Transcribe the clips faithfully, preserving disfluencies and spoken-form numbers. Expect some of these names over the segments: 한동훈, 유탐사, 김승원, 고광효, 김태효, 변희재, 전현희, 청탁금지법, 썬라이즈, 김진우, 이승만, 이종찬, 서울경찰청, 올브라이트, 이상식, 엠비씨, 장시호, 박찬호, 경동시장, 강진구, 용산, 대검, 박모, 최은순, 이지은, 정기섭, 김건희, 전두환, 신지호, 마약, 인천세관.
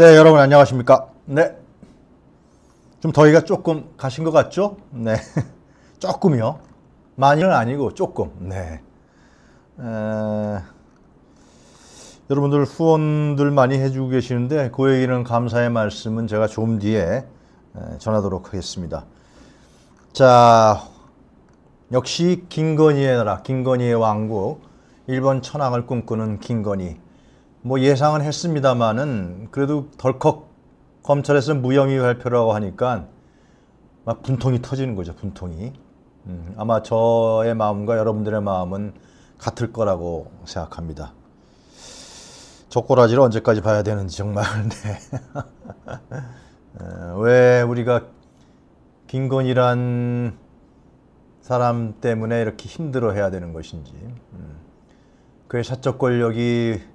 네, 여러분 안녕하십니까? 네, 좀 더위가 조금 가신 것 같죠? 네, 조금이요. 많이는 아니고 조금. 네, 에... 여러분들 후원들 많이 해주고 계시는데 그 얘기는 감사의 말씀은 제가 좀 뒤에 전하도록 하겠습니다. 자, 역시 김건희의 나라, 김건희의 왕국, 일본 천황을 꿈꾸는 김건희. 뭐 예상은 했습니다만은 그래도 덜컥 검찰에서 무혐의 발표라고 하니까 막 분통이 터지는 거죠. 분통이. 음, 아마 저의 마음과 여러분들의 마음은 같을 거라고 생각합니다. 저 꼬라지를 언제까지 봐야 되는지 정말. 네. 왜 우리가 김건희란 사람 때문에 이렇게 힘들어해야 되는 것인지, 음, 그의 사적 권력이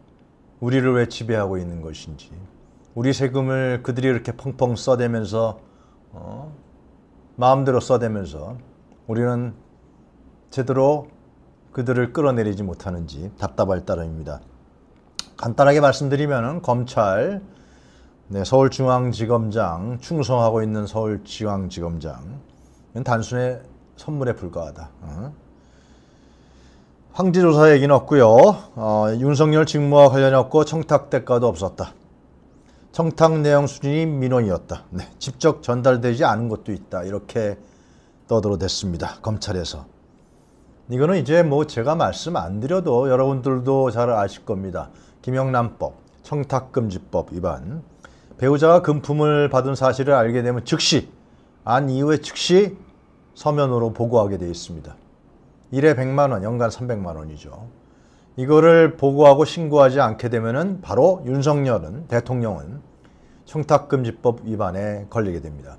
우리를 왜 지배하고 있는 것인지, 우리 세금을 그들이 이렇게 펑펑 써대면서, 어? 마음대로 써대면서 우리는 제대로 그들을 끌어내리지 못하는지 답답할 따름입니다. 간단하게 말씀드리면 검찰, 네, 서울중앙지검장, 충성하고 있는 서울중앙지검장, 단순히 선물에 불과하다. 어? 황제조사 얘기는 없고요. 어, 윤석열 직무와 관련 없고 청탁 대가도 없었다. 청탁 내용 수준이 민원이었다. 네, 직접 전달되지 않은 것도 있다. 이렇게 떠들어댔습니다. 검찰에서. 이거는 이제 뭐 제가 말씀 안 드려도 여러분들도 잘 아실 겁니다. 김영란법, 청탁금지법 위반. 배우자가 금품을 받은 사실을 알게 되면 즉시, 안 이후에 즉시 서면으로 보고하게 되어 있습니다. 일에 백만 원, 연간 삼백만 원이죠. 이거를 보고하고 신고하지 않게 되면은 바로 윤석열은, 대통령은 청탁금지법 위반에 걸리게 됩니다.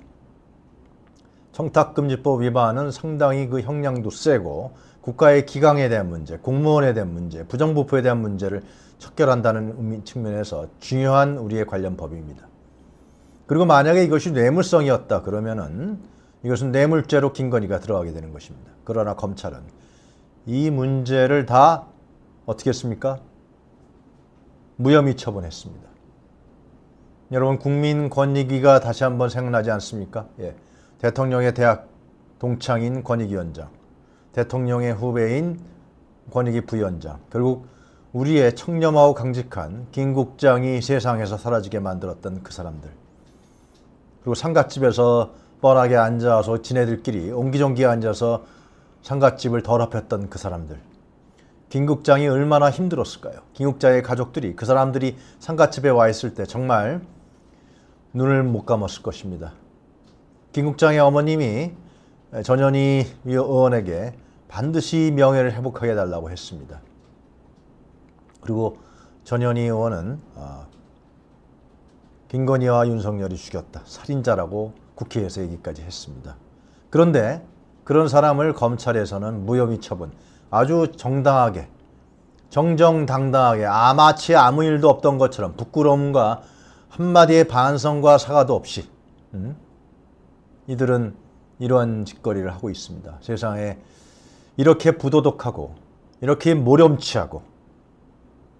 청탁금지법 위반은 상당히 그 형량도 세고 국가의 기강에 대한 문제, 공무원에 대한 문제, 부정부패에 대한 문제를 척결한다는 측면에서 중요한 우리의 관련 법입니다. 그리고 만약에 이것이 뇌물성이었다 그러면은 이것은 뇌물죄로 김건희가 들어가게 되는 것입니다. 그러나 검찰은 이 문제를 다 어떻게 했습니까? 무혐의 처분했습니다. 여러분, 국민권익위가 다시 한번 생각나지 않습니까? 예. 대통령의 대학 동창인 권익위원장, 대통령의 후배인 권익위 부위원장, 결국 우리의 청렴하고 강직한 김 국장이 세상에서 사라지게 만들었던 그 사람들, 그리고 상갓집에서 뻔하게 앉아서 지네들끼리 옹기종기 앉아서 상갓집을 더럽혔던 그 사람들, 김 국장이 얼마나 힘들었을까요? 김 국장의 가족들이, 그 사람들이 상갓집에 와 있을 때 정말 눈을 못 감았을 것입니다. 김 국장의 어머님이 전현희 의원에게 반드시 명예를 회복하게 해달라고 했습니다. 그리고 전현희 의원은 김건희와 윤석열이 죽였다, 살인자라고 국회에서 얘기까지 했습니다. 그런데 그런 사람을 검찰에서는 무혐의 처분, 아주 정당하게, 정정당당하게, 아마치 아무 일도 없던 것처럼 부끄러움과 한마디의 반성과 사과도 없이, 음? 이들은 이러한 짓거리를 하고 있습니다. 세상에 이렇게 부도덕하고 이렇게 모렴치하고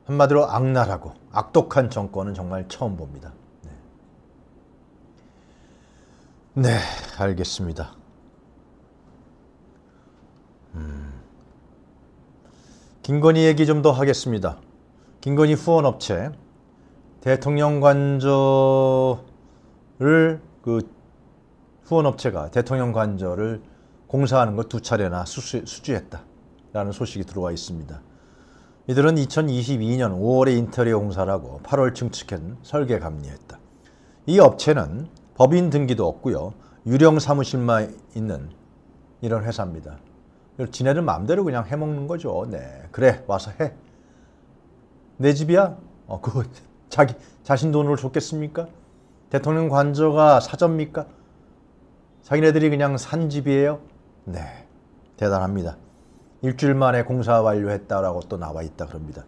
한마디로 악랄하고 악독한 정권은 정말 처음 봅니다. 네, 알겠습니다. 음. 김건희 얘기 좀 더 하겠습니다. 김건희 후원업체, 대통령 관저를, 그 후원업체가 대통령 관저를 공사하는 것 두 차례나 수수, 수주했다라는 소식이 들어와 있습니다. 이들은 이천이십이 년 오월에 인테리어 공사라고 팔월 증축한 설계 감리했다. 이 업체는 법인 등기도 없고요, 유령 사무실만 있는 이런 회사입니다. 지네들 마음대로 그냥 해먹는 거죠. 네, 그래, 와서 해. 내 집이야? 어, 그거 자기 자신 돈으로 줬겠습니까? 대통령 관저가 사저입니까? 자기네들이 그냥 산 집이에요. 네, 대단합니다. 일주일 만에 공사 완료했다라고 또 나와 있다 그럽니다.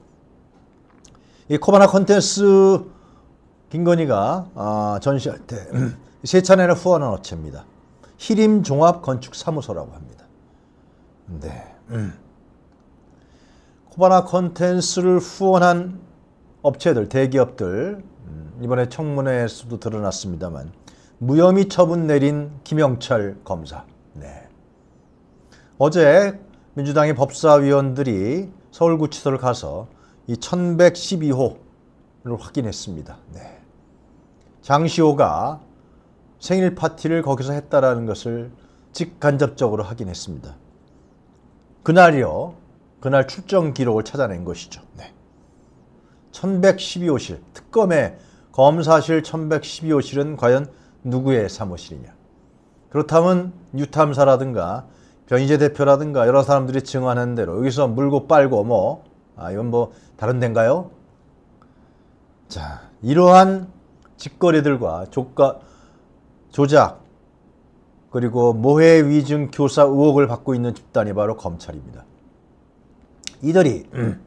이 코바나 콘텐츠 김건희가 아, 전시할 때 세 차례나 후원한 업체입니다. 희림종합건축사무소라고 합니다. 네, 음. 코바나 콘텐츠를 후원한 업체들, 대기업들, 음, 이번에 청문회에서도 드러났습니다만 무혐의 처분 내린 김영철 검사. 네. 어제 민주당의 법사위원들이 서울구치소를 가서 이 천백십이 호를 확인했습니다. 네. 장시호가 생일 파티를 거기서 했다라는 것을 직간접적으로 확인했습니다. 그날이요. 그날 출정 기록을 찾아낸 것이죠. 네. 천백십이 호실, 특검의 검사실 천백십이 호실은 과연 누구의 사무실이냐. 그렇다면 유탐사라든가 변희재 대표라든가 여러 사람들이 증언하는 대로 여기서 물고 빨고 뭐, 아 이건 뭐 다른 데인가요? 자, 이러한 직거래들과 조가, 조작 그리고 모해 위증 교사 의혹을 받고 있는 집단이 바로 검찰입니다. 이들이 음,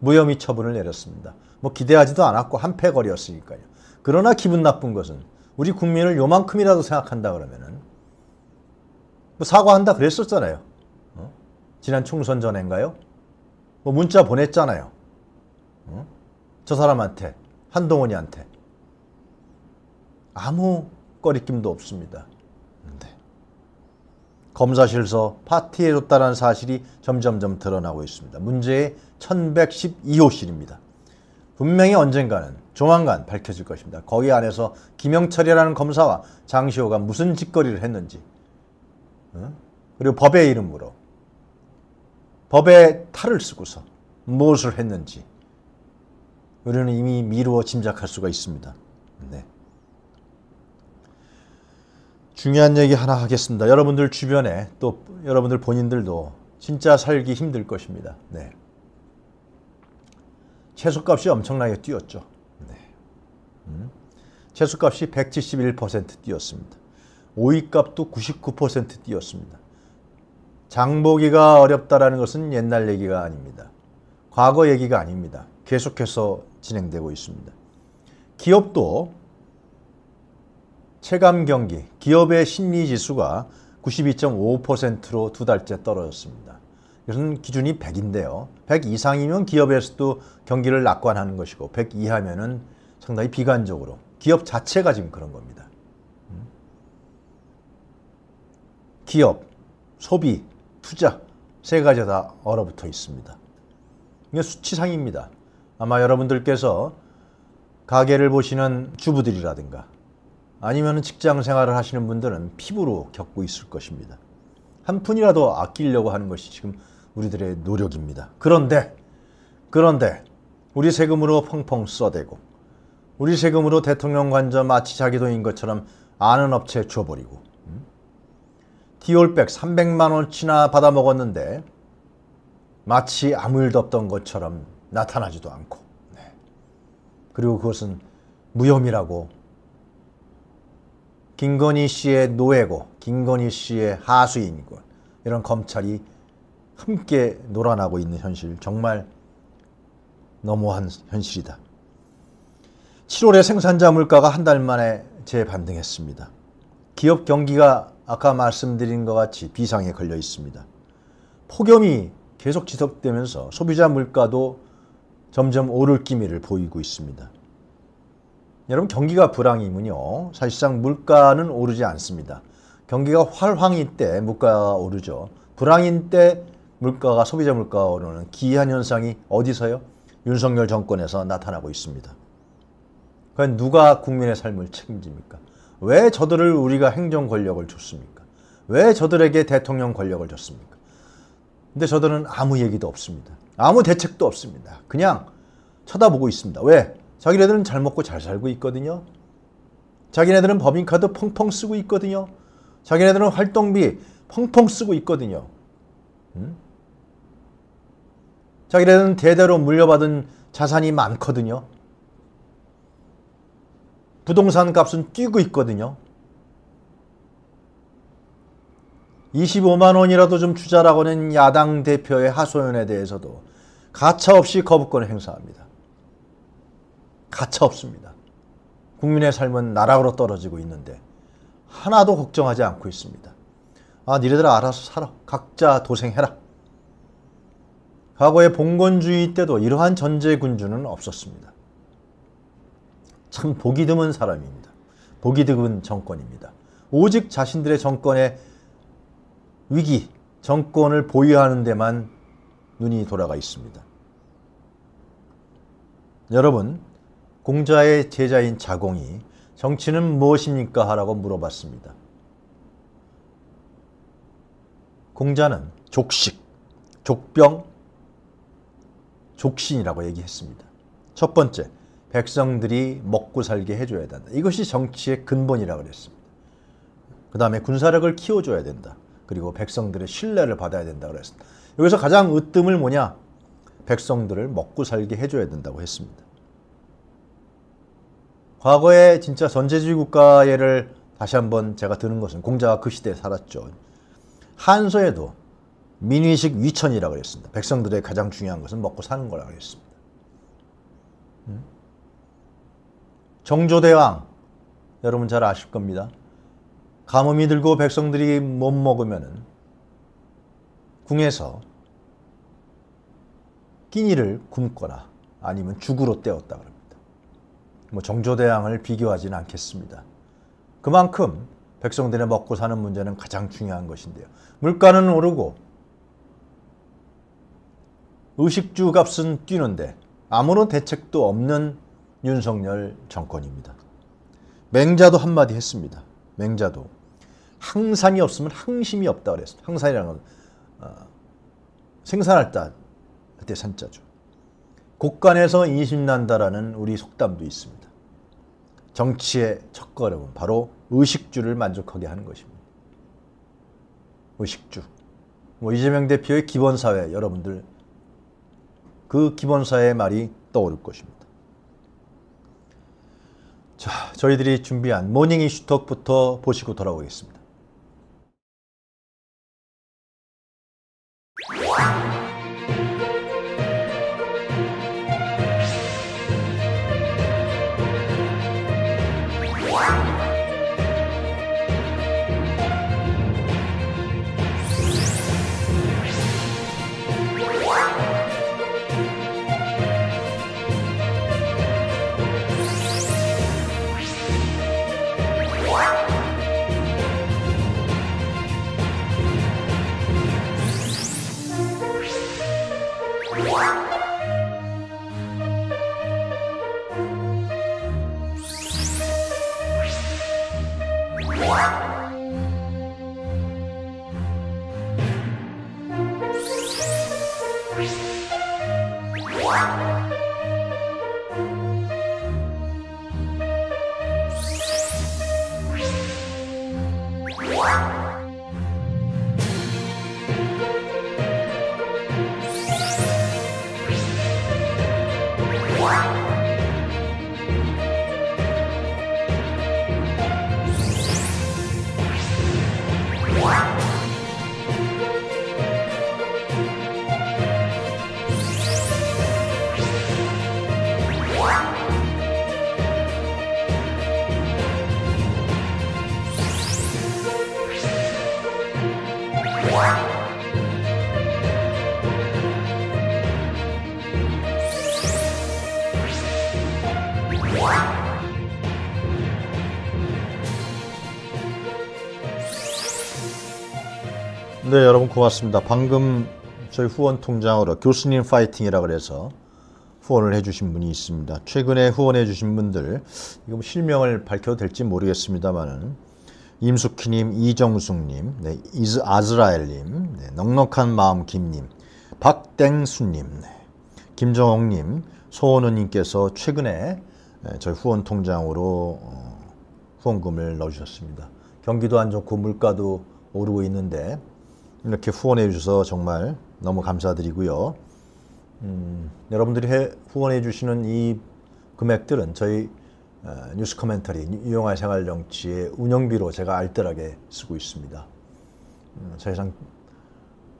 무혐의 처분을 내렸습니다. 뭐 기대하지도 않았고 한패거리였으니까요. 그러나 기분 나쁜 것은 우리 국민을 요만큼이라도 생각한다 그러면은 뭐 사과한다 그랬었잖아요. 어? 지난 총선 전인가요? 뭐 문자 보냈잖아요. 어? 저 사람한테, 한동훈이한테 아무 거리낌도 없습니다. 근데 검사실에서 파티해줬다는 사실이 점점점 드러나고 있습니다. 문제의 천백십이 호실입니다. 분명히 언젠가는 조만간 밝혀질 것입니다. 거기 안에서 김영철이라는 검사와 장시호가 무슨 짓거리를 했는지, 그리고 법의 이름으로 법의 탈을 쓰고서 무엇을 했는지 우리는 이미 미루어 짐작할 수가 있습니다. 네. 중요한 얘기 하나 하겠습니다. 여러분들 주변에 또 여러분들 본인들도 진짜 살기 힘들 것입니다. 네. 채소값이 엄청나게 뛰었죠. 네. 음. 채소값이 백칠십일 퍼센트 뛰었습니다. 오이값도 구십구 퍼센트 뛰었습니다. 장보기가 어렵다라는 것은 옛날 얘기가 아닙니다. 과거 얘기가 아닙니다. 계속해서 진행되고 있습니다. 기업도 체감경기, 기업의 심리지수가 구십이 점 오 퍼센트로 두 달째 떨어졌습니다. 이것은 기준이 백인데요. 백 이상이면 기업에서도 경기를 낙관하는 것이고 백 이하면은 상당히 비관적으로. 기업 자체가 지금 그런 겁니다. 기업, 소비, 투자 세 가지 다 얼어붙어 있습니다. 이게 수치상입니다. 아마 여러분들께서 가게를 보시는 주부들이라든가 아니면 직장 생활을 하시는 분들은 피부로 겪고 있을 것입니다. 한 푼이라도 아끼려고 하는 것이 지금 우리들의 노력입니다. 그런데, 그런데 우리 세금으로 펑펑 써대고 우리 세금으로 대통령 관저 마치 자기 돈인 것처럼 아는 업체에 줘버리고 디올백 삼백만 원치나 받아먹었는데 마치 아무 일도 없던 것처럼 나타나지도 않고 네. 그리고 그것은 무혐의라고 김건희 씨의 노예고 김건희 씨의 하수인이고 이런 검찰이 함께 놀아나고 있는 현실 정말 너무한 현실이다. 칠월에 생산자 물가가 한 달 만에 재반등했습니다. 기업 경기가 아까 말씀드린 것 같이 비상에 걸려 있습니다. 폭염이 계속 지속되면서 소비자 물가도 점점 오를 기미를 보이고 있습니다. 여러분 경기가 불황이면요. 사실상 물가는 오르지 않습니다. 경기가 활황일 때 물가가 오르죠. 불황인 때 물가가 소비자 물가가 오르는 기이한 현상이 어디서요? 윤석열 정권에서 나타나고 있습니다. 과연 누가 국민의 삶을 책임집니까? 왜 저들을 우리가 행정 권력을 줬습니까? 왜 저들에게 대통령 권력을 줬습니까? 근데 저들은 아무 얘기도 없습니다. 아무 대책도 없습니다. 그냥 쳐다보고 있습니다. 왜? 자기네들은 잘 먹고 잘 살고 있거든요. 자기네들은 법인카드 펑펑 쓰고 있거든요. 자기네들은 활동비 펑펑 쓰고 있거든요. 음? 자기네들은 대대로 물려받은 자산이 많거든요. 부동산 값은 뛰고 있거든요. 이십오만 원이라도 좀 주자라고 하는 야당 대표의 하소연에 대해서도 가차없이 거부권을 행사합니다. 가차 없습니다. 국민의 삶은 나락으로 떨어지고 있는데 하나도 걱정하지 않고 있습니다. 아, 니네들 알아서 살아. 각자 도생해라. 과거의 봉건주의 때도 이러한 전제군주는 없었습니다. 참 보기 드문 사람입니다. 보기 드문 정권입니다. 오직 자신들의 정권의 위기, 정권을 보유하는 데만 눈이 돌아가 있습니다. 여러분, 공자의 제자인 자공이 정치는 무엇입니까? 하라고 물어봤습니다. 공자는 족식, 족병, 족신이라고 얘기했습니다. 첫 번째, 백성들이 먹고 살게 해줘야 된다. 이것이 정치의 근본이라고 그랬습니다. 그 다음에 군사력을 키워줘야 된다. 그리고 백성들의 신뢰를 받아야 된다고 그랬습니다. 여기서 가장 으뜸을 뭐냐? 백성들을 먹고 살게 해줘야 된다고 했습니다. 과거에 진짜 전제주의 국가 예를 다시 한번 제가 드는 것은 공자가 그 시대에 살았죠. 한서에도 민위식 위천이라고 그랬습니다. 백성들의 가장 중요한 것은 먹고 사는 거라고 그랬습니다. 정조대왕, 여러분 잘 아실 겁니다. 가뭄이 들고 백성들이 못 먹으면 궁에서 끼니를 굶거나 아니면 죽으로 때웠다 그럽니다. 뭐 정조대왕을 비교하지는 않겠습니다. 그만큼 백성들의 먹고 사는 문제는 가장 중요한 것인데요. 물가는 오르고 의식주 값은 뛰는데 아무런 대책도 없는 윤석열 정권입니다. 맹자도 한마디 했습니다. 맹자도. 항산이 없으면 항심이 없다 그랬습니다. 항산이라는 건 어, 생산할 때 산자죠. 곡간에서 인심난다라는 우리 속담도 있습니다. 정치의 첫 걸음은 바로 의식주를 만족하게 하는 것입니다. 의식주. 뭐 이재명 대표의 기본사회, 여러분들 그 기본사회의 말이 떠오를 것입니다. 자, 저희들이 준비한 모닝 이슈톡부터 보시고 돌아오겠습니다. 네, 여러분 고맙습니다. 방금 저희 후원 통장으로 교수님 파이팅이라고 해서 후원을 해주신 분이 있습니다. 최근에 후원해주신 분들, 이거 실명을 밝혀도 될지 모르겠습니다만은 임숙희님, 이정숙님, 네, 이즈 아즈라엘님, 네, 넉넉한 마음 김님, 박땡수님, 네, 김정옥님, 소원우님께서 최근에 저희 후원 통장으로 후원금을 넣어주셨습니다. 경기도 안 좋고 물가도 오르고 있는데. 이렇게 후원해 주셔서 정말 너무 감사드리고요. 음, 여러분들이 해, 후원해 주시는 이 금액들은 저희 어, 뉴스 커멘터리 유용한 생활정치의 운영비로 제가 알뜰하게 쓰고 있습니다. 음, 사실상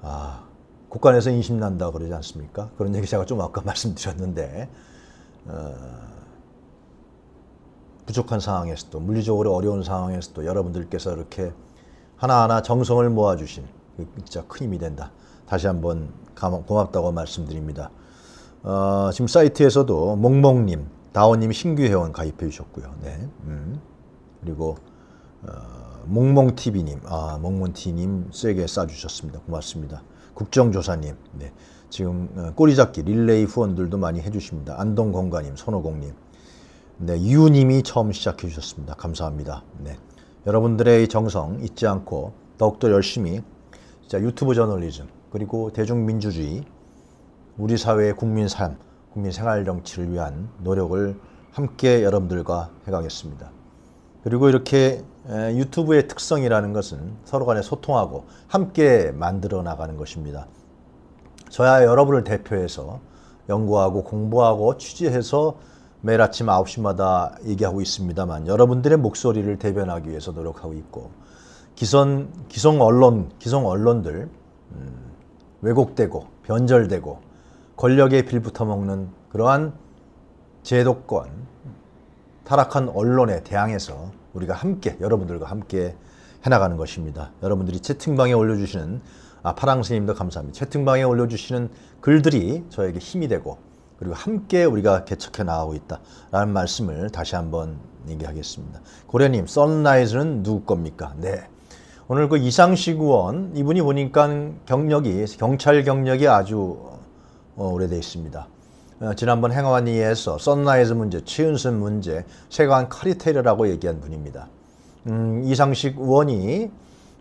아, 국간에서 인심난다 그러지 않습니까? 그런 얘기 제가 좀 아까 말씀드렸는데 어, 부족한 상황에서도 물리적으로 어려운 상황에서도 여러분들께서 이렇게 하나하나 정성을 모아주신 진짜 큰 힘이 된다. 다시 한번 고맙다고 말씀드립니다. 어, 지금 사이트에서도 몽몽님, 다오님이 신규 회원 가입해 주셨고요. 네. 음. 그리고 어, 몽몽티비님, 아 몽몽티님 세게 싸주셨습니다. 고맙습니다. 국정조사님, 네. 지금 어, 꼬리잡기 릴레이 후원들도 많이 해주십니다. 안동건가님, 손오공님, 네, 이유님이 처음 시작해 주셨습니다. 감사합니다. 네. 여러분들의 정성 잊지 않고 더욱더 열심히 진짜 유튜브 저널리즘, 그리고 대중민주주의, 우리 사회의 국민 삶, 국민 생활 정치를 위한 노력을 함께 여러분들과 해가겠습니다. 그리고 이렇게 유튜브의 특성이라는 것은 서로 간에 소통하고 함께 만들어 나가는 것입니다. 저야 여러분을 대표해서 연구하고 공부하고 취재해서 매일 아침 아홉 시마다 얘기하고 있습니다만 여러분들의 목소리를 대변하기 위해서 노력하고 있고, 기성, 기성 언론, 기성 언론들 음, 왜곡되고 변절되고 권력에 빌붙어 먹는 그러한 제도권, 타락한 언론에 대항해서 우리가 함께, 여러분들과 함께 해나가는 것입니다. 여러분들이 채팅방에 올려주시는, 아, 파랑스님도 감사합니다. 채팅방에 올려주시는 글들이 저에게 힘이 되고, 그리고 함께 우리가 개척해 나가고 있다라는 말씀을 다시 한번 얘기하겠습니다. 고래님, 썬라이즈는 누구 겁니까? 네. 오늘 그 이상식 의원, 이분이 보니까 경력이, 경찰 경력이 아주 어, 오래돼 있습니다. 어, 지난번 행안위에서 썬라이즈 문제, 최은순 문제, 세관카르텔이라고 얘기한 분입니다. 음, 이상식 의원이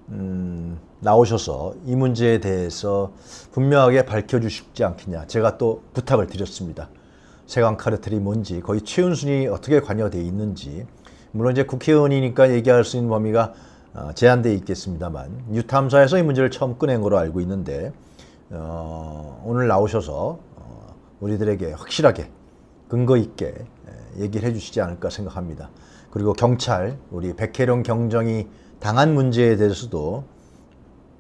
음, 나오셔서 이 문제에 대해서 분명하게 밝혀주시지 않겠냐, 제가 또 부탁을 드렸습니다. 세관카르텔이 뭔지, 거기 최은순이 어떻게 관여되어 있는지, 물론 이제 국회의원이니까 얘기할 수 있는 범위가 어, 제한되어 있겠습니다만, 뉴탐사에서 이 문제를 처음 꺼낸 거로 알고 있는데, 어, 오늘 나오셔서 어, 우리들에게 확실하게 근거 있게 얘기를 해주시지 않을까 생각합니다. 그리고 경찰, 우리 백혜룡 경정이 당한 문제에 대해서도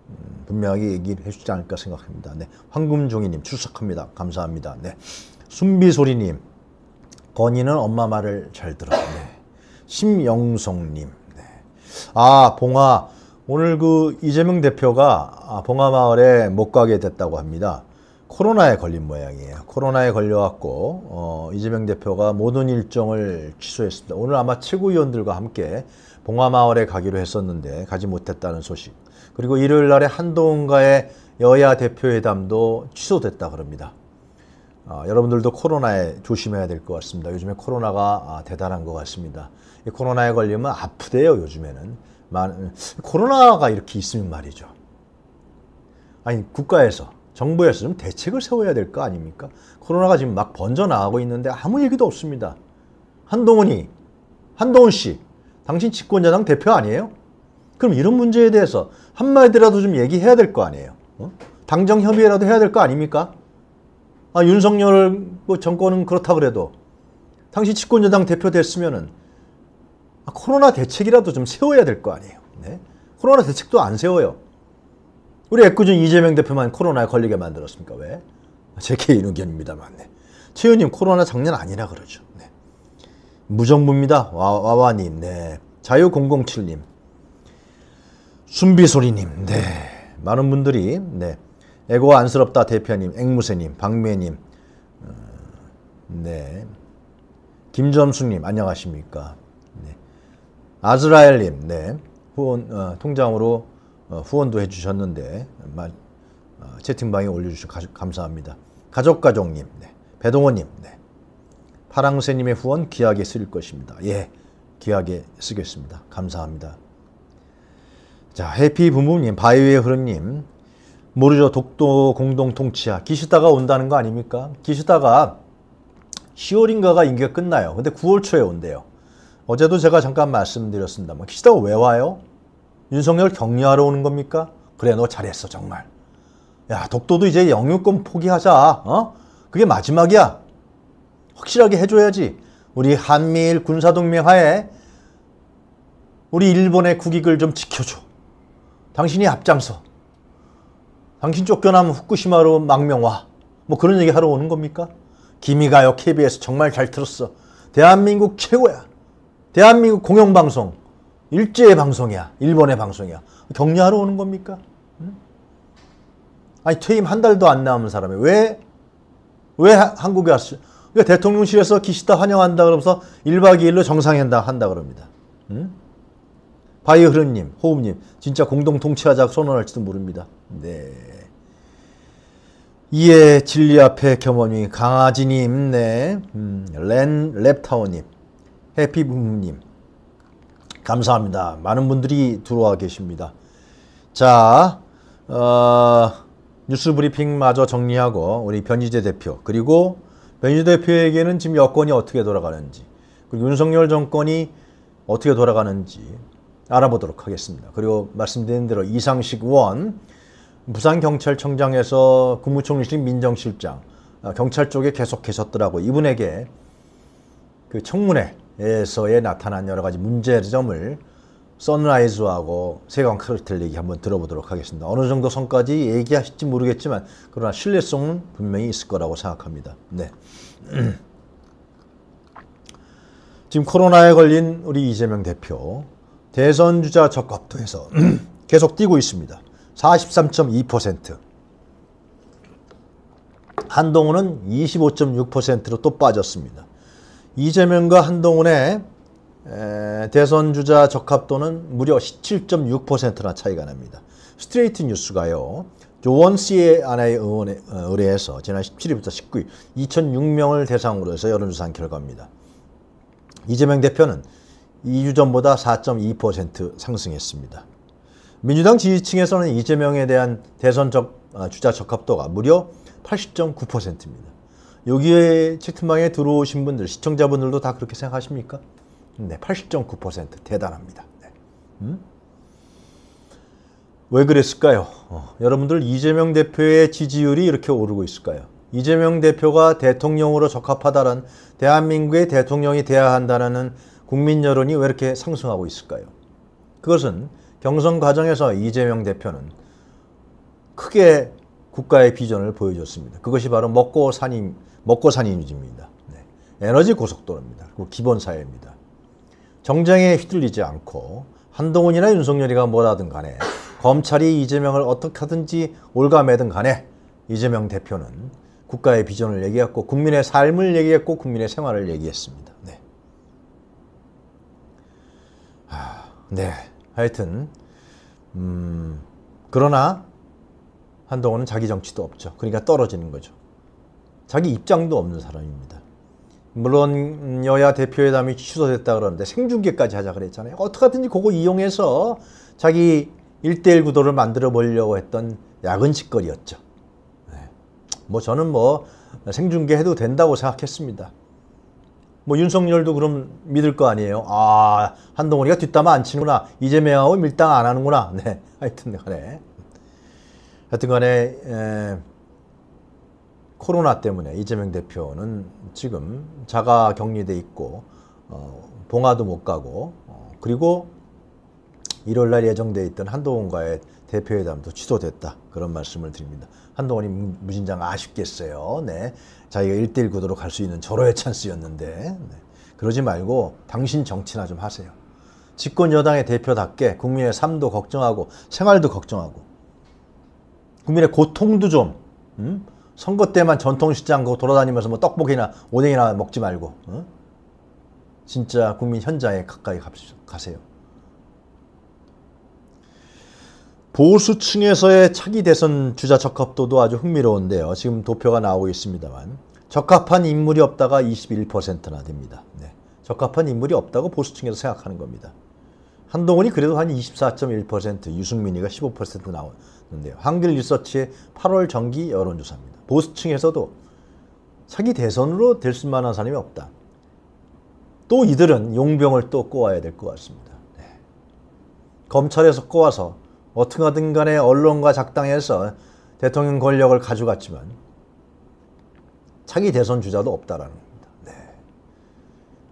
음, 분명히 얘기를 해주지 않을까 생각합니다. 네. 황금종이님 출석합니다. 감사합니다. 네. 순비소리님, 건이는 엄마 말을 잘 들어. 네. 심영송님, 네. 아 봉화, 오늘 그 이재명 대표가 봉화마을에 못 가게 됐다고 합니다. 코로나에 걸린 모양이에요. 코로나에 걸려왔고 어, 이재명 대표가 모든 일정을 취소했습니다. 오늘 아마 최고위원들과 함께 봉화마을에 가기로 했었는데 가지 못했다는 소식. 그리고 일요일 날에 한동훈과의 여야 대표회담도 취소됐다 그럽니다. 어, 여러분들도 코로나에 조심해야 될 것 같습니다. 요즘에 코로나가 아, 대단한 것 같습니다. 이 코로나에 걸리면 아프대요, 요즘에는. 만, 코로나가 이렇게 있으면 말이죠. 아니 국가에서, 정부에서 좀 대책을 세워야 될 거 아닙니까? 코로나가 지금 막 번져나가고 있는데 아무 얘기도 없습니다. 한동훈이, 한동훈 씨, 당신 집권여당 대표 아니에요? 그럼 이런 문제에 대해서 한마디라도 좀 얘기해야 될 거 아니에요? 어? 당정 협의회라도 해야 될 거 아닙니까? 아, 윤석열 정권은 그렇다 그래도 당신 집권여당 대표 됐으면은 코로나 대책이라도 좀 세워야 될 거 아니에요. 네? 코로나 대책도 안 세워요. 우리 애꿎은 이재명 대표만 코로나에 걸리게 만들었습니까? 왜? 제 개인 의견입니다만. 네. 최은님, 코로나 장난 아니라 그러죠. 네. 무정부입니다. 와, 와와님, 네. 자유공공칠님, 순비소리님, 네. 많은 분들이, 네. 애고 안쓰럽다 대표님, 앵무새님, 박매님, 음, 네. 김점수님, 안녕하십니까. 아즈라엘님, 네. 후원, 어, 통장으로 어, 후원도 해주셨는데, 말, 어, 채팅방에 올려주셔서 감사합니다. 가족가족님, 네. 배동호님, 네. 파랑새님의 후원 귀하게 쓸 것입니다. 예, 귀하게 쓰겠습니다. 감사합니다. 자, 해피부모님, 바이오의 흐름님, 모르죠. 독도 공동통치야. 기시다가 온다는 거 아닙니까? 기시다가 시월인가가 임기가 끝나요. 근데 구월 초에 온대요. 어제도 제가 잠깐 말씀드렸습니다만, 기시다가 왜 와요? 윤석열 격려하러 오는 겁니까? 그래, 너 잘했어, 정말. 야, 독도도 이제 영유권 포기하자. 어? 그게 마지막이야. 확실하게 해줘야지. 우리 한미일 군사동맹하에 우리 일본의 국익을 좀 지켜줘. 당신이 앞장서. 당신 쫓겨나면 후쿠시마로 망명 와. 뭐 그런 얘기 하러 오는 겁니까? 김이가요, 케이비에스 정말 잘 들었어. 대한민국 최고야. 대한민국 공영방송, 일제의 방송이야. 일본의 방송이야. 격려하러 오는 겁니까? 응? 아니 퇴임 한 달도 안 남은 사람이 왜, 왜 한국에 왔어? 그러니까 대통령실에서 기시다 환영한다 그러면서 일 박 이 일로 정상회담 한다 그럽니다. 음? 바이오 흐름님, 호흡님, 진짜 공동통치하자 선언할지도 모릅니다. 네. 이에 진리 앞에 겸허님, 강아지님, 네. 음, 렌 랩타오님, 해피붐님, 감사합니다. 많은 분들이 들어와 계십니다. 자, 어, 뉴스 브리핑마저 정리하고 우리 변희재 대표, 그리고 변희재 대표에게는 지금 여권이 어떻게 돌아가는지, 그리고 윤석열 정권이 어떻게 돌아가는지 알아보도록 하겠습니다. 그리고 말씀드린 대로 이상식 의원, 부산경찰청장에서 국무총리실 민정실장, 경찰 쪽에 계속 계셨더라고요. 이분에게 그 청문회에서의 나타난 여러 가지 문제점을 썬라이즈하고 세관카르텔 얘기 한번 들어보도록 하겠습니다. 어느 정도 선까지 얘기하실지 모르겠지만 그러나 신뢰성은 분명히 있을 거라고 생각합니다. 네. 지금 코로나에 걸린 우리 이재명 대표, 대선 주자 적합도에서 계속 뛰고 있습니다. 사십삼 점 이 퍼센트. 한동훈은 이십오 점 육 퍼센트로 또 빠졌습니다. 이재명과 한동훈의 대선 주자 적합도는 무려 십칠 점 육 퍼센트나 차이가 납니다. 스트레이트 뉴스가요, 조원 씨의 안의 의원에 의뢰해서 지난 십칠 일부터 십구 일 이천육 명을 대상으로 해서 여론조사한 결과입니다. 이재명 대표는 이 주 전보다 사 점 이 퍼센트 상승했습니다. 민주당 지지층에서는 이재명에 대한 대선 적, 주자 적합도가 무려 팔십 점 구 퍼센트입니다. 여기에 채팅방에 들어오신 분들, 시청자분들도 다 그렇게 생각하십니까? 네, 팔십 점 구 퍼센트 대단합니다. 네. 음? 왜 그랬을까요? 어, 여러분들 이재명 대표의 지지율이 이렇게 오르고 있을까요? 이재명 대표가 대통령으로 적합하다는, 대한민국의 대통령이 돼야 한다는 국민 여론이 왜 이렇게 상승하고 있을까요? 그것은 경선 과정에서 이재명 대표는 크게 국가의 비전을 보여줬습니다. 그것이 바로 먹고 사는, 먹고 사는 유지입니다. 네. 에너지 고속도로입니다. 그리고 기본 사회입니다. 정쟁에 휘둘리지 않고 한동훈이나 윤석열이가 뭐라든 간에 검찰이 이재명을 어떻게 하든지 올가매든 간에 이재명 대표는 국가의 비전을 얘기했고 국민의 삶을 얘기했고 국민의 생활을 얘기했습니다. 네. 하, 네. 하여튼 음, 그러나 한동훈은 자기 정치도 없죠. 그러니까 떨어지는 거죠. 자기 입장도 없는 사람입니다. 물론 여야 대표회담이 취소됐다 그러는데 생중계까지 하자 그랬잖아요. 어떻게든지 그거 이용해서 자기 일 대 일 구도를 만들어 보려고 했던 야근 짓거리였죠. 네. 뭐 저는 뭐 생중계해도 된다고 생각했습니다. 뭐 윤석열도 그럼 믿을 거 아니에요. 아, 한동훈이가 뒷담화 안 치는구나. 이재명하고 밀당 안 하는구나. 네, 하여튼 간에 하여튼 간에 에, 코로나 때문에 이재명 대표는 지금 자가 격리돼 있고 어, 봉화도 못 가고 어, 그리고 일요일날 예정돼 있던 한동훈과의 대표회담도 취소됐다. 그런 말씀을 드립니다. 한동훈이 무진장 아쉽겠어요. 네, 자기가 일 대 일 구도로 갈 수 있는 절호의 찬스였는데. 네. 그러지 말고 당신 정치나 좀 하세요. 집권 여당의 대표답게 국민의 삶도 걱정하고 생활도 걱정하고 국민의 고통도 좀, 음? 선거 때만 전통시장 돌아다니면서 뭐 떡볶이나 오뎅이나 먹지 말고, 어? 진짜 국민 현장에 가까이 가세요. 보수층에서의 차기 대선 주자 적합도도 아주 흥미로운데요. 지금 도표가 나오고 있습니다만 적합한 인물이 없다가 이십일 퍼센트나 됩니다. 네. 적합한 인물이 없다고 보수층에서 생각하는 겁니다. 한동훈이 그래도 한 이십사 점 일 퍼센트, 유승민이가 십오 퍼센트 나오는데요. 한글 리서치의 팔월 정기 여론조사입니다. 보수층에서도 차기 대선으로 될 수만한 사람이 없다. 또 이들은 용병을 또 꼬아야 될 것 같습니다. 네. 검찰에서 꼬아서 어떻게든 간에 언론과 작당해서 대통령 권력을 가져갔지만 차기 대선 주자도 없다라는 겁니다. 네.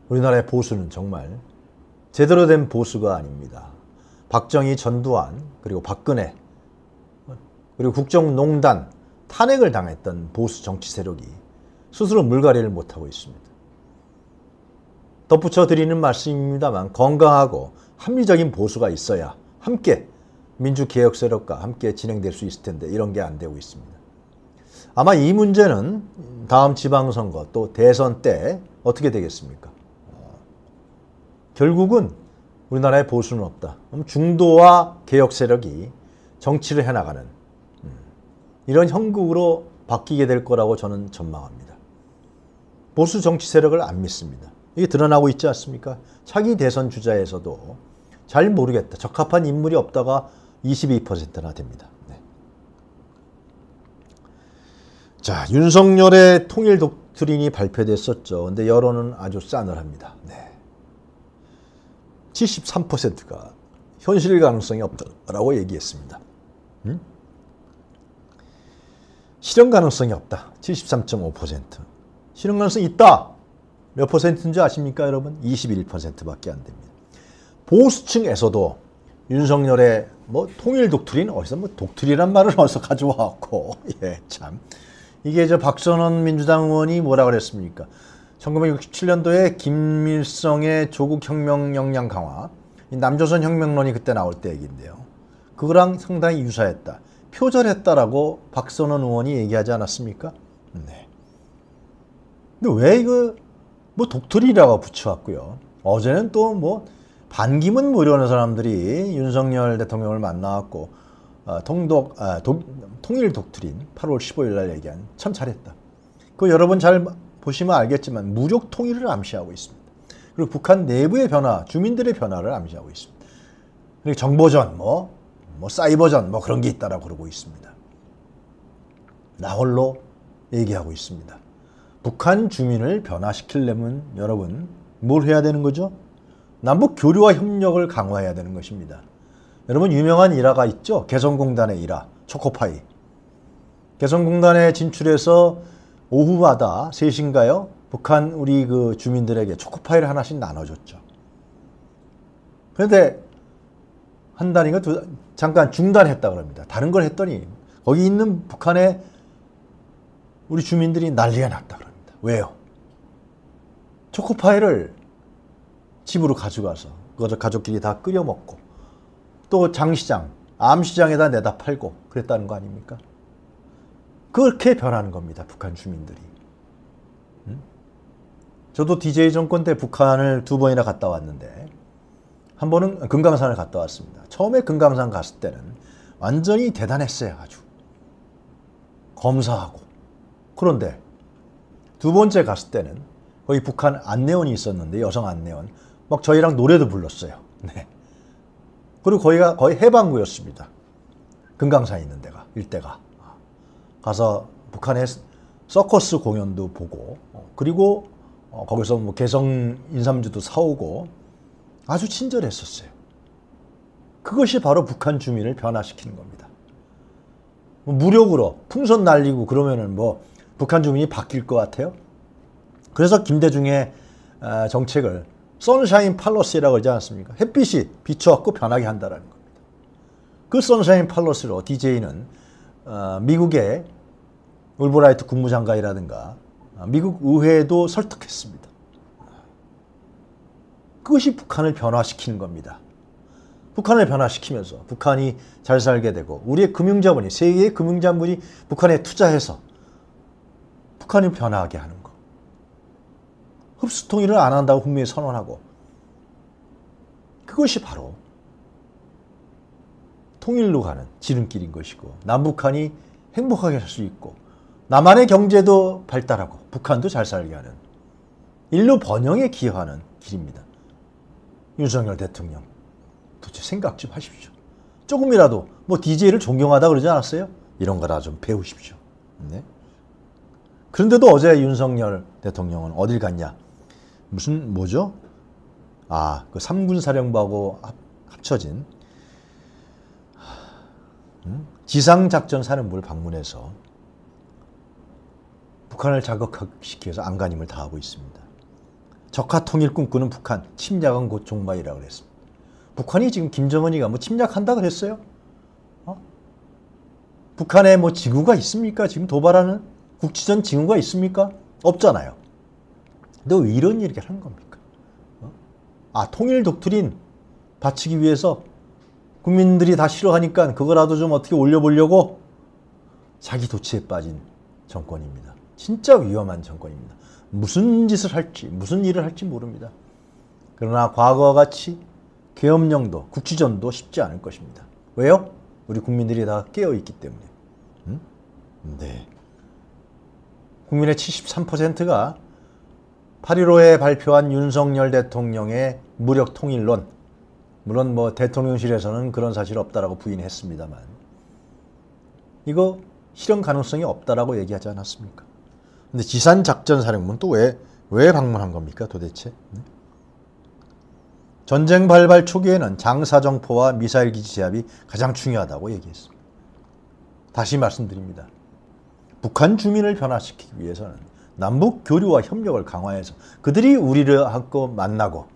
우리나라의 보수는 정말 제대로 된 보수가 아닙니다. 박정희, 전두환, 그리고 박근혜, 그리고 국정농단, 탄핵을 당했던 보수 정치 세력이 스스로 물갈이를 못하고 있습니다. 덧붙여 드리는 말씀입니다만 건강하고 합리적인 보수가 있어야 함께 민주개혁 세력과 함께 진행될 수 있을 텐데 이런 게 안 되고 있습니다. 아마 이 문제는 다음 지방선거 또 대선 때 어떻게 되겠습니까? 결국은 우리나라에 보수는 없다. 중도와 개혁 세력이 정치를 해나가는 이런 형국으로 바뀌게 될 거라고 저는 전망합니다. 보수 정치 세력을 안 믿습니다. 이게 드러나고 있지 않습니까? 차기 대선 주자에서도 잘 모르겠다, 적합한 인물이 없다가 이십이 퍼센트나 됩니다. 네. 자, 윤석열의 통일 독트린이 발표됐었죠. 근데 여론은 아주 싸늘합니다. 네. 칠십삼 퍼센트가 현실 가능성이 없다라고 얘기했습니다. 음? 실현 가능성이 없다. 칠십삼 점 오 퍼센트. 실현 가능성이 있다. 몇 퍼센트인지 아십니까, 여러분? 이십일 퍼센트밖에 안 됩니다. 보수층에서도 윤석열의 뭐 통일 독트린, 어디서 뭐 독트린이란 말을 어디서 가져와갖고, 예, 참. 이게 저 박선원 민주당 의원이 뭐라 그랬습니까? 천구백육십칠 년도에 김일성의 조국혁명 역량 강화, 남조선 혁명론이 그때 나올 때 얘기인데요. 그거랑 상당히 유사했다. 표절했다라고 박선원 의원이 얘기하지 않았습니까? 네. 근데 왜 이거 뭐 독트린이라고 붙여왔고요. 어제는 또 뭐 반기문 뭐 이러는 사람들이 윤석열 대통령을 만나왔고 어, 통독, 아, 독, 통일 독트린 팔월 십오일 날 얘기한, 참 잘했다. 그거 여러분 잘 보시면 알겠지만 무력 통일을 암시하고 있습니다. 그리고 북한 내부의 변화, 주민들의 변화를 암시하고 있습니다. 그리고 정보전, 뭐, 뭐 사이버전, 뭐 그런 게 있다라고 그러고 있습니다. 나홀로 얘기하고 있습니다. 북한 주민을 변화시키려면 여러분 뭘 해야 되는 거죠? 남북 교류와 협력을 강화해야 되는 것입니다. 여러분 유명한 일화가 있죠? 개성공단의 일화, 초코파이. 개성공단에 진출해서 오후마다 세 시인가요? 북한 우리 그 주민들에게 초코파이를 하나씩 나눠줬죠. 그런데 한 달인가 두 달, 잠깐 중단했다 그럽니다. 다른 걸 했더니 거기 있는 북한의 우리 주민들이 난리가 났다 그럽니다. 왜요? 초코파이를 집으로 가져가서 그것을 가족끼리 다 끓여 먹고 또 장시장, 암시장에다 내다 팔고 그랬다는 거 아닙니까? 그렇게 변하는 겁니다, 북한 주민들이. 음? 저도 디제이 정권 때 북한을 두 번이나 갔다 왔는데 한 번은 금강산을 갔다 왔습니다. 처음에 금강산 갔을 때는 완전히 대단했어요, 아주. 검사하고. 그런데 두 번째 갔을 때는 거기 북한 안내원이 있었는데, 여성 안내원. 막 저희랑 노래도 불렀어요. 네. 그리고 거기가 거의 해방구였습니다. 금강산에 있는 데가, 일대가. 가서 북한의 서커스 공연도 보고, 그리고 거기서 뭐 개성 인삼주도 사오고 아주 친절했었어요. 그것이 바로 북한 주민을 변화시키는 겁니다. 무력으로 풍선 날리고 그러면은 뭐 북한 주민이 바뀔 것 같아요? 그래서 김대중의 정책을 선샤인 팔러스라고 그러지 않습니까? 햇빛이 비춰갖고 변하게 한다라는 겁니다. 그 선샤인 팔러스로 디제이는 미국의 올브라이트 국무장관이라든가 미국 의회에도 설득했습니다. 그것이 북한을 변화시키는 겁니다. 북한을 변화시키면서 북한이 잘 살게 되고 우리의 금융자본이, 세계의 금융자본이 북한에 투자해서 북한이 변화하게 하는 거. 흡수통일을 안 한다고 분명히 선언하고, 그것이 바로 통일로 가는 지름길인 것이고 남북한이 행복하게 살 수 있고 남한의 경제도 발달하고 북한도 잘 살게 하는, 인류 번영에 기여하는 길입니다. 윤석열 대통령, 도대체 생각 좀 하십시오. 조금이라도 뭐 디제이를 존경하다 그러지 않았어요? 이런 거라 좀 배우십시오. 네? 그런데도 어제 윤석열 대통령은 어딜 갔냐? 무슨 뭐죠? 아, 그 삼 군 사령부하고 합쳐진 지상작전 사령부를 방문해서 북한을 자극시키기 위해서 안간힘을 다하고 있습니다. 적화통일 꿈꾸는 북한, 침략은 곧 종말이라고 그랬습니다. 북한이 지금 김정은이가 뭐 침략한다 그랬어요? 어? 북한에 뭐 지구가 있습니까? 지금 도발하는 국지전 징후가 있습니까? 없잖아요. 근데 왜 이런 얘기를 하는 겁니까? 어? 아, 통일 독트린 바치기 위해서 국민들이 다 싫어하니까 그거라도 좀 어떻게 올려보려고 자기 도취에 빠진 정권입니다. 진짜 위험한 정권입니다. 무슨 짓을 할지, 무슨 일을 할지 모릅니다. 그러나 과거같이 계엄령도, 국치전도 쉽지 않을 것입니다. 왜요? 우리 국민들이 다 깨어있기 때문에. 응? 네. 국민의 칠십삼 퍼센트가 팔 일오에 발표한 윤석열 대통령의 무력 통일론, 물론 뭐 대통령실에서는 그런 사실 없다라고 부인했습니다만, 이거 실현 가능성이 없다라고 얘기하지 않았습니까? 근데 지산작전사령부는 또 왜, 왜 방문한 겁니까 도대체? 네? 전쟁 발발 초기에는 장사정포와 미사일 기지 제압이 가장 중요하다고 얘기했습니다. 다시 말씀드립니다. 북한 주민을 변화시키기 위해서는 남북 교류와 협력을 강화해서 그들이 우리를 하고 만나고,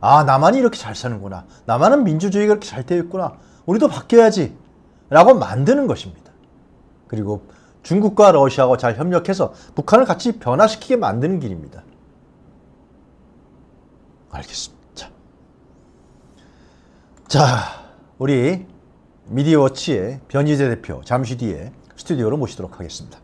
아, 나만이 이렇게 잘 사는구나, 나만은 민주주의가 이렇게 잘 되어 있구나, 우리도 바뀌어야지 라고 만드는 것입니다. 그리고 중국과 러시아하고 잘 협력해서 북한을 같이 변화시키게 만드는 길입니다. 알겠습니다. 자, 자 우리 미디어워치의 변희재 대표 잠시 뒤에 스튜디오로 모시도록 하겠습니다.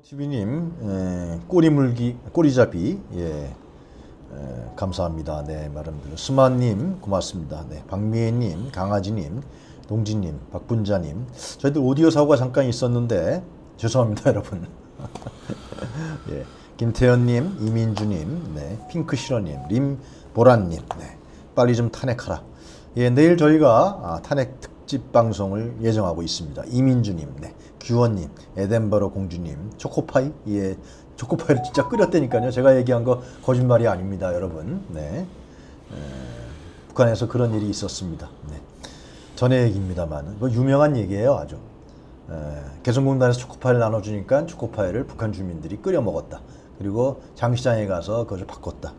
티비님, 꼬리물기, 꼬리잡이, 예, 에, 감사합니다. 네, 말씀드려. 스마님, 고맙습니다. 네, 박미애님, 강아지님, 동진님, 박분자님. 저희들 오디오 사고가 잠깐 있었는데, 죄송합니다, 여러분. 예, 김태현님, 이민주님, 네, 핑크시러님, 림보란님, 네, 빨리 좀 탄핵하라. 예, 내일 저희가 아, 탄핵 특집 방송을 예정하고 있습니다. 이민주님, 네. 규원님, 에덴버러 공주님, 초코파이? 예, 초코파이를 진짜 끓였다니까요. 제가 얘기한 거 거짓말이 아닙니다, 여러분. 네. 에, 북한에서 그런 일이 있었습니다. 네. 전에 얘기입니다만, 뭐 유명한 얘기예요, 아주. 에, 개성공단에서 초코파이를 나눠주니까 초코파이를 북한 주민들이 끓여 먹었다. 그리고 장시장에 가서 그것을 바꿨다.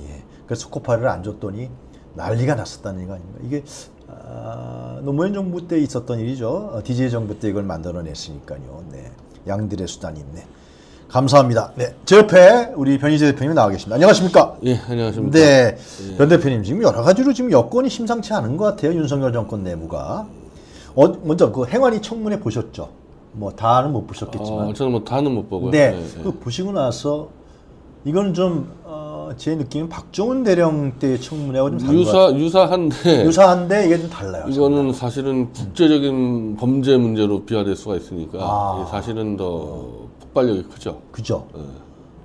예. 그래서 초코파이를 안 줬더니 난리가 났었다는 얘기 아닙니까? 이게 아, 노무현 정부 때 있었던 일이죠. 디제이 정부 때 이걸 만들어냈으니까요. 네. 양들의 수단님, 네. 감사합니다. 네. 제 옆에 우리 변희재 대표님이 나와 계십니다. 안녕하십니까? 예, 안녕하십니까? 네. 예. 변 대표님, 지금 여러 가지로 지금 여건이 심상치 않은 것 같아요. 윤석열 정권 내부가. 어, 먼저 그 행안위 청문회 보셨죠? 뭐 다는 못 보셨겠지만. 어, 저는 뭐 다는 못 보고요. 네. 네, 네. 그 보시고 나서 이건 좀 제 느낌은 박정훈 대령 때의 청문회하고 좀 유사, 유사한데 유사한데 이게 좀 달라요. 이거는 정말. 사실은 국제적인 범죄 문제로 비화될 수가 있으니까 아. 사실은 더 폭발력이 크죠. 그죠. 네.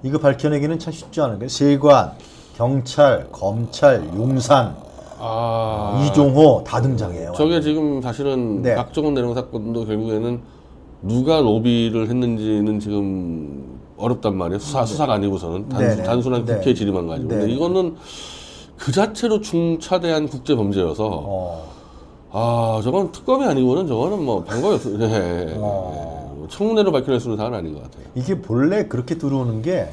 이거 밝혀내기는 참 쉽지 않은 게 세관, 경찰, 검찰, 용산, 아. 이종호 다 등장해요. 저게 완전히. 지금 사실은 네. 박정훈 대령 사건도 결국에는 누가 로비를 했는지는 지금 어렵단 말이에요. 수사, 네. 수사가 아니고서는. 단순, 단순한 국회 네. 질의만 가지고. 네. 근데 이거는 그 자체로 중차대한 국제범죄여서, 어. 아, 저건 특검이 아니고는 저거는 뭐 방법이 없어요. 네. 어. 청문회로 밝혀낼 수는 사안은 아닌 것 같아요. 이게 본래 그렇게 들어오는 게,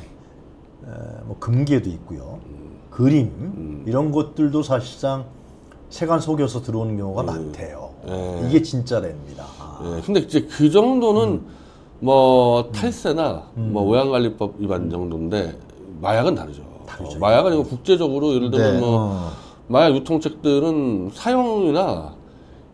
뭐, 금괴도 있고요. 음. 그림, 음. 이런 것들도 사실상 세관 속여서 들어오는 경우가 음. 많대요. 예. 이게 진짜랍니다. 아. 예. 근데 이제 그 정도는 음. 뭐 탈세나 음. 뭐 외환관리법 위반 정도인데 마약은 다르죠. 다르죠. 어, 마약은 이거 국제적으로 예를 들면 네. 뭐 어. 마약 유통책들은 사용이나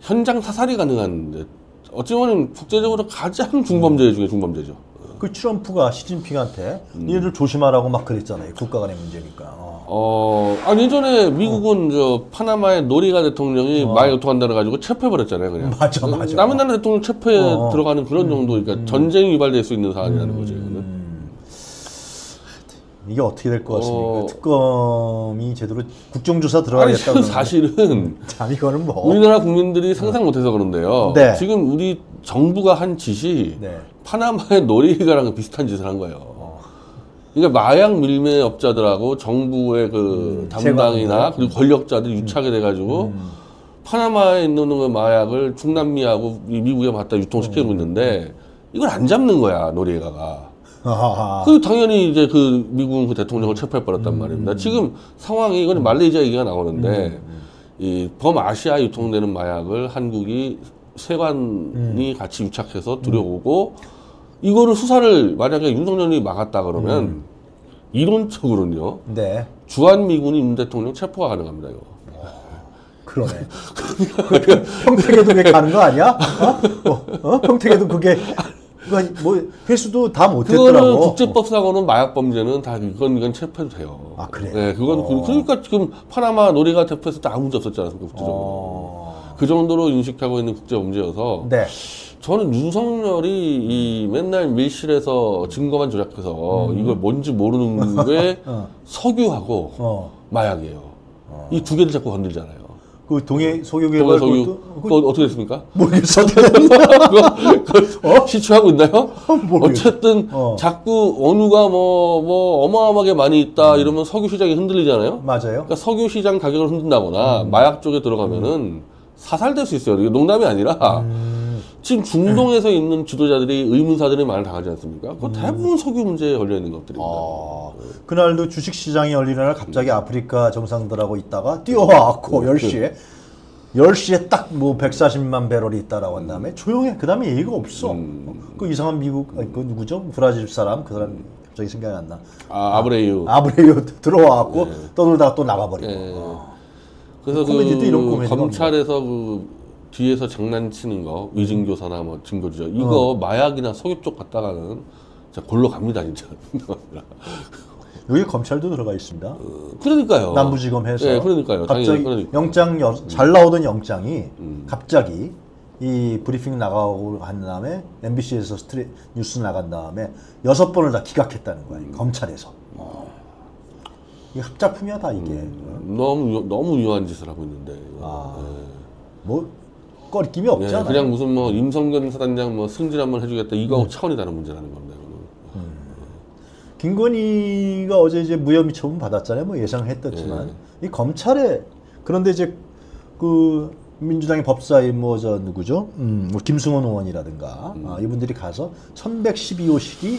현장 사살이 가능한데 어찌 보면 국제적으로 가장 중범죄 중에 중범죄죠. 그 트럼프가 시진핑한테 음. 니네들 조심하라고 막 그랬잖아요. 국가 간의 문제니까. 어, 어 아니 예전에 미국은 어. 저 파나마의 노리가 대통령이 어. 마약 유통한다고 가지고 체포해버렸잖아요. 그냥. 맞아, 맞아. 남은 나라 대통령 체포에 어. 들어가는 그런 음. 정도, 그러니까 음. 전쟁이 위반될 수 있는 사안이라는 음. 거죠. 이거는. 이게 어떻게 될 것 같습니까? 어... 특검이 제대로 국정조사 들어가겠다고. 사실은 참 이거는 뭐 우리나라 국민들이 상상 못해서 그런데요. 네. 지금 우리 정부가 한 짓이 네. 파나마의 노리가랑 비슷한 짓을 한 거예요. 어. 그러니까 마약 밀매업자들하고 정부의 그 음, 담당이나 그리고 권력자들 이 유착이 돼가지고 음. 파나마에 있는 그 마약을 중남미하고 미국에 갖다 유통시키고 음. 있는데 이걸 안 잡는 거야 노리가가. 그 당연히 이제 그 미국은 그 대통령을 체포해 버렸단 음. 말입니다. 지금 상황이 이건 말레이시아 얘기가 나오는데 음. 이 범아시아 유통되는 마약을 한국이 세관이 음. 같이 유착해서 들여오고 음. 이거를 수사를 만약에 윤석열이 막았다 그러면 음. 이론적으로는요. 네. 주한미군이 윤 대통령 체포가 가능합니다. 이거. 그러네. 평택에도 그게 가는 거 아니야? 어? 어? 어? 평택에도 그게. 뭐 회수도 다 못했더라고. 국제법상으로는 마약 범죄는 다 이건 이건 체포해도 돼요. 아 그래요? 네, 그건 어. 그러니까 지금 파나마 노리가 대표에서 다 아무 문제 없었지 않습니까? 국제적으로. 어. 그 정도로 인식하고 있는 국제 범죄여서. 네. 저는 윤석열이 이 맨날 밀실에서 증거만 조작해서 음. 이걸 뭔지 모르는 게 어. 석유하고 어. 마약이에요. 어. 이 두 개를 자꾸 건들잖아요. 그 동해 석유개발 동해 석유. 그거 어떻게 됐습니까? 모르겠어요. 그거 시추하고 있나요? 모르겠어. 어쨌든 어. 자꾸 원유가 뭐, 뭐 어마어마하게 많이 있다 음. 이러면 석유 시장이 흔들리잖아요. 맞아요. 그러니까 석유 시장 가격을 흔든다거나 음. 마약 쪽에 들어가면은 음. 사살될 수 있어요. 이게 농담이 아니라 음. 지금 중동에서 음. 있는 지도자들이 의문사들이 많이 당하지 않습니까? 그거 대부분 음. 석유 문제에 걸려 있는 것들입니다. 아. 그날도 주식시장이 열리는 날 갑자기 음. 아프리카 정상들하고 있다가 뛰어와갖고 음. 열 시에 열 시에 딱 뭐 백사십만 배럴이 있다라고 한 다음에 조용해. 그 다음에 얘기가 없어. 음. 그 이상한 미국, 아니, 그 누구죠? 브라질 사람? 그 사람 갑자기 생각이 안 나. 아, 아브레이오. 아브레이오 들어와갖고 네. 떠돌다가 또 나가버리고. 네. 어. 그래서 코미디도 이런 코미디가 검찰에서 그 뒤에서 장난치는 거, 위증교사나 뭐 증거주죠. 이거 어. 마약이나 석유 쪽 갔다가는 진짜 골로 갑니다, 진짜. 여기 검찰도 들어가 있습니다. 어, 그러니까요. 남부지검에서. 네, 그러니까요. 갑자기 당연히, 그러니까요. 영장 여, 잘 나오던 영장이 음. 갑자기 이 브리핑 나가고 간 다음에 엠비씨에서 스트레, 뉴스 나간 다음에 여섯 번을 다 기각했다는 거예요. 음. 검찰에서. 어. 이게 합작품이야 다 이게. 음, 너무 너무 유한 짓을 하고 있는데. 아, 네. 뭐 꺼리낌이 없잖아요. 네, 그냥 무슨 뭐 임성근 사단장 뭐 승진 한번 해주겠다 이거하고 음. 차원이 다른 문제라는 건데. 김건희가 어제 이제 무혐의 처분 받았잖아요. 뭐 예상했었지만. 예. 이 검찰에, 그런데 이제 그 민주당의 법사인 뭐 저 누구죠? 음, 뭐 김승원 의원이라든가 음. 아, 이분들이 가서 천백십이 호실이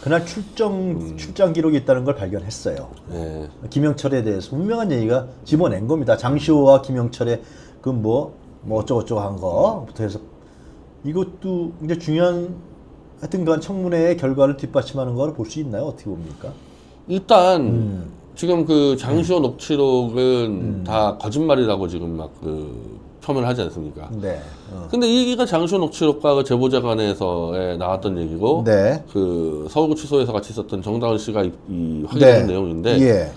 그날 출정, 음. 출장 기록이 있다는 걸 발견했어요. 예. 김영철에 대해서 분명한 얘기가 집어낸 겁니다. 장시호와 김영철의 그 뭐, 뭐 어쩌고저쩌고 한 거부터 해서 이것도 이제 중요한 하여튼 간 청문회의 결과를 뒷받침하는 걸 볼 수 있나요? 어떻게 봅니까? 일단 음. 지금 그 장시호 음. 녹취록은 음. 다 거짓말이라고 지금 막 그 표현을 하지 않습니까? 네. 어. 근데 이 얘기가 장시호 녹취록과 그 제보자 간에서에 나왔던 얘기고 네. 그 서울구치소에서 같이 있었던 정다은 씨가 이, 이 확인한 네. 내용인데 예.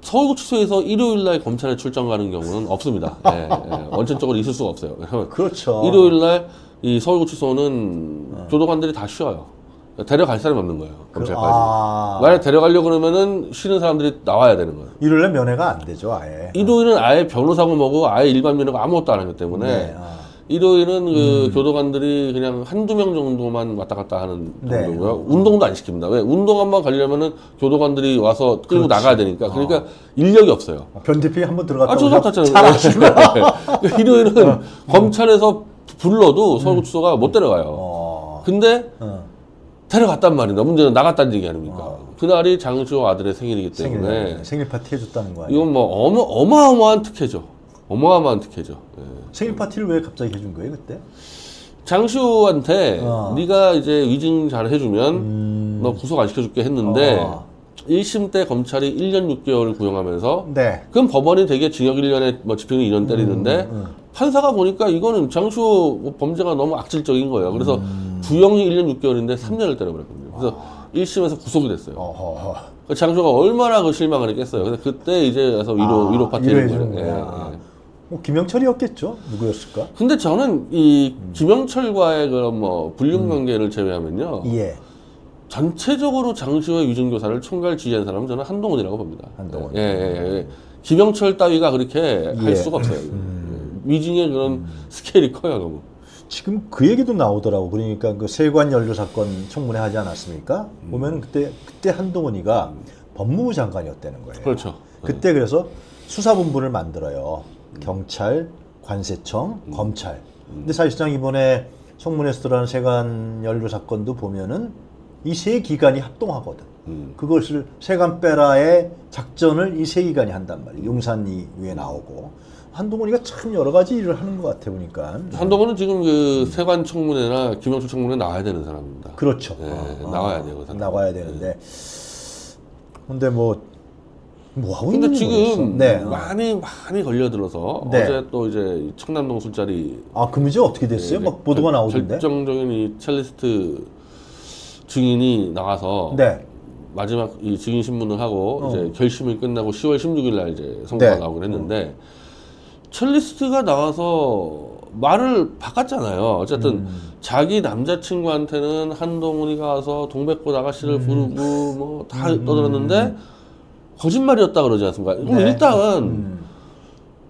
서울구치소에서 일요일날 검찰에 출장 가는 경우는 없습니다. 예, 예. 원천적으로 있을 수가 없어요. 그렇죠. 일요일날 이 서울구치소는 네. 조도관들이 다 쉬어요. 데려갈 사람이 없는 거예요. 검찰까지. 아 만약에 데려가려고 그러면은 쉬는 사람들이 나와야 되는 거예요. 일요일은 면회가 안 되죠. 아예. 일요일은 아예 변호사고 뭐고 아예 일반 면회가 아무것도 안 하기 때문에 네. 아. 일요일은 그 음. 교도관들이 그냥 한두 명 정도만 왔다 갔다 하는 정도고요. 네. 운동도 안 시킵니다. 왜? 운동 한번 가려면은 교도관들이 와서 끌고 그렇지. 나가야 되니까. 그러니까 어. 인력이 없어요. 변대표에 한번 들어갔다. 아, 저도 갔잖아요. 일요일은 어. 검찰에서 불러도 서울구치소가 음. 못 데려가요. 어. 근데 어. 데려갔단 말입니다. 문제는 나갔다는 얘기 아닙니까? 어. 그날이 장시호 아들의 생일이기 때문에. 생일, 생일 파티 해줬다는 거 아니에요? 이건 뭐 어마, 어마어마한 특혜죠. 어마어마한 특혜죠. 예. 생일 파티를 왜 갑자기 해준 거예요 그때? 장시호한테 어. 네가 이제 위증 잘 해주면 음. 너 구속 안 시켜줄게 했는데 어. 일 심 때 검찰이 일 년 육 개월을 구형하면서 네. 그럼 법원이 되게 징역 일 년에 뭐 집행유 이 년 때리는데 음, 음. 판사가 보니까 이거는 장시호 범죄가 너무 악질적인 거예요. 그래서 음. 구형이 일 년 육 개월인데 삼 년을 때려버렸거든요. 그래서 어. 일 심에서 구속이 됐어요. 어허허. 장시호가 얼마나 그 실망을 했겠어요. 그래서 그때 이제 와서 위로, 아, 위로 파티를 한 거예요. 뭐 김영철이었겠죠? 누구였을까? 근데 저는 이 음. 김영철과의 그런 뭐 불륜관계를 음. 제외하면요. 예. 전체적으로 장시호의 위증교사를 총괄 지휘한 사람은 저는 한동훈이라고 봅니다. 한동훈. 예, 예, 예. 김영철 따위가 그렇게 예. 할 수가 없어요. 음. 위증의 그런 음. 스케일이 커요, 너무. 지금 그 얘기도 나오더라고. 그러니까 그 세관 연료 사건 청문회 하지 않았습니까? 음. 보면은 그때, 그때 한동훈이가 법무부 장관이었다는 거예요. 그렇죠. 그때 네. 그래서 수사본부를 만들어요. 경찰, 관세청, 음. 검찰. 근데 사실상 이번에 청문회에서 드러난 세관 연료 사건도 보면은 이 세 기관이 합동하거든. 음. 그것을 세관 빼라의 작전을 이 세 기관이 한단 말이에요. 용산이 위에 나오고. 한동훈이가 참 여러 가지 일을 하는 것 같아 보니까. 한동훈은 지금 그 세관 청문회나 김영철 청문회 나와야 되는 사람입니다. 그렇죠. 네, 아, 나와야 돼요. 그 나와야 되는데. 네. 근데 뭐. 뭐하고 근데 지금 네. 많이 많이 걸려들어서 네. 어제 또 이제 청남동 술자리 아 그 문제 어떻게 됐어요? 네, 막 보도가 나오던데 결정적인 이 첼리스트 증인이 나와서 네. 마지막 이 증인 신문을 하고 어. 이제 결심이 끝나고 시월 십육일 날 이제 선고가 네. 나오긴 했는데 어. 첼리스트가 나와서 말을 바꿨잖아요. 어쨌든 음. 자기 남자친구한테는 한동훈이가 와서 동백꽃 아가씨를 음. 부르고 뭐 다 음. 떠들었는데 거짓말이었다 그러지 않습니까? 네. 그럼 일단 음.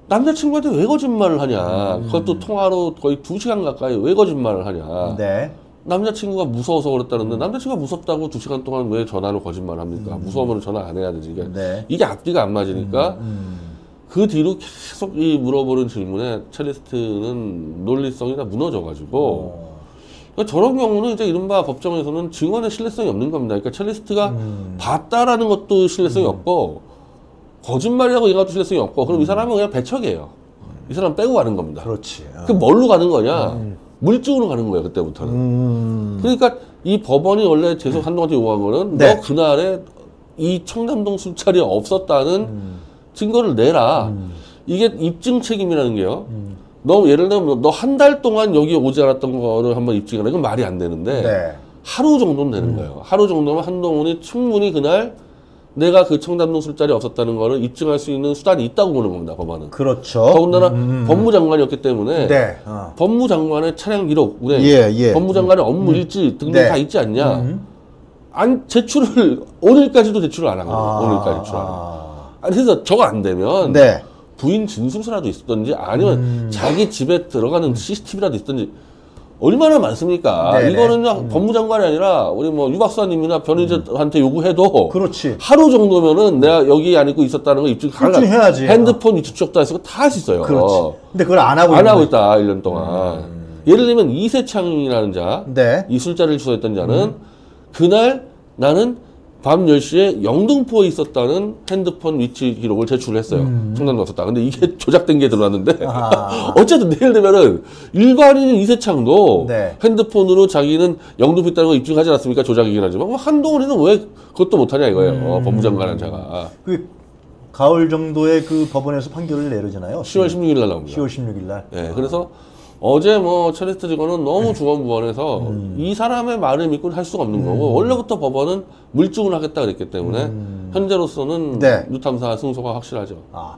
남자친구한테 왜 거짓말을 하냐. 음. 그것도 통화로 거의 두 시간 가까이 왜 거짓말을 하냐. 네. 남자친구가 무서워서 그랬다는데 남자친구가 무섭다고 두 시간 동안 왜 전화로 거짓말을 합니까? 음. 무서우면 전화 안 해야 되지. 그러니까 네. 이게 앞뒤가 안 맞으니까 음. 음. 그 뒤로 계속 이 물어보는 질문에 첼리스트는 논리성이 다 무너져가지고 오. 그러니까 저런 경우는 이제 이른바 법정에서는 증언의 신뢰성이 없는 겁니다. 그러니까 첼리스트가 음. 봤다라는 것도 신뢰성이 음. 없고 거짓말이라고 얘기하도 신뢰성이 없고 그럼 음. 이 사람은 그냥 배척이에요. 음. 이 사람 빼고 가는 겁니다. 그렇지. 아. 그 뭘로 가는 거냐? 음. 물증으로 가는 거예요. 그때부터는. 음. 그러니까 이 법원이 원래 계속 한동훈한테 요구한 거는 네. 너 그날에 이 청담동 술자리에 없었다는 음. 증거를 내라. 음. 이게 입증 책임이라는 게요. 음. 너 예를 들면 너 한 달 동안 여기 오지 않았던 거를 한번 입증하라. 이건 말이 안 되는데 네. 하루 정도는 되는 음. 거예요. 하루 정도면 한동훈이 충분히 그날 내가 그 청담동 술자리에 없었다는 거를 입증할 수 있는 수단이 있다고 보는 겁니다. 법안은. 그렇죠. 더군다나 음. 법무장관이었기 때문에 네. 어. 법무장관의 차량 기록, 운행, 예, 예. 법무장관의 음. 업무 일지 등등 네. 다 있지 않냐. 음. 안 제출을 오늘까지도 제출을 안 하거든요. 아. 오늘까지 제출 안 아. 아니 그래서 저거 안 되면 네. 부인 진술서라도 있었던지 아니면 음. 자기 집에 들어가는 씨씨티비라도 있었던지 얼마나 많습니까? 네네. 이거는 음. 법무장관이 아니라 우리 뭐 유박사님이나 변희재한테 음. 요구해도 그렇지. 하루 정도면은 내가 여기 안 있고 있었다는 거 입증 가능해야지. 핸드폰 위치 추적도 해서 다 할 수 있어요. 그렇지. 근데 그걸 안 하고 안 하고 있다. 일 년 동안. 음. 예를 들면 이세창이라는 자, 네. 이 술자리를 주도했던 자는 음. 그날 나는 밤 열 시에 영등포에 있었다는 핸드폰 위치 기록을 제출했어요. 음. 청담동에 없었다. 근데 이게 조작된 게 들어왔는데 아. 어쨌든 예를 들면은 일반인 이세창도 네. 핸드폰으로 자기는 영등포 있다는 거 입증하지 않았습니까? 조작이긴 하지만 한동훈이는 왜 그것도 못하냐 이거예요. 음. 어, 법무장관한 자가. 그 가을 정도에 그 법원에서 판결을 내리잖아요. 시월 십육일 날 나옵니다. 시월 십육일 날. 네, 아. 그래서 어제 뭐 첼리스트 직원은 너무 중언부언해서 음. 이 사람의 말을 믿고 할 수가 없는 음. 거고 원래부터 법원은 물증을 하겠다 그랬기 때문에 음. 현재로서는 네. 유탐사 승소가 확실하죠. 아,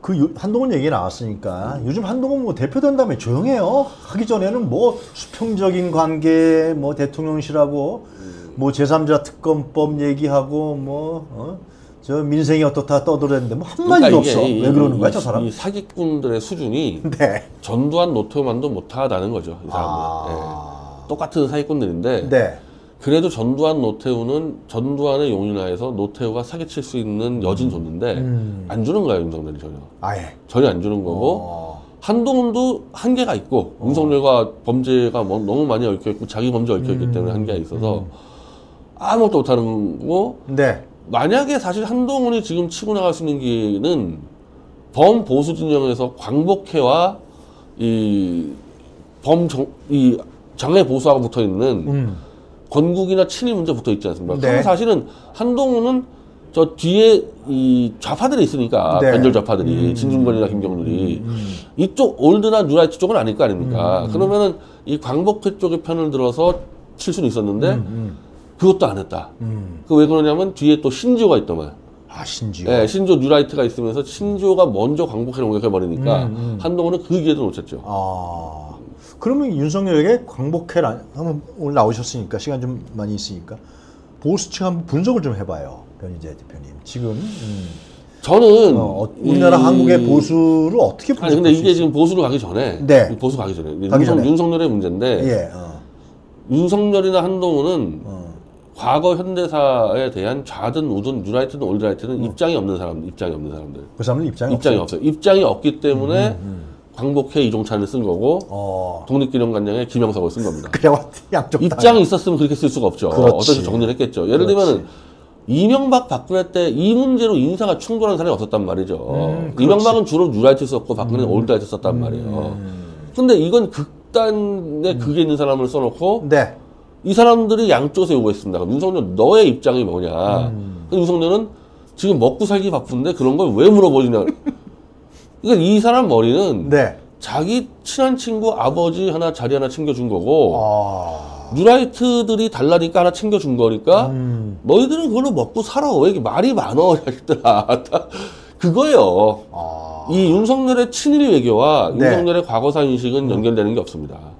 그 유, 한동훈 얘기 나왔으니까 음. 요즘 한동훈 뭐 대표된 다음에 조용해요. 하기 전에는 뭐 수평적인 관계, 뭐 대통령실하고 음. 뭐 제삼자 특검법 얘기하고 뭐 어? 저 민생이 어떻다 떠들었는데 뭐 한마디도 그러니까 없어. 이, 왜 그러는 이, 거야 저 사람? 이 사기꾼들의 수준이 네. 전두환 노태우만도 못하다는 거죠. 이 사람은. 아... 네. 똑같은 사기꾼들인데 네. 그래도 전두환 노태우는 전두환의 용인하에서 노태우가 사기칠 수 있는 여진 줬는데 음. 안 주는 거예요. 윤석열이 전혀. 아예. 전혀 안 주는 거고 어... 한동훈도 한계가 있고 어... 윤석열과 범죄가 뭐 너무 많이 얽혀있고 자기 범죄 얽혀있기 음... 때문에 한계가 있어서 음. 아무것도 못하는 거고 네. 만약에 사실 한동훈이 지금 치고 나갈 수 있는 길은 범보수 진영에서 광복회와 이 범정, 이 장애보수하고 붙어 있는 음. 건국이나 친일 문제 붙어 있지 않습니까? 네. 사실은 한동훈은 저 뒤에 이 좌파들이 있으니까, 네. 변절 좌파들이, 음. 진중권이나 김경률이. 음. 이쪽 올드나 뉴라이트 쪽은 아닐 거 아닙니까? 음. 그러면은 이 광복회 쪽의 편을 들어서 칠 수는 있었는데, 음. 그것도 안 했다. 음. 그 왜 그러냐면 뒤에 또 신지호가 있더만. 아, 신지호. 예, 신지호 뉴라이트가 있으면서 신지호가 먼저 광복회를 공격해버리니까 음, 음. 한동훈은 그 기회도 놓쳤죠. 아, 그러면 윤석열에게 광복회를 한번 오늘 나오셨으니까 시간 좀 많이 있으니까 보수 측 한번 분석을 좀 해봐요, 변희재 대표님. 지금 음. 저는 어, 우리나라 이... 한국의 보수를 어떻게 보는? 아니 근데 이게 지금 보수로 가기 전에, 네. 보수 가기 전에 가기 전에 윤석열의 문제인데, 예. 어. 윤석열이나 한동훈은. 어. 과거 현대사에 대한 좌든 우든 뉴라이트든 올드라이트든 음. 입장이 없는 사람들, 입장이 없는 사람들. 그 사람은 입장이, 입장이 없어요. 없어요. 입장이 없기 때문에 음, 음. 광복회 이종찬을 쓴 거고 어. 독립기념관장에 김영석을 쓴 겁니다. 양쪽 입장이 있었으면 그렇게 쓸 수가 없죠. 어떻게 정리를 했겠죠. 예를 들면 이명박 박근혜 때 이 문제로 인사가 충돌한 사람이 없었단 말이죠. 음, 이명박은 주로 뉴라이트 썼고 박근혜는 음. 올드라이트 썼단 말이에요. 음. 근데 이건 극단에 음. 극에 있는 사람을 써놓고 네. 이 사람들이 양쪽에서 요구했습니다. 윤석열, 너의 입장이 뭐냐. 음. 윤석열은 지금 먹고 살기 바쁜데 그런 걸 왜 물어보냐. 그러니까 이 사람 머리는 네. 자기 친한 친구 아버지 하나 자리 하나 챙겨준 거고 아... 뉴라이트들이 달라니까 하나 챙겨준 거니까 음. 너희들은 그걸로 먹고 살아. 왜 이렇게 말이 많어. 그거예요. 아... 이 윤석열의 친일 외교와 네. 윤석열의 과거사 인식은 연결되는 게 없습니다.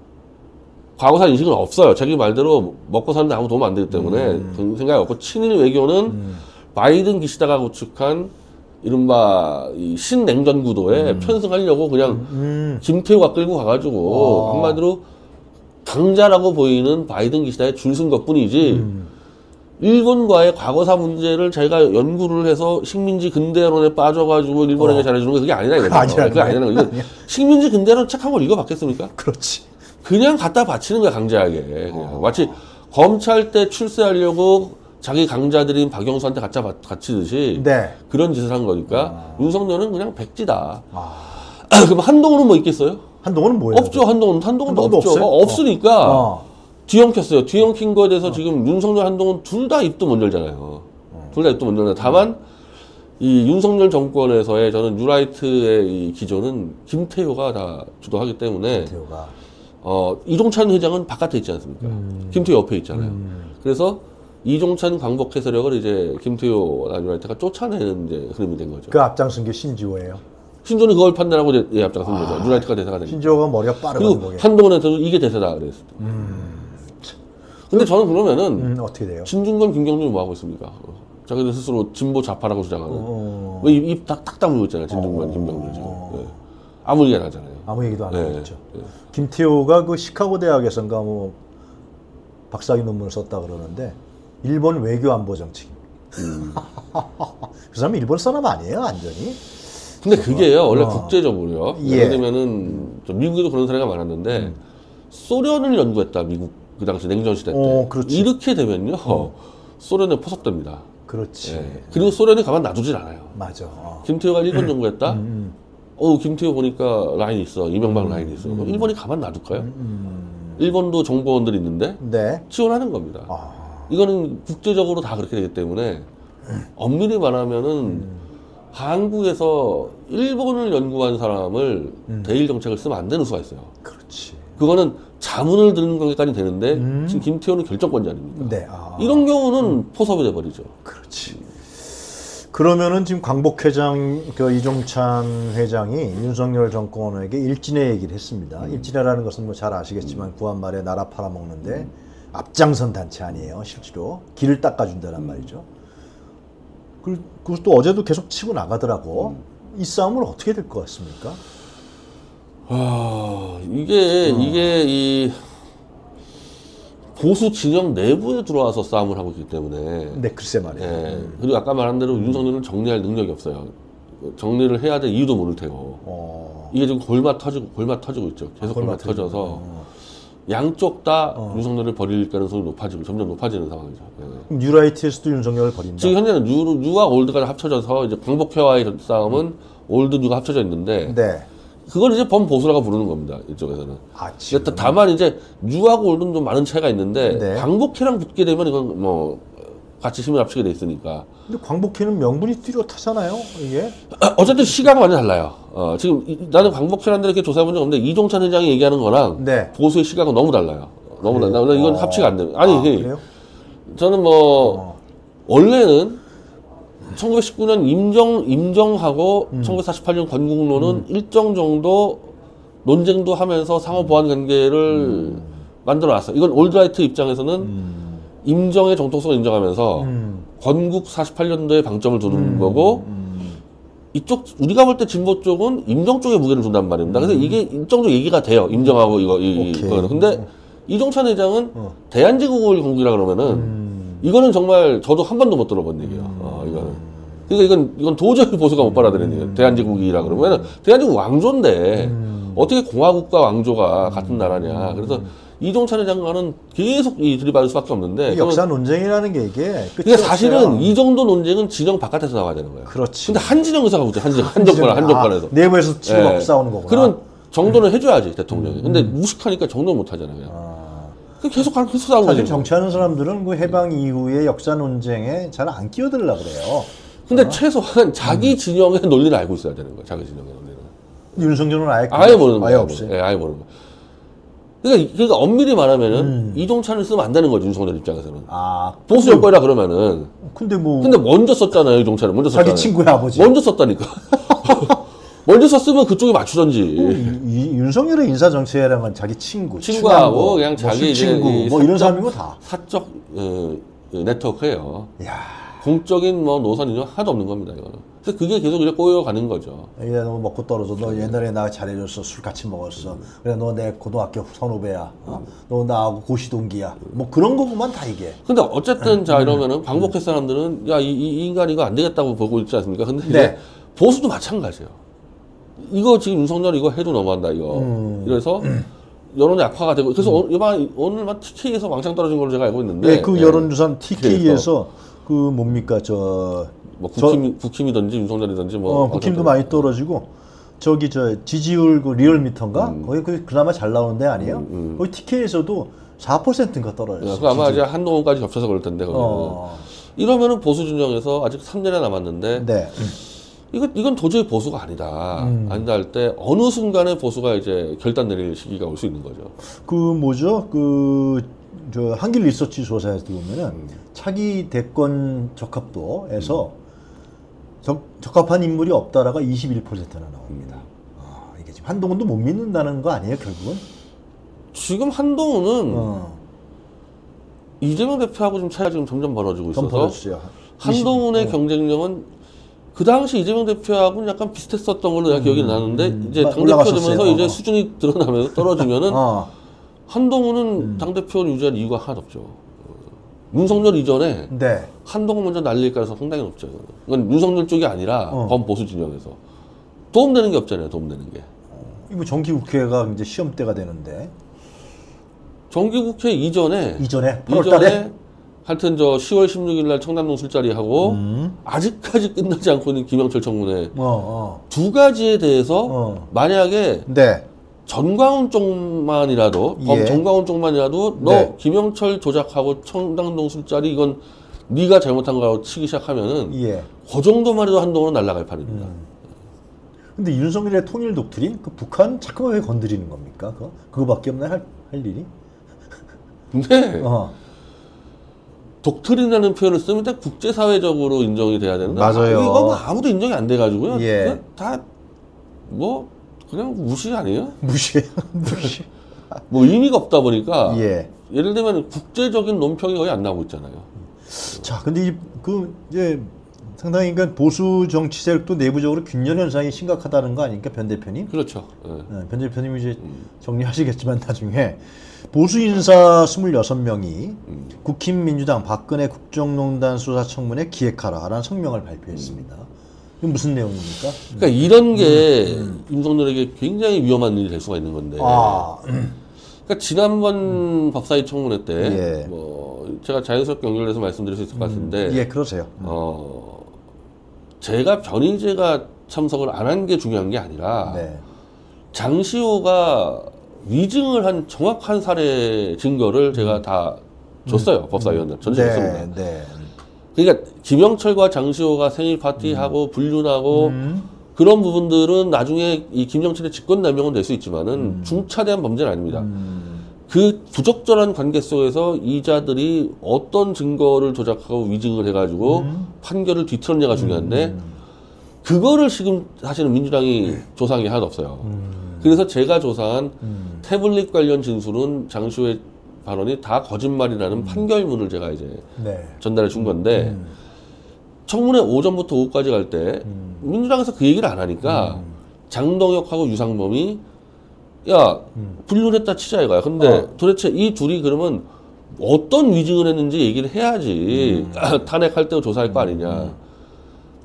과거사 인식은 없어요. 자기 말대로 먹고 사는데 아무 도움 안 되기 때문에 음. 그런 생각이 없고 친일 외교는 음. 바이든 기시다가 구축한 이른바 이 신냉전 구도에 음. 편승하려고 그냥 음. 김태우가 끌고 가가지고 와. 한마디로 강자라고 보이는 바이든 기시다에 줄선 것뿐이지 음. 일본과의 과거사 문제를 자기가 연구를 해서 식민지 근대론에 빠져가지고 일본에게 어. 잘해주는 게 그게 아니라 이거죠. 그게 아니라는 거죠. 식민지 근대론 책 한 권 읽어봤겠습니까? 그렇지. 그냥 갖다 바치는 거야, 강자에게. 그냥. 마치 검찰 때 출세하려고 자기 강자들인 박영수한테 갖다 바치듯이 네. 그런 짓을 한 거니까 아. 윤석열은 그냥 백지다. 아. 그럼 한동훈은 뭐 있겠어요? 한동훈은 뭐예요? 없죠. 한동훈, 한동훈도, 한동훈도 없죠. 어, 없으니까 어. 뒤엉켰어요. 뒤엉킨 거에 대해서 어. 지금 윤석열, 한동훈 둘 다 입도 못 열잖아요. 어. 둘 다 입도 못 열잖아요. 다만 이 윤석열 정권에서의 저는 뉴라이트의 이 기조는 김태효가 다 주도하기 때문에 김태효가. 어, 이종찬 회장은 바깥에 있지 않습니까? 음. 김태효 옆에 있잖아요. 음. 그래서 이종찬 광복회 세력을 이제 김태효 나뉴라이트가 쫓아내는 이제 흐름이 된 거죠. 그 앞장선 게 신지호예요. 신지호는 그걸 판단하고 이제 예, 앞장선 아, 거죠. 뉴라이트가 대세가 되니까. 신지호가 머리가 빠르거든요. 그리고 한동훈한테도 이게 대세다 그랬을 때. 음. 근데 저는 그러면은 음, 어떻게 돼요? 진중권 김경률 뭐 하고 있습니까? 어. 자기들 스스로 진보 좌파라고 주장하는. 어. 왜 입 딱 딱 다물고 있잖아요. 진중권 어. 김경률 지금. 네. 아무 얘기 안 하잖아요. 아무 얘기도 안 네, 하겠죠. 네. 김태효가 그 시카고 대학에선가 뭐 박사학위 논문을 썼다 그러는데 일본 외교 안보 정책. 음. 그 사람이 일본 사람 아니에요, 완전히. 근데 그게요, 원래 어. 국제적으로요. 예. 예를 들면은 미국에도 그런 사례가 많았는데 음. 소련을 연구했다, 미국 그 당시 냉전 시대 때. 어, 그렇지. 이렇게 되면요, 음. 소련에 포섭됩니다. 그렇지. 예. 그리고 소련이 가만 놔두질 않아요. 맞아. 어. 김태효가 일본 연구했다. 음, 음. 어 김태효 보니까 라인이 있어. 이명박 음, 라인이 있어. 음. 일본이 가만 놔둘까요? 음. 일본도 정보원들이 있는데 네. 지원하는 겁니다. 아. 이거는 국제적으로 다 그렇게 되기 때문에 엄밀히 말하면은 음. 한국에서 일본을 연구한 사람을 음. 대일 정책을 쓰면 안 되는 수가 있어요. 그렇지. 그거는 자문을 듣는 관계까지 되는데 음. 지금 김태효는 결정권자 아닙니까? 네. 아. 이런 경우는 음. 포섭이 돼버리죠. 그렇지. 그러면은 지금 광복 회장, 그 이종찬 회장이 윤석열 정권에게 일진의 얘기를 했습니다. 음. 일진회라는 것은 뭐 잘 아시겠지만 음. 구한말에 나라 팔아먹는데 음. 앞장선 단체 아니에요, 실제로. 길을 닦아준다란 음. 말이죠. 그리고 또 어제도 계속 치고 나가더라고. 음. 이 싸움은 어떻게 될 것 같습니까? 아, 이게, 음. 이게, 이, 보수 진영 내부에 들어와서 싸움을 하고 있기 때문에. 네, 글쎄 말이에요. 예. 그리고 아까 말한 대로 윤석열은 정리할 능력이 없어요. 정리를 해야 될 이유도 모를 테고. 어. 이게 지금 골마 터지고, 골마 터지고 있죠. 계속 아, 골마, 골마 터져서. 어. 양쪽 다 어. 윤석열을 버릴 가능성이 높아지고, 점점 높아지는 상황이죠. 예. 뉴라이트에서도 윤석열을 버린다? 지금 현재는 뉴, 뉴와 올드가 합쳐져서, 이제 광복회와의 싸움은 음. 올드, 뉴가 합쳐져 있는데. 네. 그걸 이제 범보수라고 부르는 겁니다. 이쪽에서는. 아, 그러니까 다만 이제 뉴하고 올드는 좀 많은 차이가 있는데 네. 광복회랑 붙게 되면 이건 뭐 같이 힘을 합치게 돼 있으니까. 근데 광복회는 명분이 뚜렷하잖아요. 이게. 아, 어쨌든 시각은 완전 달라요. 어, 지금 이, 나는 광복회라는 데 이렇게 조사해본 적 없는데 이종찬 회장이 얘기하는 거랑 네. 보수의 시각은 너무 달라요. 너무 달라요. 그래. 이건 어... 합치가 안 돼요. 아니 아, 그래요? 저는 뭐 어... 원래는 천구백십구 년 임정, 임정하고 음. 천구백사십팔 년 건국론은 음. 일정 정도 논쟁도 하면서 상호 보완 관계를 음. 만들어 놨어요. 이건 올드라이트 입장에서는 음. 임정의 정통성을 인정하면서 음. 건국 사십팔 년도에 방점을 두는 음. 거고 음. 이쪽, 우리가 볼 때 진보 쪽은 임정 쪽에 무게를 둔단 말입니다. 그래서 음. 이게 일정도 얘기가 돼요. 임정하고 이거, 이, 이거는. 근데 이종찬 회장은 어. 대한제국을 건국이라 그러면은 음. 이거는 정말 저도 한 번도 못 들어본 얘기예요. 어, 이거는. 그러니까 이건, 이건 도저히 보수가 못 받아들이는 얘기예요. 대한제국이라 그러면은, 대한제국 왕조인데, 음. 어떻게 공화국과 왕조가 같은 나라냐. 그래서 이종찬 회장과는 계속 이 들이받을 수밖에 없는데. 역사 논쟁이라는 게 이게. 그러니까 사실은 이 정도 논쟁은 진영 바깥에서 나와야 되는 거예요. 그렇지. 근데 한 진영 의사가 붙죠. 한 진영, 한 정권, 한 정권에서. 아, 내부에서 치고 막 싸우는 거구나. 그런 정도는 해줘야지, 대통령이. 근데 무식하니까 정도는 못 하잖아요. 아. 계속 계속 싸우고 사실 정치하는 사람들은 그 해방 이후의 역사 논쟁에 잘 안 끼어들려고 그래요. 근데 어? 최소한 자기 진영의 논리를 알고 있어야 되는 거예요. 자기 진영의 논리는. 윤석열은 아예 아예 모르는 거예요. 아예 없어요. 예, 아예 모르는 거예요. 그러니까, 그러니까 엄밀히 말하면은 음. 이종찬을 쓰면 안 되는 거죠. 윤석열 입장에서는. 아, 보수 정권이라 그러면은. 근데 뭐. 근데 먼저 썼잖아요. 이종찬을 먼저 썼잖아요. 자기 친구의 아버지. 먼저 썼다니까. 먼저 썼으면 그쪽에 맞추던지. 이, 이, 윤석열의 인사정책이라면 자기 친구, 친구하고 친구, 그냥 자기 뭐 친구, 이제 뭐 사적, 이런 사람이고 다 사적 어, 네트워크예요. 이야. 공적인 뭐 노선이 하나도 없는 겁니다. 이거는. 그래서 그게 계속 이제 꼬여가는 거죠. 얘 너무 먹고 떨어져. 너 옛날에 나 잘해줬어. 술 같이 먹었어. 그래 너 내 고등학교 선후배야. 어? 너 나하고 고시 동기야. 뭐 그런 거구만 다 이게. 근데 어쨌든 음, 자 이러면은 방북회 음. 사람들은 야 이 이 인간 이거 안 되겠다고 보고 있지 않습니까? 근데 네. 이제 보수도 마찬가지예요. 이거 지금 윤석열 이거 해도 너무한다 이거. 음. 이래서 여론이 악화가 되고 그래서 음. 오늘, 오늘 막 티케이에서 왕창 떨어진 걸로 제가 알고 있는데. 네, 그 여론조사 티케이에서 그 뭡니까 저 뭐 국힘, 국힘이든지 윤석열이든지 뭐. 어, 국힘도 많이 떨어지고 저기 저 지지율 그 리얼미터인가 음. 거기 그 그나마 잘 나오는 데 아니에요? 음, 음. 거기 티케이에서도 사 퍼센트인가 떨어졌어요. 네, 그 아마 이제 한동훈까지 겹쳐서 그럴 텐데 거기는. 어. 이러면은 보수 진영에서 아직 삼 년이 남았는데. 네. 이건, 이건 도저히 보수가 아니다. 음. 아니다 할 때, 어느 순간에 보수가 이제 결단 내릴 시기가 올 수 있는 거죠. 그, 뭐죠? 그, 저, 한길 리서치 조사에서 보면은, 음. 차기 대권 적합도에서 음. 적, 적합한 인물이 없다라가 이십일 퍼센트나 나옵니다. 음. 아, 이게 지금 한동훈도 못 믿는다는 거 아니에요, 결국은? 지금 한동훈은, 어. 이재명 대표하고 지금 차이가 지금 점점 벌어지고 있어서, 벌어지죠. 한동훈의 이십, 어. 경쟁력은 그 당시 이재명 대표하고는 약간 비슷했었던 걸로 내가 음, 기억이 나는데 음, 이제 당대표 되면서 어. 이제 수준이 드러나면서 떨어지면은 어. 한동훈은 음. 당대표를 유지할 이유가 하나도 없죠. 윤석열 이전에 네. 한동훈 먼저 날릴 가능성이 상당히 높죠. 이건 윤석열 쪽이 아니라 어. 범보수 진영에서 도움되는 게 없잖아요. 도움되는 게. 이거 정기국회가 이제 시험대가 되는데 정기국회 이전에 이전에 팔월 달에 하여튼 저 시월 십육일날 청담동 술자리 하고 음. 아직까지 끝나지 않고 있는 김영철 청문회 어, 어. 두 가지에 대해서 어. 만약에 네. 전광훈 쪽만이라도 예. 전광훈 쪽만이라도 너 네. 김영철 조작하고 청담동 술자리 이건 네가 잘못한 거라고 치기 시작하면은 예. 그 정도만 해도 한동훈은 날아갈 판입니다. 음. 근데 윤석열의 통일 독트린 그 북한 자꾸만 왜 건드리는 겁니까? 그거? 그거밖에 없나 할, 할 일이? 네. 어. 독트린이라는 표현을 쓰면 딱 국제사회적으로 인정이 돼야 되는데 맞아요. 이거 뭐 아무도 인정이 안 돼가지고요. 예. 다 뭐 그냥 무시 아니에요? 무시. 무시. 뭐 의미가 없다 보니까 예. 예를 들면 국제적인 논평이 거의 안 나오고 있잖아요. 자, 근데 이, 그 이제 상당히 그러니까 보수 정치 세력도 내부적으로 균열 현상이 심각하다는 거 아닙니까, 변 대표님? 그렇죠. 네. 변 대표님이 이제 정리하시겠지만 나중에 보수 인사 이십육 명이 음. 국힘 민주당 박근혜 국정농단 수사 청문회 기획하라라는 성명을 발표했습니다. 이건 무슨 내용입니까? 그러니까 이런 게 음. 임성근에게 굉장히 위험한 일이 될 수가 있는 건데. 아. 그러니까 지난번 음. 법사위 청문회 때, 예. 뭐 제가 자연스럽게 연결돼서 말씀드릴 수 있을 것 같은데, 음. 예, 그러세요. 음. 어, 제가 변희재가 참석을 안 한 게 중요한 게 아니라 네. 장시호가 위증을 한 정확한 사례 증거를 제가 음. 다 줬어요. 음. 법사위원들 전시했습니다. 네, 네. 그러니까 김영철과 장시호가 생일 파티하고 음. 불륜하고. 음. 그런 부분들은 나중에 이 김영철의 직권남용은 될 수 있지만은 음. 중차대한 범죄는 아닙니다. 음. 그 부적절한 관계 속에서 이자들이 어떤 증거를 조작하고 위증을 해가지고 음. 판결을 뒤틀었냐가 중요한데 음. 그거를 지금 사실은 민주당이 네. 조사한 게 하나도 없어요. 음. 그래서 제가 조사한 음. 태블릿 관련 진술은 장시호의 발언이 다 거짓말이라는 음. 판결문을 제가 이제 네. 전달해 준 건데 음. 청문회 오전부터 오후까지 갈 때 음. 민주당에서 그 얘기를 안 하니까 음. 장동혁하고 유상범이 야 음. 불륜했다 치자 이거야. 근데 어. 도대체 이 둘이 그러면 어떤 위증을 했는지 얘기를 해야지 음. 탄핵할 때 조사할 거 아니냐. 음.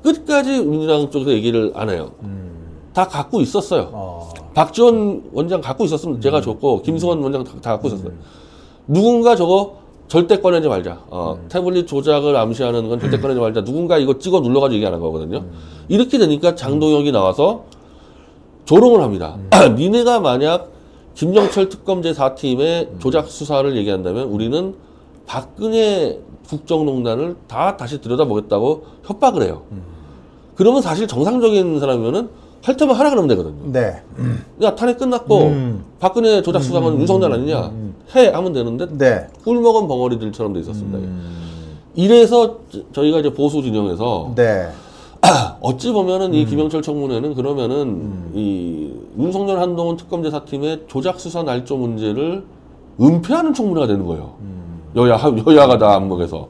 끝까지 민주당 쪽에서 얘기를 안 해요. 음. 다 갖고 있었어요. 어. 박지원 원장 갖고 있었으면 음. 제가 줬고 김승원 음. 원장 다, 다 갖고 있었어요. 음. 누군가 저거 절대 꺼내지 말자. 어, 음. 태블릿 조작을 암시하는 건 절대 꺼내지 말자. 누군가 이거 찍어 눌러가지고 얘기하는 거거든요. 음. 이렇게 되니까 장동혁이 나와서 조롱을 합니다. 음. 니네가 만약 김영철 특검제 사 팀의 음. 조작 수사를 얘기한다면 우리는 박근혜 국정농단을 다 다시 들여다보겠다고 협박을 해요. 음. 그러면 사실 정상적인 사람이면은 할 테면 하라 그러면 되거든요. 네. 음. 야, 탄핵 끝났고 음. 박근혜 조작 수사는 음. 윤석열 아니냐. 음. 해 하면 되는데 네. 꿀먹은 벙어리들처럼 돼 있었습니다. 음. 이래서 저희가 이제 보수 진영에서 네. 어찌 보면은 음. 이 김영철 청문회는 그러면은 음. 이 윤석열 한동훈 특검제 사팀의 조작 수사 날조 문제를 은폐하는 청문회가 되는 거예요. 음. 여야 여야가 다 안목에서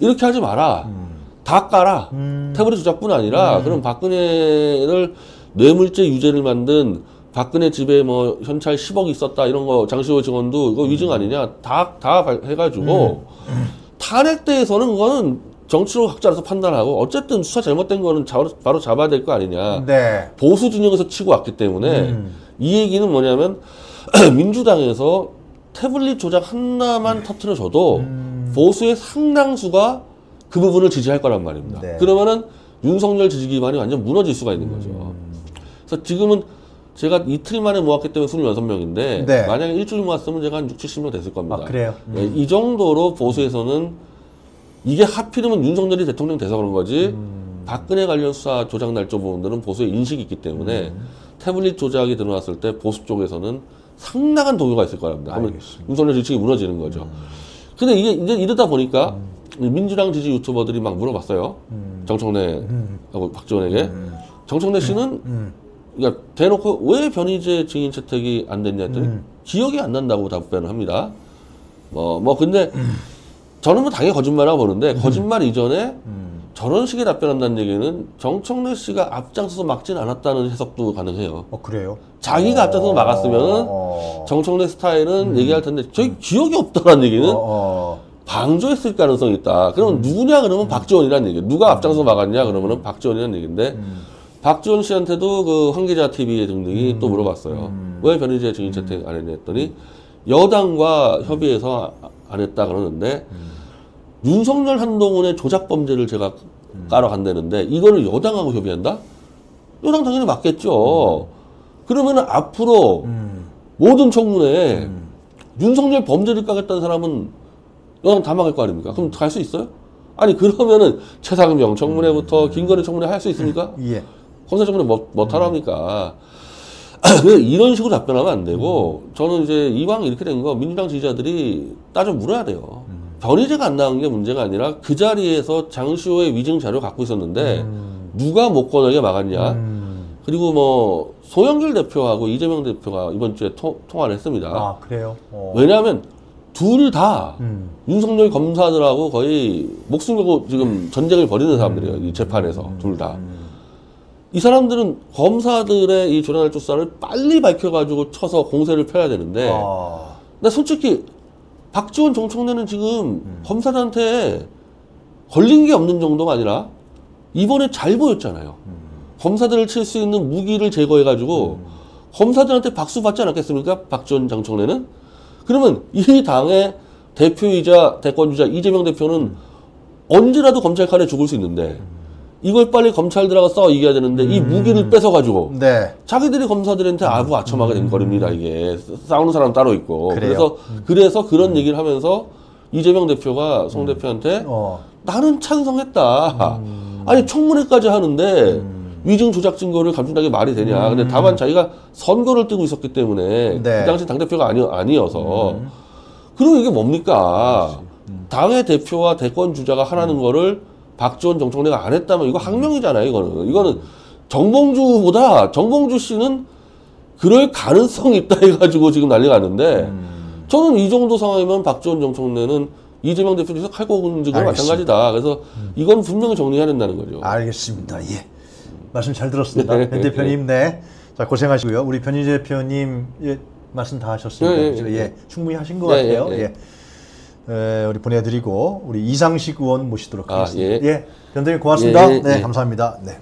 이렇게 하지 마라. 음. 다 까라. 음. 태블릿 조작뿐 아니라 음. 그럼 박근혜를 뇌물죄 유죄를 만든 박근혜 집에 뭐 현찰 십억이 있었다 이런 거 장시호 증언도 이거 위증 아니냐 다 다 해가지고 음. 탄핵 때에서는 그거는 정치로 각자라서 판단하고 어쨌든 수사 잘못된 거는 자, 바로 잡아야 될 거 아니냐 네. 보수 진영에서 치고 왔기 때문에 음. 이 얘기는 뭐냐면 민주당에서 태블릿 조작 하나만 터트려줘도 음. 보수의 상당수가 그 부분을 지지할 거란 말입니다. 네. 그러면은 윤석열 지지 기반이 완전 무너질 수가 있는 거죠. 음. 그래서 지금은 제가 이틀 만에 모았기 때문에 이십육 명인데 네. 만약에 일주일 모았으면 제가 한 육칠십 명 됐을 겁니다. 아, 그래요? 음. 이 정도로 보수에서는 이게 하필이면 윤석열이 대통령 돼서 그런 거지 음. 박근혜 관련 수사 조작 날조 부분들은 보수의 인식이 있기 때문에 음. 태블릿 조작이 드러났을 때 보수 쪽에서는 상당한 동요가 있을 거랍니다. 하면 윤석열 지지층이 무너지는 거죠. 음. 근데 이게 이제 이러다 보니까 음. 민주당 지지 유튜버들이 막 물어봤어요. 음. 정청래하고 음. 박지원에게 음. 정청래 씨는 음. 음. 그러니까 대놓고 왜 변희재 증인 채택이 안 됐냐 했더니 음. 기억이 안 난다고 답변을 합니다. 뭐, 뭐 근데 음. 저는 뭐 당연히 거짓말이라고 보는데 음. 거짓말 이전에 음. 저런 식의 답변한다는 얘기는 정청래 씨가 앞장서서 막진 않았다는 해석도 가능해요. 어, 그래요? 자기가 어... 앞장서서 막았으면 어... 정청래 스타일은 음. 얘기할 텐데 저기 음. 기억이 없다라는 얘기는 어... 방조했을 가능성이 있다. 그러면 음. 누구냐 그러면 음. 박지원이라는 얘기예요. 누가 앞장서서 막았냐 그러면 박지원이라는 얘기인데 음. 박지원 씨한테도 그 황기자 티비 등등이 음. 또 물어봤어요. 음. 왜 변희재 증인 채택 안 했냐 했더니 여당과 음. 협의해서 안 했다 그러는데 음. 윤석열 한동훈의 조작 범죄를 제가 음. 깔아 간다는데 이거를 여당하고 협의한다? 여당 당연히 맞겠죠. 음. 그러면 앞으로 음. 모든 청문회에 음. 윤석열 범죄를 까겠다는 사람은 여당 다 막을 거 아닙니까? 그럼 갈 수 있어요? 아니 그러면은 최상명 청문회부터 음. 김건희 청문회 할 수 있습니까? 예. 검사 청문회 뭐, 뭐 타라 합니까? 이런 식으로 답변하면 안 되고, 음. 저는 이제 이왕 이렇게 된 거, 민주당 지지자들이 따져 물어야 돼요. 음. 변희재가 안 나온 게 문제가 아니라 그 자리에서 장시호의 위증 자료 갖고 있었는데, 음. 누가 못 꺼내게 막았냐. 음. 그리고 뭐, 소영길 대표하고 이재명 대표가 이번 주에 토, 통화를 했습니다. 아, 그래요? 어. 왜냐하면 둘 다 음. 윤석열 검사들하고 거의 목숨 걸고 지금 음. 전쟁을 벌이는 사람들이에요. 음. 이 재판에서 음. 둘 다. 음. 이 사람들은 검사들의 이 조난할 조사를 빨리 밝혀가지고 쳐서 공세를 펴야 되는데 아. 나 솔직히 박지원 정청래는 지금 음. 검사들한테 걸린 게 없는 정도가 아니라 이번에 잘 보였잖아요. 음. 검사들을 칠 수 있는 무기를 제거해가지고 음. 검사들한테 박수 받지 않았겠습니까? 박지원 정청래는? 그러면 이 당의 대표이자 대권주자 이재명 대표는 음. 언제라도 검찰 칼에 죽을 수 있는데 이걸 빨리 검찰들하고 싸워 이겨야 되는데 음. 이 무기를 뺏어가지고 네. 자기들이 검사들한테 아부 아첨하게 된 거립니다. 이게 싸우는 사람 따로 있고 그래요. 그래서 음. 그래서 그런 음. 얘기를 하면서 이재명 대표가 송 음. 대표한테 어. 나는 찬성했다. 음. 아니 청문회까지 하는데 음. 위증 조작 증거를 감춘다는 게 말이 되냐. 음. 근데 다만 자기가 선거를 뛰고 있었기 때문에 네. 그 당시 당대표가 아니, 아니어서 음. 그리고 이게 뭡니까. 음. 당의 대표와 대권주자가 하라는 음. 거를 박지원 정청래가 안 했다면 이거 항명이잖아요. 이거는 이거는 정봉주보다 정봉주 씨는 그럴 가능성이 있다 해가지고 지금 난리가 났는데 음. 저는 이 정도 상황이면 박지원 정청래는 이재명 대표께서 칼고 오는 지금 마찬가지다. 그래서 음. 이건 분명히 정리해야 된다는 거죠. 알겠습니다. 예, 말씀 잘 들었습니다. 네. 변 대표님, 네, 자 고생하시고요. 우리 변희재 대표님 예, 말씀 다 하셨습니다. 네, 네, 네. 예, 충분히 하신 것 네, 같아요. 네, 네. 예. 예, 우리 보내드리고 우리 이상식 의원 모시도록 하겠습니다. 아, 예. 예, 변 대표님 고맙습니다. 예, 예, 네, 예. 감사합니다. 네.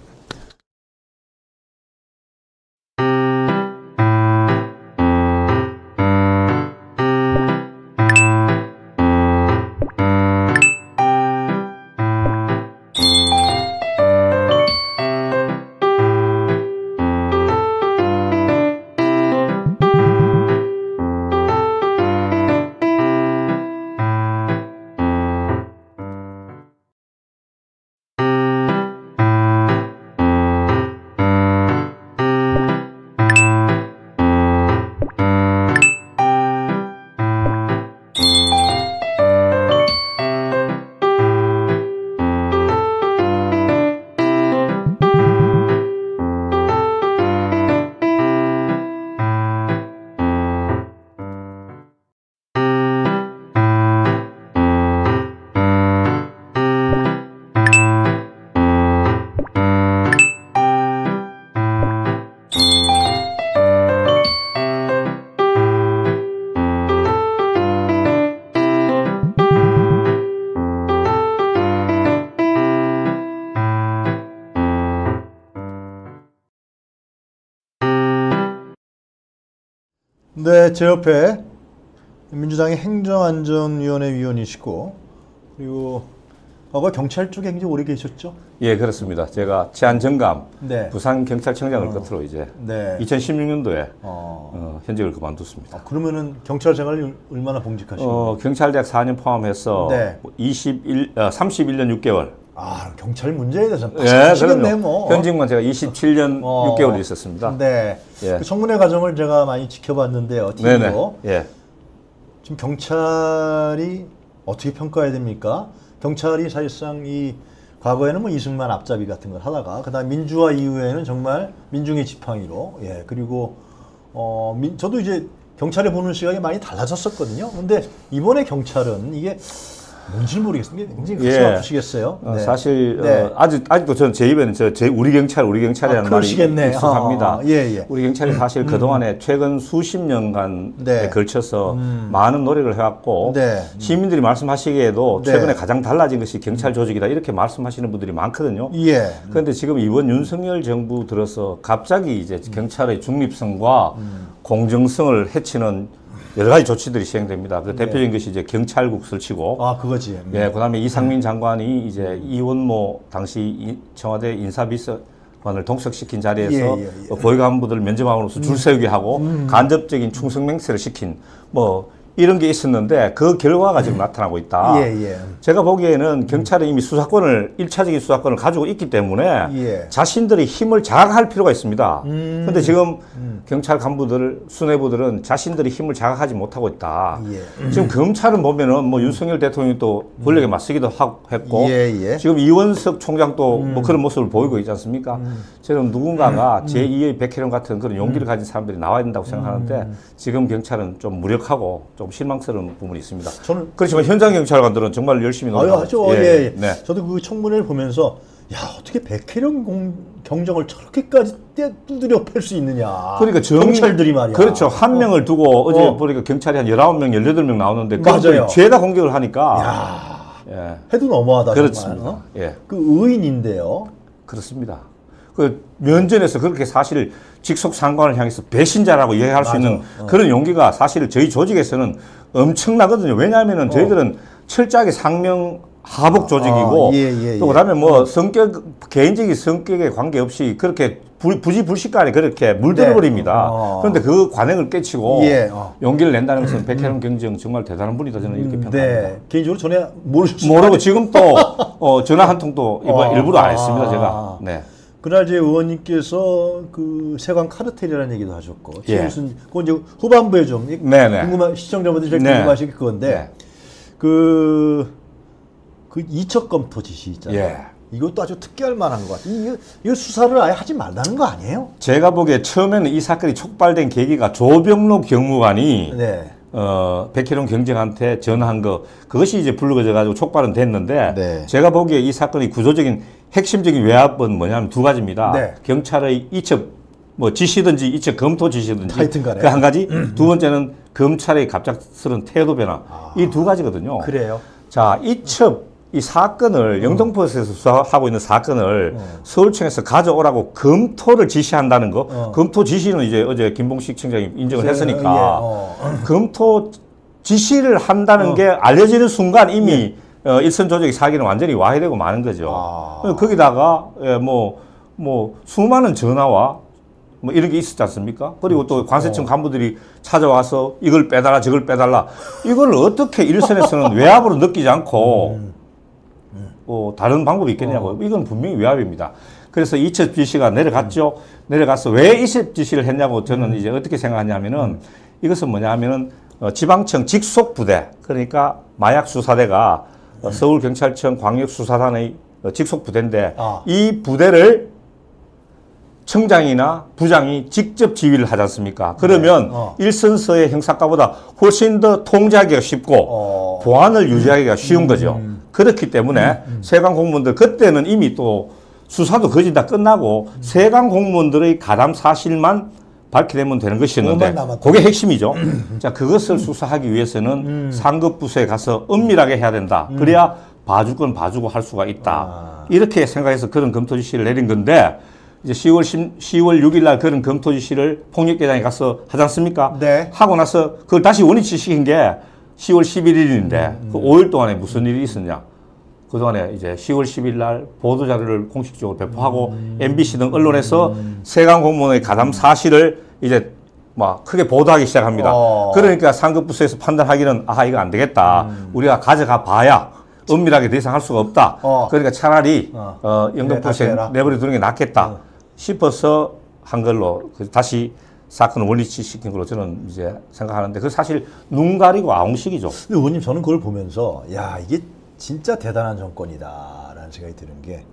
네, 제 옆에 민주당의 행정안전위원회 위원이시고 그리고 과거 경찰 쪽에 굉장히 오래 계셨죠? 예, 그렇습니다. 제가 치안정감 네. 부산경찰청장을 어. 끝으로 이제 네. 이천십육 년도에 어. 어, 현직을 그만뒀습니다. 아, 그러면은 경찰 생활을 얼마나 봉직하신 거예요? 어, 경찰대학 사 년 포함해서 네. 이십일, 삼십일 년 육 개월. 아, 경찰 문제에 대해서 빠삭하시겠네, 뭐. 현직만 제가 이십칠 년 어. 육 개월 있었습니다. 네. 예. 그 청문회 과정을 제가 많이 지켜봤는데요. 티비로. 예. 지금 경찰이 어떻게 평가해야 됩니까? 경찰이 사실상 이 과거에는 뭐 이승만 앞잡이 같은 걸 하다가 그다음 민주화 이후에는 정말 민중의 지팡이로 예. 그리고 어, 민, 저도 이제 경찰을 보는 시각이 많이 달라졌었거든요. 근데 이번에 경찰은 이게 뭔지 모르겠습니다. 굉장히 가슴 아프시겠어요. 예. 어, 네. 사실 네. 어, 아직 아직도 저는 제 입에는 저 제 우리 경찰 우리 경찰이라는 아, 말이 익숙합니다. 아, 예, 예. 우리 경찰이 사실 음. 그동안에 최근 수십 년간에 네. 걸쳐서 음. 많은 노력을 해왔고 네. 시민들이 말씀하시기에도 네. 최근에 가장 달라진 것이 경찰 조직이다 이렇게 말씀하시는 분들이 많거든요. 예. 그런데 지금 이번 윤석열 정부 들어서 갑자기 이제 경찰의 중립성과 음. 공정성을 해치는 여러 가지 조치들이 시행됩니다. 그 대표적인 네. 것이 이제 경찰국 설치고. 아, 그거지. 예, 네. 네, 그 다음에 이상민 장관이 이제 이원모 당시 청와대 인사비서관을 동석시킨 자리에서 예, 예, 예. 고위 간부들을 면접함으로써 줄 세우게 하고 음. 간접적인 충성맹세를 시킨 뭐 이런 게 있었는데 그 결과가 지금 나타나고 있다. 예, 예. 제가 보기에는 경찰이 이미 수사권을 일차적인 수사권을 가지고 있기 때문에 예. 자신들의 힘을 자각할 필요가 있습니다. 그런데 음. 지금 음. 경찰 간부들, 수뇌부들은 자신들의 힘을 자각하지 못하고 있다. 예. 음. 지금 검찰은 보면은 뭐 윤석열 대통령이 또 권력에 맞서기도 하고 했고 예, 예. 지금 이원석 총장도 음. 뭐 그런 모습을 보이고 있지 않습니까? 음. 저는 누군가가 음. 제이의 백혜룡 같은 그런 용기를 가진 사람들이 나와야 된다고 생각하는데 음. 지금 경찰은 좀 무력하고 좀 실망스러운 부분이 있습니다. 저는 그렇지만 현장 경찰관들은 정말 열심히 노력하죠. 아, 예, 예. 네. 저도 그 청문회를 보면서 야, 어떻게 백혜룡 공, 경정을 저렇게까지 떼두드려 팰 수 있느냐. 그러니까 정, 경찰들이 말이야. 그렇죠. 한 어. 명을 두고 어제 어. 보니까 경찰이 한 열아홉 명, 열여덟 명 나오는데 맞아요. 죄다 공격을 하니까. 야, 예. 해도 너무하다. 그렇습니다. 정말. 어? 예. 그 의인인데요. 그렇습니다. 그 면전에서 그렇게 사실 직속 상관을 향해서 배신자라고 이야기할 맞아. 수 있는 어. 그런 용기가 사실 저희 조직에서는 엄청나거든요. 왜냐하면은 어. 저희들은 철저하게 상명 하복 조직이고 아, 예, 예, 또 그다음에 뭐 예. 성격 개인적인 성격에 관계없이 그렇게 부, 부지불식간에 그렇게 물들어 버립니다. 네. 어. 그런데 그 관행을 깨치고 예. 어. 용기를 낸다는 것은 백혜룡 음. 경정 정말 대단한 분이다 저는 이렇게 평가합니다. 네. 개인적으로 전에 모르시죠? 모르고 지금 또 어, 전화 한 통도 어. 일부러 안 했습니다 제가. 네. 그날 제 의원님께서 그 세관 카르텔이라는 얘기도 하셨고 최은순 예. 그건 이제 후반부에 좀 네네. 궁금한 시청자분들이 제일 네. 궁금하실 건데 네. 그. 그 이첩 검토 지시 있잖아요. 예. 이것도 아주 특기할 만한 것 같아요. 이거, 이거 수사를 아예 하지 말라는 거 아니에요? 제가 보기에 처음에는 이 사건이 촉발된 계기가 조병로 경무관이 네. 어, 백혜룡 경정한테 전화한 거 그것이 이제 불거져가지고 촉발은 됐는데 네. 제가 보기에 이 사건이 구조적인 핵심적인 외압은 뭐냐면 두 가지입니다. 네. 경찰의 이첩 뭐 지시든지 이첩 검토 지시든지 그 한 가지 음. 두 번째는 검찰의 갑작스런 태도 변화 아. 이 두 가지거든요. 그래요? 자 이첩 이 사건을 영등포에서 수사하고 있는 사건을 어. 서울청에서 가져오라고 검토를 지시한다는 거 어. 검토 지시는 이제 어제 김봉식 청장이 인정을 그제, 했으니까 예. 어. 검토 지시를 한다는 어. 게 알려지는 순간 이미 예. 어, 일선 조직의 사기는 완전히 와해되고 마는 거죠. 아. 거기다가 예, 뭐, 뭐 수많은 전화와 뭐 이런 게 있었지 않습니까? 그리고 또 관세청 간부들이 찾아와서 이걸 빼달라 저걸 빼달라 이걸 어떻게 일선에서는 외압으로 느끼지 않고 음. 어, 다른 방법이 있겠냐고요. 어. 이건 분명히 외압입니다. 그래서 이첩 지시가 내려갔죠. 음. 내려가서 왜 이첩 지시를 했냐고 저는 음. 이제 어떻게 생각하냐면은 음. 이것은 뭐냐 하면은 어, 지방청 직속부대 그러니까 마약수사대가 음. 어, 서울경찰청 광역수사단의 어, 직속부대인데 아. 이 부대를 청장이나 부장이 직접 지휘를 하지 않습니까? 그러면 네. 어. 일선서의 형사과보다 훨씬 더 통제하기가 쉽고 어. 보안을 유지하기가 쉬운 음. 거죠. 그렇기 때문에 음. 세관 공무원들 그때는 이미 또 수사도 거진 다 끝나고 음. 세관 공무원들의 가담 사실만 밝혀내면 되는 것이었는데 그게 핵심이죠. 음. 자 그것을 음. 수사하기 위해서는 음. 상급 부서에 가서 은밀하게 해야 된다. 음. 그래야 봐줄 건 봐주고 할 수가 있다. 아. 이렇게 생각해서 그런 검토 지시를 내린 건데 이제 시월 십, 시월 육 일 날 그런 검토 지시를 폭력대장에 가서 하지 않습니까? 네. 하고 나서 그걸 다시 원위치 시킨 게 시월 십일일인데 음, 음. 그 오 일 동안에 무슨 일이 있었냐? 그동안에 이제 시월 십일 날 보도자료를 공식적으로 배포하고 음, 엠비씨 등 언론에서 음. 세관 공무원의 가담 사실을 이제 막 크게 보도하기 시작합니다. 어. 그러니까 상급 부서에서 판단하기는 아 이거 안 되겠다. 음. 우리가 가져가 봐야 은밀하게 대상할 수가 없다. 어. 그러니까 차라리 어. 어, 영등포에 내버려 두는 게 낫겠다. 어. 싶어서 한 걸로 다시 사건을 원위치 시킨 걸로 저는 이제 생각하는데 그 사실 눈 가리고 아웅식이죠. 근데 의원님 저는 그걸 보면서 야 이게 진짜 대단한 정권이다라는 생각이 드는 게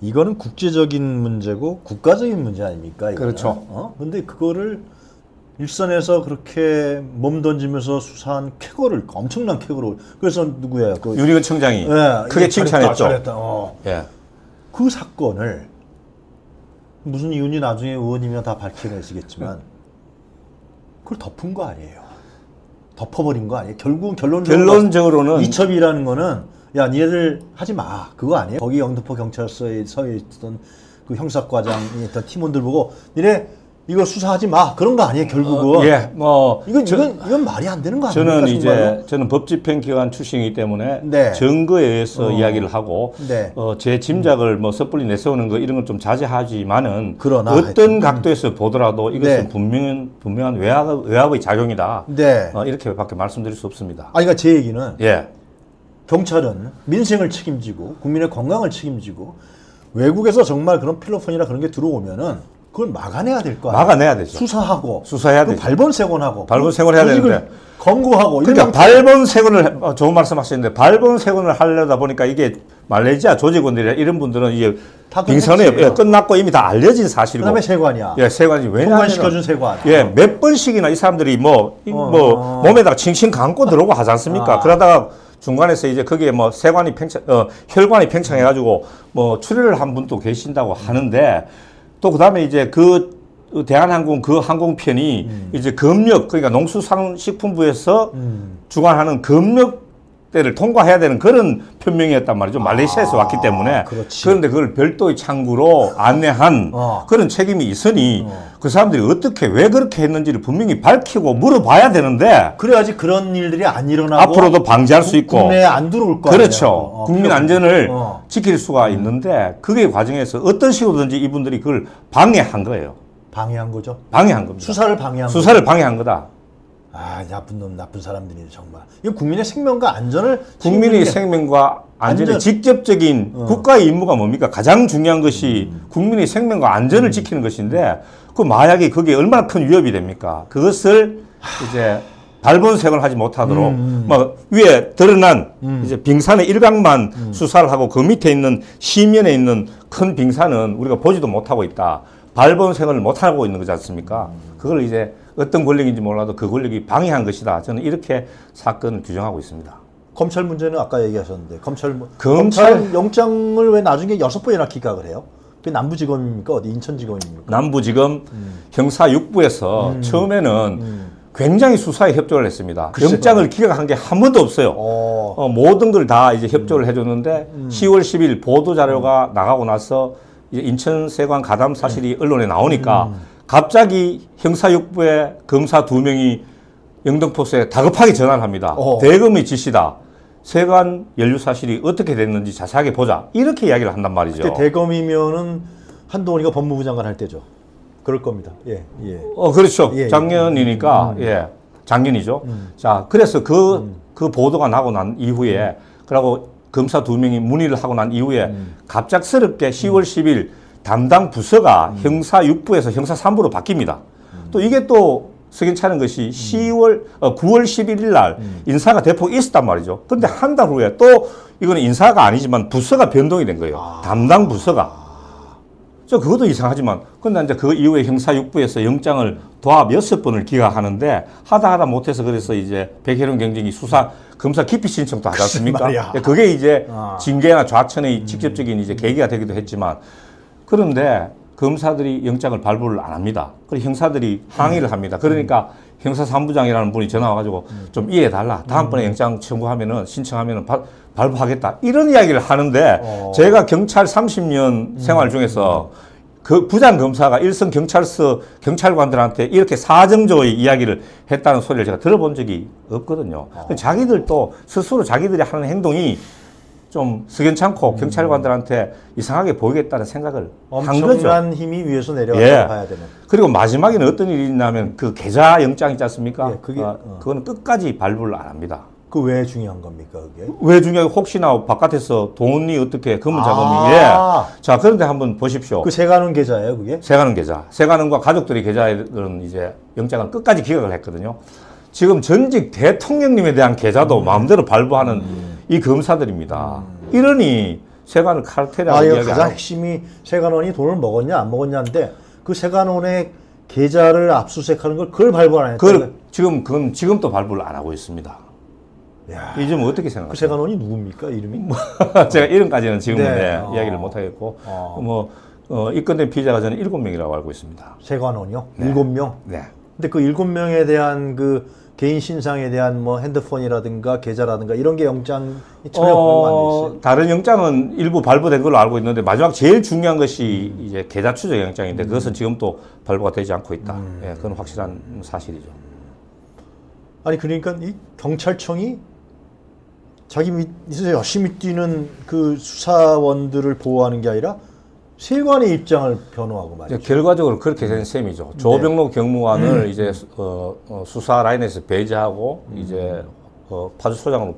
이거는 국제적인 문제고 국가적인 문제 아닙니까? 이거는? 그렇죠. 어? 근데 그거를 일선에서 그렇게 몸 던지면서 수사한 쾌거를 엄청난 쾌거로 그래서 누구야? 그 윤희근 청장이 예, 크게 칭찬했죠. 잘했다, 어. 예. 그 사건을 무슨 이유인지 나중에 의원님이랑 다 밝혀내시겠지만 그걸 덮은 거 아니에요. 덮어버린 거 아니에요. 결국은 결론적으로 결론적으로는 이첩이라는 거는 야 니네들 하지 마 그거 아니에요. 거기 영등포 경찰서에 서 있던 그 형사과장이 있던 팀원들 보고 니네 이거 수사하지 마 그런 거 아니에요. 결국은 어, 예, 뭐 이건 저, 이건 이건 말이 안 되는 거 아니에요. 저는 아닙니까, 이제 순간으로? 저는 법집행기관 출신이기 때문에 네. 증거에 의해서 어, 이야기를 하고 네. 어, 제 짐작을 뭐 섣불리 내세우는 거 이런 걸 좀 자제하지만은 그러나, 어떤 하여튼. 각도에서 보더라도 이것은 네. 분명한 분명한 외압, 외압의 작용이다. 네. 어, 이렇게밖에 말씀드릴 수 없습니다. 아, 그러니까 제 얘기는 예. 경찰은 민생을 책임지고 국민의 건강을 책임지고 외국에서 정말 그런 필로폰이나 그런 게 들어오면은. 그걸 막아내야 될 거 아니에요? 막아내야 되죠. 수사하고. 수사해야 되죠. 발본세곤하고. 발본세곤해야 되는데. 검거하고. 그러니까 발본세곤을, 좋은 말씀 하시는데, 발본세곤을 하려다 보니까 이게 말레이시아 조직원들이나 이런 분들은 이제 빙산에 끝났고 이미 다 알려진 사실이고. 그다음에 세관이야. 예, 세관이 왜냐하면 통관시켜준 세관. 예, 어. 몇 번씩이나 이 사람들이 뭐뭐 어. 뭐 몸에다가 칭칭 감고 들어오고 하지 않습니까? 아. 그러다가 중간에서 이제 거기에 뭐 세관이 팽창, 어, 혈관이 팽창해가지고 뭐 출혈을 한 분도 계신다고 하는데 또 그다음에 이제 그 대한항공 그 항공편이 음. 이제 검역 그러니까 농수산식품부에서 음. 주관하는 검역 때를 통과해야 되는 그런 편명이었단 말이죠. 말레이시아에서 아, 왔기 때문에. 그렇지. 그런데 그걸 별도의 창구로 안내한 어. 그런 책임이 있으니 어. 그 사람들이 어떻게 왜 그렇게 했는지를 분명히 밝히고 물어봐야 되는데 그래야지 그런 일들이 안 일어나고 앞으로도 방지할 수 있고 국내에 안 들어올 거 아니에요. 그렇죠. 어, 국민 안전을 어. 지킬 수가 음. 있는데 그게 과정에서 어떤 식으로든지 이분들이 그걸 방해한 거예요. 방해한 거죠? 방해한 겁니다. 수사를 방해한 거죠? 수사를 방해한 거다. 아, 나쁜 놈, 나쁜 사람들이 정말. 이거 국민의 생명과 안전을 국민의 생명과 안전의 안전. 직접적인 어. 국가의 임무가 뭡니까? 가장 중요한 것이 음. 국민의 생명과 안전을 음. 지키는 것인데 그 마약이 그게 얼마나 큰 위협이 됩니까? 그것을 하... 이제 발본색을 하지 못하도록 음, 음. 막 위에 드러난 음. 이제 빙산의 일각만 음. 수사를 하고 그 밑에 있는 시면에 있는 큰 빙산은 우리가 보지도 못하고 있다. 발본색을 못하고 있는 거지 않습니까? 음. 그걸 이제 어떤 권력인지 몰라도 그 권력이 방해한 것이다. 저는 이렇게 사건을 규정하고 있습니다. 검찰 문제는 아까 얘기하셨는데 검찰, 검찰, 검찰 영장을 왜 나중에 여섯 번이나 기각을 해요? 그게 남부지검입니까? 어디 인천지검입니까? 남부지검 음. 형사 육 부에서 음. 처음에는 음. 굉장히 수사에 협조를 했습니다. 영장을 기각한 게 한 번도 없어요. 어. 어, 모든 걸 다 이제 협조를 해줬는데 음. 시월 십일 보도자료가 음. 나가고 나서 이제 인천세관 가담 사실이 음. 언론에 나오니까 음. 갑자기 형사육부의 검사 두 명이 영등포서에 다급하게 전화를 합니다. 어. 대검의 지시다. 세관 연루 사실이 어떻게 됐는지 자세하게 보자. 이렇게 이야기를 한단 말이죠. 그때 대검이면은 한동훈이가 법무부 장관 할 때죠. 그럴 겁니다. 예, 예. 어, 그렇죠. 예, 예. 작년이니까, 음, 음. 예. 작년이죠. 음. 자, 그래서 그, 음. 그 보도가 나고 난 이후에, 음. 그러고 검사 두 명이 문의를 하고 난 이후에 음. 갑작스럽게 시월 십일 담당 부서가 음. 형사 육 부에서 형사 삼 부로 바뀝니다. 음. 또 이게 또 석연찮은 것이 음. 구월 십일일 날 음. 인사가 대폭 있었단 말이죠. 근데 한 달 후에 또 이거는 인사가 아니지만 부서가 변동이 된 거예요. 아. 담당 부서가. 저 그것도 이상하지만 근데 이제 그 이후에 형사 육 부에서 영장을 도합 여섯 번을 기각하는데 하다 하다 못해서 그래서 이제 백혜룡 경쟁이 수사 검사 기피 신청도 하지 않습니까? 그게 이제 아. 징계나 좌천의 직접적인 이제 계기가 되기도 했지만. 그런데 검사들이 영장을 발부를 안 합니다. 그리고 형사들이 항의를 합니다. 그러니까 형사 삼 부장이라는 분이 전화 와가지고 좀 이해해달라. 다음번에 영장 청구하면은 신청하면은 바, 발부하겠다. 이런 이야기를 하는데 어. 제가 경찰 삼십 년 생활 중에서 그 부장 검사가 일선 경찰서 경찰관들한테 이렇게 사정조의 이야기를 했다는 소리를 제가 들어본 적이 없거든요. 어. 자기들도 스스로 자기들이 하는 행동이 좀 석연찮고 음. 경찰관들한테 이상하게 보이겠다는 생각을 한 거죠. 엄청난 힘이 위에서 내려와서 예. 봐야 되는. 그리고 마지막에는 어떤 일이 있냐면 그 계좌 영장 있지 않습니까? 예, 그게, 어, 어. 그거는 끝까지 발부를 안 합니다. 그 왜 중요한 겁니까? 그게? 왜 중요해요? 혹시나 바깥에서 돈이 어떻게 검은 자금이. 아 예. 자, 그런데 한번 보십시오. 그 세관은 계좌예요, 그게? 세관은 계좌. 세관은과 가족들이 계좌에는 이제 영장을 끝까지 기각을 했거든요. 지금 전직 대통령님에 대한 계좌도 음. 마음대로 발부하는 음. 이 검사들입니다. 음. 이러니 세관을 카르텔이라고 아, 이야기하는 가장 핵심이 세관원이 돈을 먹었냐 안 먹었냐인데 그 세관원의 계좌를 압수수색하는 걸 그걸 발부 안 했어요. 지금 그건 지금도 발부를 안 하고 있습니다. 야, 이 점은 어떻게 생각하세요? 그 세관원이 누굽니까 이름이? 제가 이름까지는 지금은 네. 네, 어. 이야기를 못 하겠고 어. 뭐 어, 입건된 피의자가 저는 일곱 명이라고 알고 있습니다. 세관원이요? 네. 일곱 명? 네. 근데 그 일곱 명에 대한 그 개인 신상에 대한 뭐 핸드폰이라든가 계좌라든가 이런 게 영장이 전혀 어, 안 돼 있어요. 다른 영장은 일부 발부된 걸로 알고 있는데 마지막 제일 중요한 것이 음. 이제 계좌 추적 영장인데 음. 그것은 지금 또 발부가 되지 않고 있다. 음. 예, 그건 확실한 사실이죠. 아니 그러니까 이 경찰청이 자기 밑에서 열심히 뛰는 그 수사원들을 보호하는 게 아니라 세관의 입장을 변호하고 말이죠. 결과적으로 그렇게 된 셈이죠. 조병로 네. 경무관을 음. 이제 어, 어, 수사 라인에서 배제하고 음. 이제 어, 파주소장으로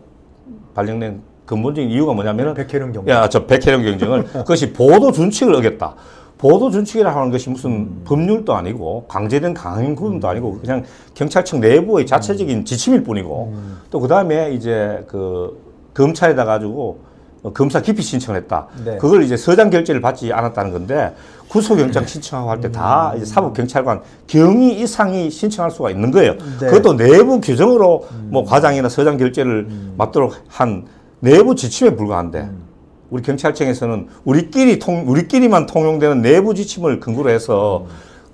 발령된 근본적인 이유가 뭐냐면은 백혜룡 경쟁. 야, 저 백혜룡 경쟁을 그것이 보도 준칙을 어겼다. 보도 준칙이라고 하는 것이 무슨 음. 법률도 아니고 강제된 강행군도 음. 아니고 그냥 경찰청 내부의 자체적인 음. 지침일 뿐이고 음. 또 그다음에 이제 그 검찰에다 가지고 검사 기피 신청을 했다. 네. 그걸 이제 서장 결재를 받지 않았다는 건데 구속영장 신청하고 할 때 다 음. 사법경찰관 경위 이상이 신청할 수가 있는 거예요. 네. 그것도 내부 규정으로 음. 뭐 과장이나 서장 결재를 음. 맡도록 한 내부 지침에 불과한데 음. 우리 경찰청에서는 우리끼리 통, 우리끼리만 통용되는 내부 지침을 근거로 해서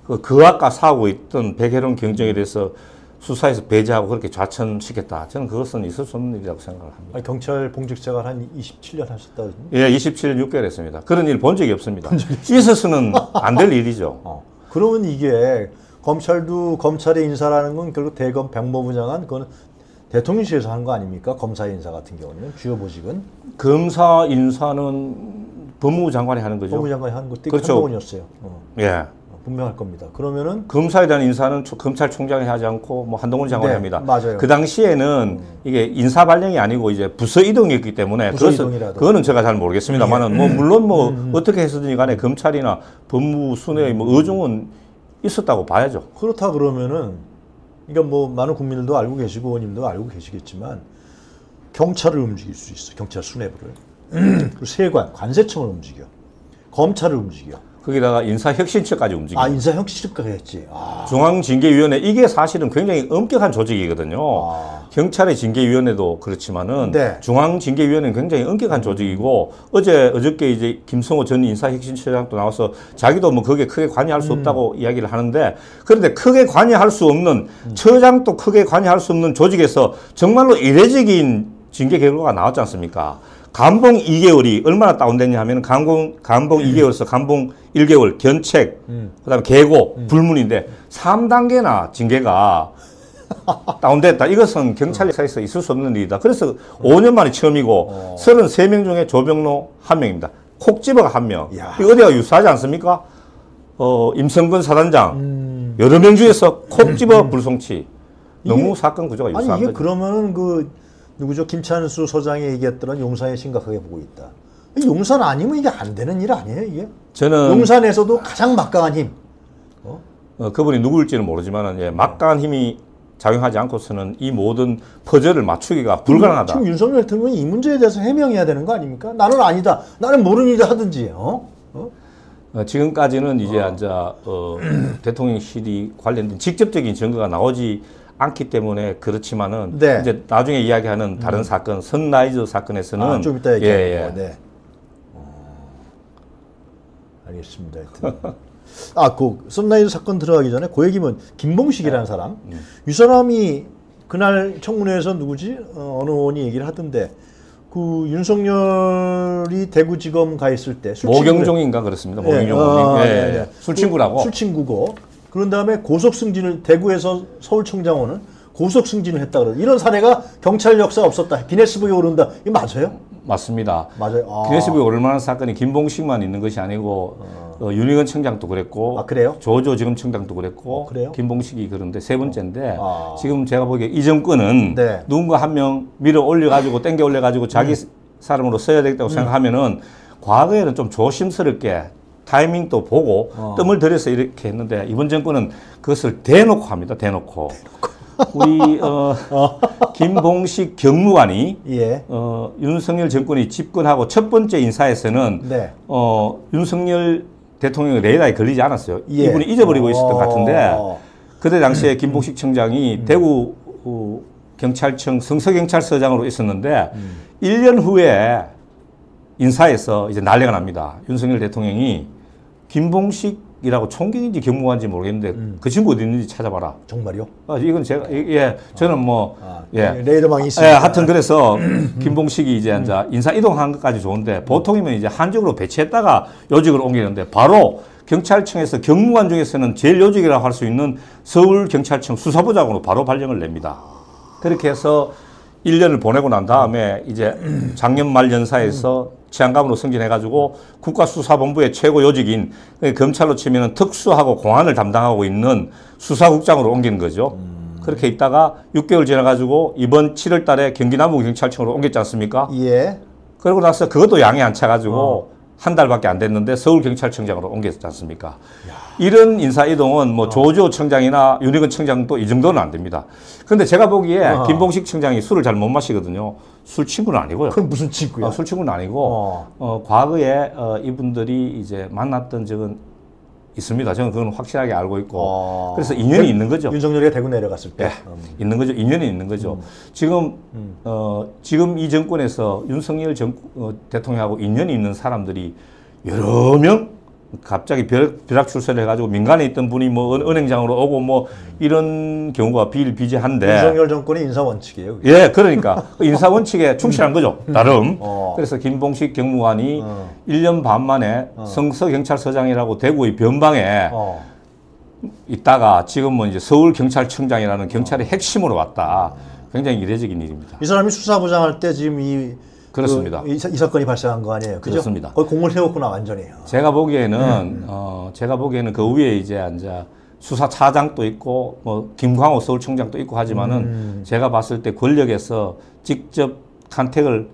음. 그 아까 사고 있던 백혜룡 경정에 대해서 수사에서 배제하고 그렇게 좌천시켰다. 저는 그것은 있을 수 없는 일이라고 생각을 합니다. 아니, 경찰 봉직생활 한 이십칠 년 하셨다고요? 예, 이십칠 년 육 개월 했습니다. 그런 일 본 적이 없습니다. 본 적이 있어서는 안 될 일이죠. 어. 그러면 이게 검찰도 검찰의 인사라는 건 결국 대검 백모부 장관 그거는 대통령실에서 한 거 아닙니까? 검사의 인사 같은 경우는 주요 보직은? 검사 인사는 법무부 장관이 하는 거죠. 법무부 장관이 하는 거 띠 그렇죠. 한동훈이었어요. 어. 예. 분명할 겁니다. 그러면은 검사에 대한 인사는 검찰총장이 하지 않고 뭐 한동훈 장관이 네, 합니다. 맞아요. 그 당시에는 음. 이게 인사 발령이 아니고 이제 부서 이동이었기 때문에 부서 이동이라도. 그거는 제가 잘 모르겠습니다만은 예. 뭐 물론 뭐 음. 어떻게 해서든지 간에 검찰이나 법무부 순회의 뭐 의중은 있었다고 봐야죠. 그렇다 그러면은 이건 뭐 많은 국민들도 알고 계시고 의원님도 알고 계시겠지만 경찰을 움직일 수 있어. 경찰 수뇌부를 음. 그리고 세관, 관세청을 움직여. 검찰을 움직여. 거기다가 인사혁신처까지 움직이고. 아, 인사혁신처까지 했지. 아. 중앙징계위원회, 이게 사실은 굉장히 엄격한 조직이거든요. 아. 경찰의 징계위원회도 그렇지만은 네. 중앙징계위원회는 굉장히 엄격한 조직이고 어제, 어저께 이제 김승호 전 인사혁신처장도 나와서 자기도 뭐 거기에 크게 관여할 수 없다고 음. 이야기를 하는데 그런데 크게 관여할 수 없는 음. 처장도 크게 관여할 수 없는 조직에서 정말로 이례적인 징계 결과가 나왔지 않습니까? 감봉 이 개월이 얼마나 다운됐냐 하면 감봉, 감봉 음. 이 개월에서 감봉 일 개월, 견책, 음. 그 다음에 계고, 음. 불문인데 삼 단계나 징계가 다운됐다. 이것은 경찰서에서 있을 수 없는 일이다. 그래서 오 년 만에 처음이고 어. 삼십삼 명 중에 조병로 한 명입니다. 콕집어가 한 명. 야. 이거 어디가 유사하지 않습니까? 어, 임성근 사단장, 음. 여러 명 중에서 콕집어 음. 불송치. 너무 이게, 사건 구조가 유사합니다. 아니 이게 그러면은 그 누구죠? 김찬수 소장이 얘기했던 용산에 심각하게 보고 있다. 용산 아니면 이게 안 되는 일 아니에요, 이게? 저는 용산에서도 가장 막강한 힘. 어? 어, 그분이 누구일지는 모르지만 예, 막강한 힘이 작용하지 않고서는 이 모든 퍼즐을 맞추기가 불가능하다. 지금 윤석열 대통령은 이 문제에 대해서 해명해야 되는 거 아닙니까? 나는 아니다. 나는 모르는 일을 하든지. 어? 어? 어, 지금까지는 이제 어. 앉아 어, 대통령실이 관련된 직접적인 증거가 나오지 않기 때문에 그렇지만은 네. 이제 나중에 이야기하는 다른 음. 사건, 썬라이즈 사건에서는 아, 좀 이따 얘기해요. 예, 예. 네. 어... 알겠습니다. 하여튼. 아, 그 썬라이즈 사건 들어가기 전에 그 얘기면 김봉식이라는 네. 사람, 음. 이 사람이 그날 청문회에서 누구지? 어, 어느 의원이 얘기를 하던데 그 윤석열이 대구지검 가 있을 때 모경종인가 그렇습니다. 모경종 의원님 네. 아, 예, 예. 술 친구라고. 술 친구고. 그런 다음에 고속 승진을 대구에서 서울청장 오는 고속 승진을 했다 그러죠. 이런 사례가 경찰 역사 없었다. 기네스북에 오른다. 이게 맞아요? 맞습니다. 맞아요. 아. 기네스북에 오를 만한 사건이 김봉식만 있는 것이 아니고 아. 어, 윤희근 청장도 그랬고, 아, 그래요? 조조 지금 청장도 그랬고, 어, 그래요? 김봉식이 그런데 세 번째인데 아. 지금 제가 보기에 이 정권은 네. 누군가 한 명 밀어 올려가지고 땡겨 올려가지고 자기 음. 사람으로 써야 되겠다고 음. 생각하면은 과거에는 좀 조심스럽게. 타이밍도 보고 어. 뜸을 들여서 이렇게 했는데 이번 정권은 그것을 대놓고 합니다. 대놓고. 대놓고. 우리 어, 어. 김봉식 경무관이 예. 어, 윤석열 정권이 집권하고 첫 번째 인사에서는 네. 어, 윤석열 대통령의 레이더에 걸리지 않았어요. 예. 이분이 잊어버리고 어. 있었던 것 같은데 그때 당시에 김봉식 청장이 음. 대구 어, 경찰청 성서경찰서장으로 있었는데 음. 일 년 후에 인사에서 이제 난리가 납니다. 윤석열 대통령이 김봉식이라고 총경인지 경무관인지 모르겠는데 음. 그 친구 어디 있는지 찾아봐라. 정말요? 아, 이건 제가 예 저는 뭐 아, 예. 레이더망이 있습니다. 예, 하여튼 그래서 김봉식이 이제 음. 이제 인사 이동한 것까지 좋은데 보통이면 이제 한직으로 배치했다가 요직으로 옮기는데 바로 경찰청에서 경무관 중에서는 제일 요직이라고 할 수 있는 서울 경찰청 수사부장으로 바로 발령을 냅니다. 그렇게 해서 일 년을 보내고 난 다음에 이제 작년 말 연사에서 치안감으로 승진해가지고 국가수사본부의 최고 요직인 검찰로 치면은 특수하고 공안을 담당하고 있는 수사국장으로 옮긴 거죠. 음. 그렇게 있다가 육 개월 지나가지고 이번 칠월 달에 경기남부경찰청으로 옮겼지 않습니까? 예. 그러고 나서 그것도 양이 안 차가지고 어. 한 달밖에 안 됐는데 서울경찰청장으로 옮겼지 않습니까? 야. 이런 인사이동은 뭐 어. 조조 청장이나 윤희근 청장도 이 정도는 안 됩니다. 근데 제가 보기에 어. 김봉식 청장이 술을 잘 못 마시거든요. 술 친구는 아니고요. 그럼 무슨 친구야? 어, 술 친구는 아니고 어. 어, 과거에 어, 이분들이 이제 만났던 적은 있습니다. 저는 그건 확실하게 알고 있고 어. 그래서 인연이 대, 있는 거죠. 윤석열이 대구 내려갔을 때. 네. 음. 있는 거죠. 인연이 있는 거죠. 음. 지금 음. 어, 지금 이 정권에서 윤석열 정, 어, 대통령하고 인연이 있는 사람들이 여러 명 갑자기 벼락, 벼락 출세를 해가지고 민간에 있던 분이 뭐 은, 은행장으로 오고 뭐 이런 경우가 비일비재한데. 윤석열 정권의 인사원칙이에요. 그게. 예, 그러니까 인사원칙에 충실한 거죠. 나름. 어. 그래서 김봉식 경무관이 어. 일 년 반 만에 어. 성서경찰서장이라고 대구의 변방에 어. 있다가 지금 뭐 이제 서울경찰청장이라는 경찰의 어. 핵심으로 왔다. 굉장히 이례적인 일입니다. 이 사람이 수사부장 할 때 지금 이 그렇습니다. 그, 이, 이 사건이 발생한 거 아니에요? 그죠? 그렇습니다. 거의 공을 세웠구나 완전히. 제가 보기에는 음. 어, 제가 보기에는 그 위에 이제 앉아 수사 차장도 있고 뭐 김광호 서울청장도 있고 하지만은 음. 제가 봤을 때 권력에서 직접 간택을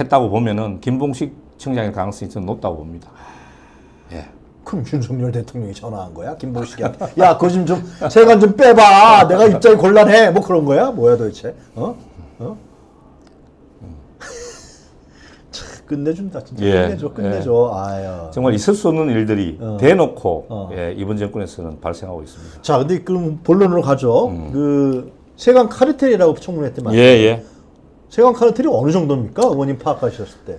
했다고 보면은 김봉식 청장의 가능성이 좀 높다고 봅니다. 예. 그럼 윤석열 대통령이 전화한 거야? 김봉식이한테. 야, 그거 좀 좀 세관 좀 빼봐. 내가 입장이 곤란해. 뭐 그런 거야? 뭐야 도대체? 어? 어? 끝내준다. 진짜 예, 끝내줘. 끝내줘. 예. 아유. 정말 있을 수 없는 일들이 어. 대놓고 어. 예, 이번 정권에서는 발생하고 있습니다. 자, 근데 그럼 본론으로 가죠. 음. 그 세관 카르텔이라고 청문회 때 말이에요. 예, 예. 세관 카르텔이 어느 정도입니까? 의원님 파악하셨을 때.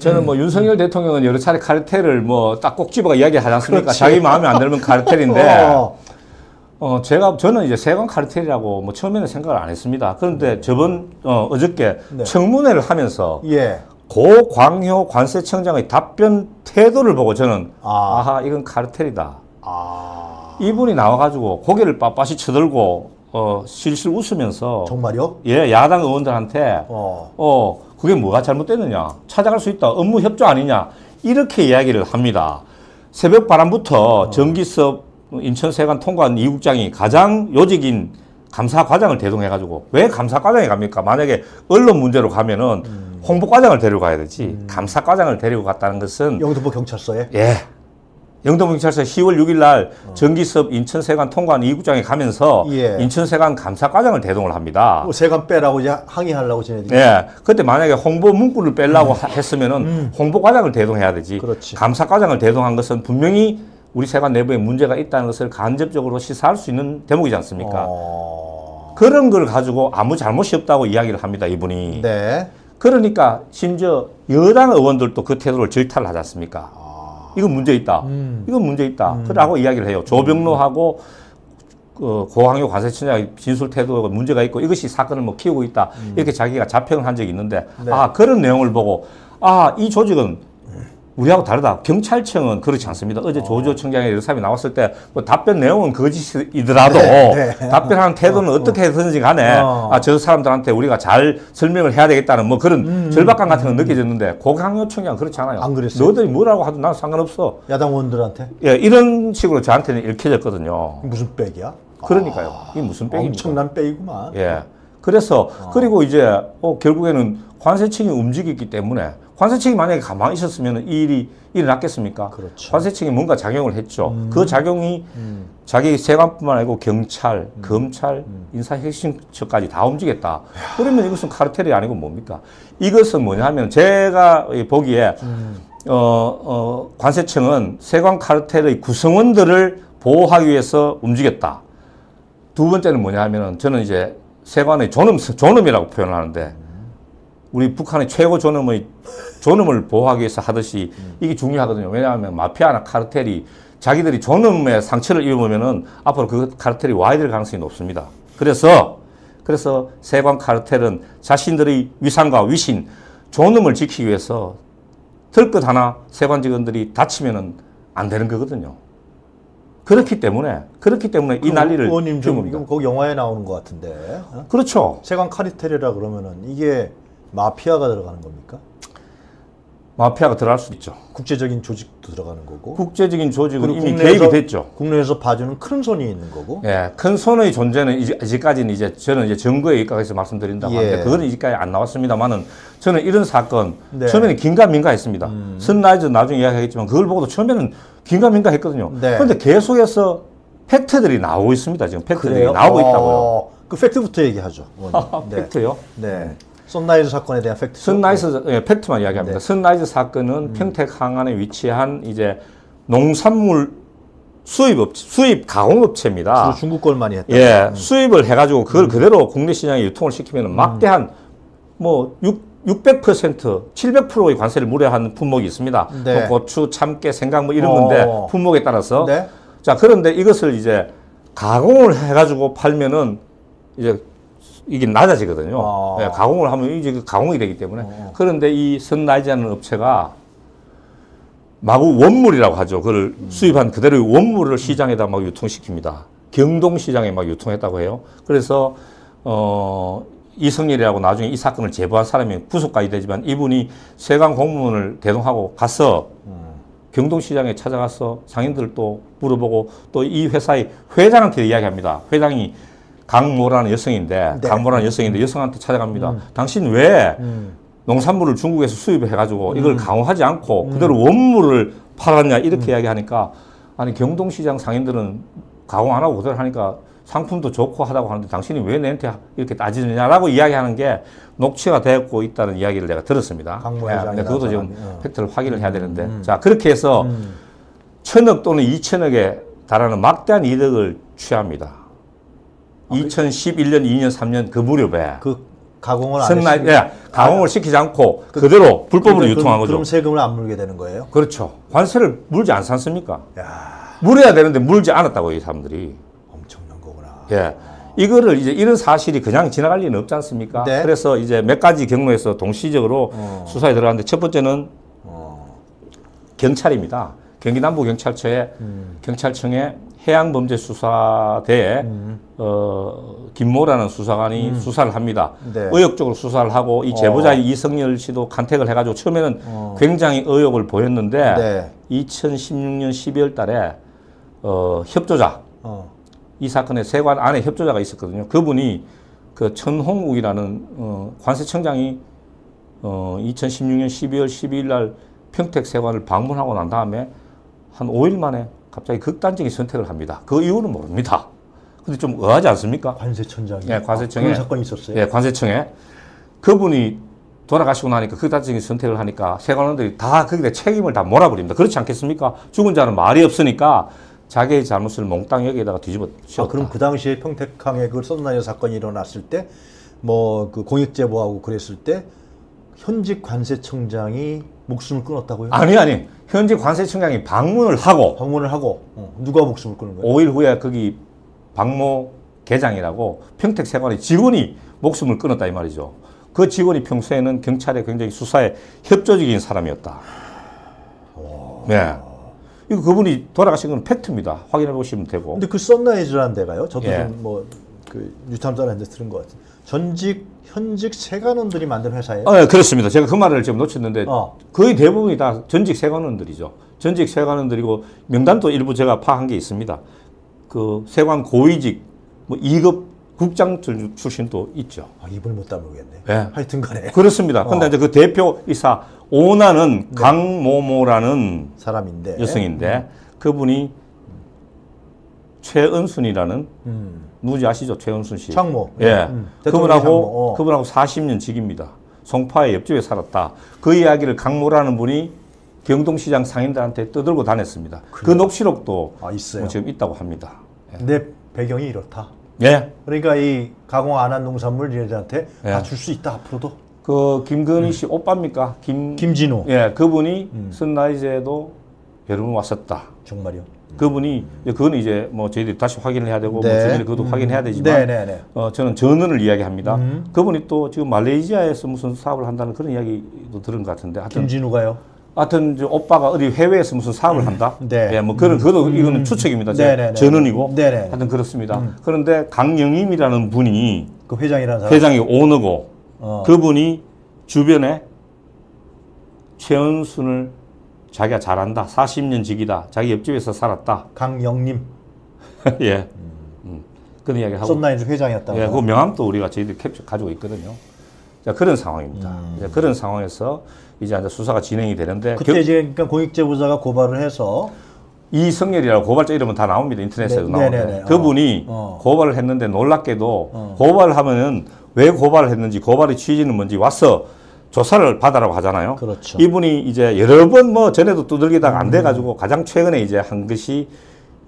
저는 뭐 음. 윤석열 대통령은 여러 차례 카르텔을 뭐 딱 꼭 집어가 이야기하지 않습니까? 그렇지. 자기 마음에 안 들면 카르텔인데 어. 어, 제가, 저는 이제 세관 카르텔이라고 뭐 처음에는 생각을 안 했습니다. 그런데 저번, 어, 어저께 네. 청문회를 하면서 예. 고광효 관세청장의 답변 태도를 보고 저는 아. 아하 이건 카르텔이다. 아. 이분이 나와가지고 고개를 빳빳이 쳐들고 어, 실실 웃으면서 정말요? 예, 야당 의원들한테 어, 어 그게 뭐가 잘못됐느냐, 찾아갈 수 있다, 업무 협조 아니냐 이렇게 이야기를 합니다. 새벽 바람부터 어. 정기섭 인천세관 통관 이국장이 가장 요직인 감사과장을 대동해가지고 왜 감사과장에 갑니까? 만약에 언론 문제로 가면은 음. 홍보과장을 데리고 가야 되지 음. 감사과장을 데리고 갔다는 것은 영등포경찰서에? 예. 영등포경찰서에 시월 육일 날 어. 정기섭 인천세관 통관 이국장에 가면서 예. 인천세관 감사과장을 대동을 합니다. 뭐 세관 빼라고 이제 항의하려고 전해드리죠. 예. 그때 만약에 홍보 문구를 빼려고 음. 했으면 음. 홍보과장을 대동해야 되지 그렇지. 감사과장을 대동한 것은 분명히 우리 세관 내부에 문제가 있다는 것을 간접적으로 시사할 수 있는 대목이지 않습니까? 어... 그런 걸 가지고 아무 잘못이 없다고 이야기를 합니다. 이분이. 네. 그러니까 심지어 여당 의원들도 그 태도를 질타를 하지 않습니까? 아... 이건 문제 있다. 음... 이건 문제 있다. 음... 그러라고 이야기를 해요. 조병로하고 그 고항효 관세청장의 진술 태도가 문제가 있고 이것이 사건을 뭐 키우고 있다. 음... 이렇게 자기가 자평을 한 적이 있는데 네. 아 그런 내용을 보고 아 이 조직은 우리하고 다르다. 경찰청은 그렇지 않습니다. 어제 어. 조조 청장의 여러 사람이 나왔을 때 뭐 답변 내용은 거짓이더라도 네, 네. 답변하는 태도는 어, 어떻게 해서든지 간에 어. 아, 저 사람들한테 우리가 잘 설명을 해야 되겠다는 뭐 그런 음, 절박감 음, 같은 건 음. 느껴졌는데 고강요 청장은 그렇지 않아요. 안 그랬어요? 너희들이 뭐라고 하든 난 상관없어. 야당 의원들한테? 예, 이런 식으로 저한테는 읽혀졌거든요. 무슨 백이야? 그러니까요. 아, 이게 무슨 백입니까? 엄청난 백이구만. 예. 그래서 어. 그리고 이제 어, 결국에는 관세청이 움직였기 때문에 관세청이 만약에 가만히 있었으면 이 일이 일어났겠습니까? 그렇죠. 관세청이 뭔가 작용을 했죠. 음. 그 작용이 음. 자기 세관뿐만 아니고 경찰, 음. 검찰, 음. 인사혁신처까지 다 움직였다. 이야. 그러면 이것은 카르텔이 아니고 뭡니까? 이것은 뭐냐 하면 제가 보기에 음. 어, 어, 관세청은 세관 카르텔의 구성원들을 보호하기 위해서 움직였다. 두 번째는 뭐냐 하면 저는 이제 세관의 존엄, 존엄이라고 표현하는데 우리 북한의 최고 존엄의 존엄을 보호하기 위해서 하듯이 이게 중요하거든요. 왜냐하면 마피아나 카르텔이 자기들이 존엄의 상처를 입으면은 앞으로 그 카르텔이 와야 될 가능성이 높습니다. 그래서 그래서 세관 카르텔은 자신들의 위상과 위신, 존엄을 지키기 위해서 들것 하나 세관 직원들이 다치면은 안 되는 거거든요. 그렇기 때문에 그렇기 때문에 이 난리를 의원님 좀 이건 거기 영화에 나오는 것 같은데. 어? 그렇죠. 세관 카르텔이라 그러면은 이게 마피아가 들어가는 겁니까? 마피아가 들어갈 수 있죠. 국제적인 조직도 들어가는 거고. 국제적인 조직은 이미 국내에서, 개입이 됐죠. 국내에서 봐주는 큰 손이 있는 거고. 예, 큰 손의 존재는 이제, 이제까지는 이제 저는 이제 증거에 입각해서 말씀드린다고 예. 하는데 그건 이제까지 안 나왔습니다만은 저는 이런 사건 네. 처음에는 긴가민가했습니다. 음. 썬라이즈 나중에 이야기하겠지만 그걸 보고도 처음에는 긴가민가했거든요. 네. 그런데 계속해서 팩트들이 나오고 있습니다. 지금 팩트들이 그래요? 나오고 어... 있다고요. 그 팩트부터 얘기하죠. 네. 팩트요? 네. 썬라이즈 사건에 대한 팩트. 썬라이즈 예, 팩트만 이야기합니다. 네. 썬라이즈 사건은 음. 평택 항안에 위치한 이제 농산물 수입업 수입 가공업체입니다. 주로 중국 걸 많이 했다. 예, 음. 수입을 해가지고 그걸 음. 그대로 국내 시장에 유통을 시키면 막대한 음. 뭐 육, 육백 퍼센트, 칠백 퍼센트의 관세를 물어하는 품목이 있습니다. 네. 뭐 고추, 참깨, 생강 뭐 이런 어. 건데 품목에 따라서. 네. 자 그런데 이것을 이제 가공을 해가지고 팔면은 이제 이게 낮아지거든요. 아. 예, 가공을 하면 이제 가공이 되기 때문에. 아. 그런데 이 썬라이즈라는 업체가 마구 원물이라고 하죠. 그걸 음. 수입한 그대로의 원물을 시장에다 막 유통시킵니다. 경동시장에 막 유통했다고 해요. 그래서 어, 이성열이라고 나중에 이 사건을 제보한 사람이 구속까지 되지만 이분이 세관 공무원을 대동하고 가서 음. 경동시장에 찾아가서 상인들을 또 물어보고 또 이 회사의 회장한테 이야기합니다. 회장이 강모라는 여성인데 네. 강모라는 여성인데 여성한테 찾아갑니다. 음. 당신 왜 음. 농산물을 중국에서 수입해가지고 음. 이걸 강호하지 않고 그대로 원물을 팔았냐 이렇게 음. 이야기하니까 아니 경동시장 상인들은 강호 안 하고 그대로 하니까 상품도 좋고 하다고 하는데 당신이 왜 내한테 이렇게 따지느냐라고 이야기하는 게 녹취가 되고 있다는 이야기를 내가 들었습니다. 강모 회장이 네, 그것도 지금 어. 팩트를 확인을 해야 되는데 음. 자 그렇게 해서 음. 천억 또는 이천억에 달하는 막대한 이득을 취합니다. 이천십일 년, 이 년, 삼 년 그 무렵에 그 가공을 안 했습니다. 예, 가공을 아, 시키지 않고 그, 그대로 불법으로 유통한 거죠. 그럼 세금을 안 물게 되는 거예요? 그렇죠. 관세를 물지 않지 않습니까? 야. 물어야 되는데 물지 않았다고 이 사람들이. 엄청난 거구나. 예, 이거를 이제 이런 사실이 그냥 지나갈 리는 없지 않습니까? 네. 그래서 이제 몇 가지 경로에서 동시적으로 어. 수사에 들어갔는데 첫 번째는 어. 경찰입니다. 경기남부경찰청에 음. 경찰청에 해양범죄수사대에 음. 어, 김모라는 수사관이 음. 수사를 합니다. 네. 의욕적으로 수사를 하고 이 제보자인 어. 이성열 씨도 간택을 해가지고 처음에는 어. 굉장히 의욕을 보였는데 네. 이천십육 년 십이월 달에 어, 협조자 어. 이 사건의 세관 안에 협조자가 있었거든요. 그분이 그 천홍욱이라는 어, 관세청장이 어, 이천십육 년 십이월 십이일 날 평택 세관을 방문하고 난 다음에 한 오 일 만에 갑자기 극단적인 선택을 합니다. 그 이유는 모릅니다. 근데 좀 의아하지 않습니까? 관세청장이. 예, 관세청에. 아, 그런 사건이 있었어요? 예, 관세청에. 그분이 돌아가시고 나니까 극단적인 선택을 하니까 세관원들이 다 거기에 책임을 다 몰아버립니다. 그렇지 않겠습니까? 죽은 자는 말이 없으니까 자기의 잘못을 몽땅 여기에다가 뒤집어 씌웠다. 아, 그럼 그 당시에 평택항에 그 썬라이즈 사건이 일어났을 때 뭐 그 공익제보하고 그랬을 때 현직 관세청장이 목숨을 끊었다고요? 아니 아니 현지 관세청장이 방문을 하고 방문을 하고 어. 누가 목숨을 끊은 거예요? 오 일 후에 거기 박모 계장이라고 평택 세관의 직원이 목숨을 끊었다 이 말이죠. 그 직원이 평소에는 경찰의 굉장히 수사에 협조적인 사람이었다. 와... 네. 이거 그분이 돌아가신 건 팩트입니다. 확인해 보시면 되고. 근데 그 썬라이즈라는 데가요? 저도 예. 좀 뭐 그 뉴탐사라는 데 들은 것 같아요. 전직 현직 세관원들이 만든 회사예요? 아, 예, 그렇습니다. 제가 그 말을 지금 놓쳤는데 어. 거의 대부분이 다 전직 세관원들이죠. 전직 세관원들이고 명단도 일부 제가 파악한 게 있습니다. 그 세관 고위직 뭐 이 급 국장 출신도 있죠. 아, 입을 못 다물겠네. 예. 하여튼간에 그렇습니다. 근데 어. 이제 그 대표이사 오나는 네. 강모모라는 사람인데 여성인데 음. 그분이 최은순이라는 음. 누구지 아시죠? 최은순 씨. 장모. 예. 음. 그분하고 장모. 어. 그분하고 사십 년 직입니다. 송파의 옆집에 살았다. 그 이야기를 강모라는 분이 경동시장 상인들한테 떠들고 다녔습니다. 그래요? 그 녹취록도 아, 있어요. 지금 있다고 합니다. 예. 내 배경이 이렇다. 예. 그러니까 이 가공 안 한 농산물 얘네들한테 예. 다 줄 수 있다 앞으로도. 그 김건희 씨 음. 오빠입니까? 김 김진우. 예. 그분이 음. 썬라이즈에도 여러 번 왔었다. 정말요? 그분이 그건 이제 뭐 저희들이 다시 확인을 해야 되고 네. 뭐 저희들이 그것도 음. 확인해야 되지만 네, 네, 네. 어, 저는 전언을 이야기합니다. 음. 그분이 또 지금 말레이시아에서 무슨 사업을 한다는 그런 이야기도 들은 것 같은데. 하여튼, 김진우가요? 하여튼 오빠가 어디 해외에서 무슨 사업을 음. 한다. 네. 네, 뭐 그런 음. 그것도 이거는 추측입니다. 음. 네, 네, 네. 전언이고. 네, 네. 하여튼 그렇습니다. 음. 그런데 강영임이라는 분이 그 회장이라는 사람 회장이 오너고 어. 그분이 주변에 최은순을 자기가 잘한다. 사십 년 직이다. 자기 옆집에서 살았다. 강영님. 예. 음. 그런 이야기를 하고. 썬라이즈 회장이었다. 예, 그 명함도 우리가 저희들 캡처 가지고 있거든요. 자, 그런 상황입니다. 음. 이제 그런 상황에서 이제 수사가 진행이 되는데. 그때 겨... 이제 그러니까 공익제보자가 고발을 해서. 이성열이라고 고발자 이름은 다 나옵니다. 인터넷에도 네, 나오는데. 어. 그분이 어. 고발을 했는데 놀랍게도 어. 고발을 하면은 왜 고발을 했는지 고발의 취지는 뭔지 와서 조사를 받아라고 하잖아요. 그렇죠. 이분이 이제 여러 번 뭐 전에도 두들기다가 안 돼가지고 음. 가장 최근에 이제 한 것이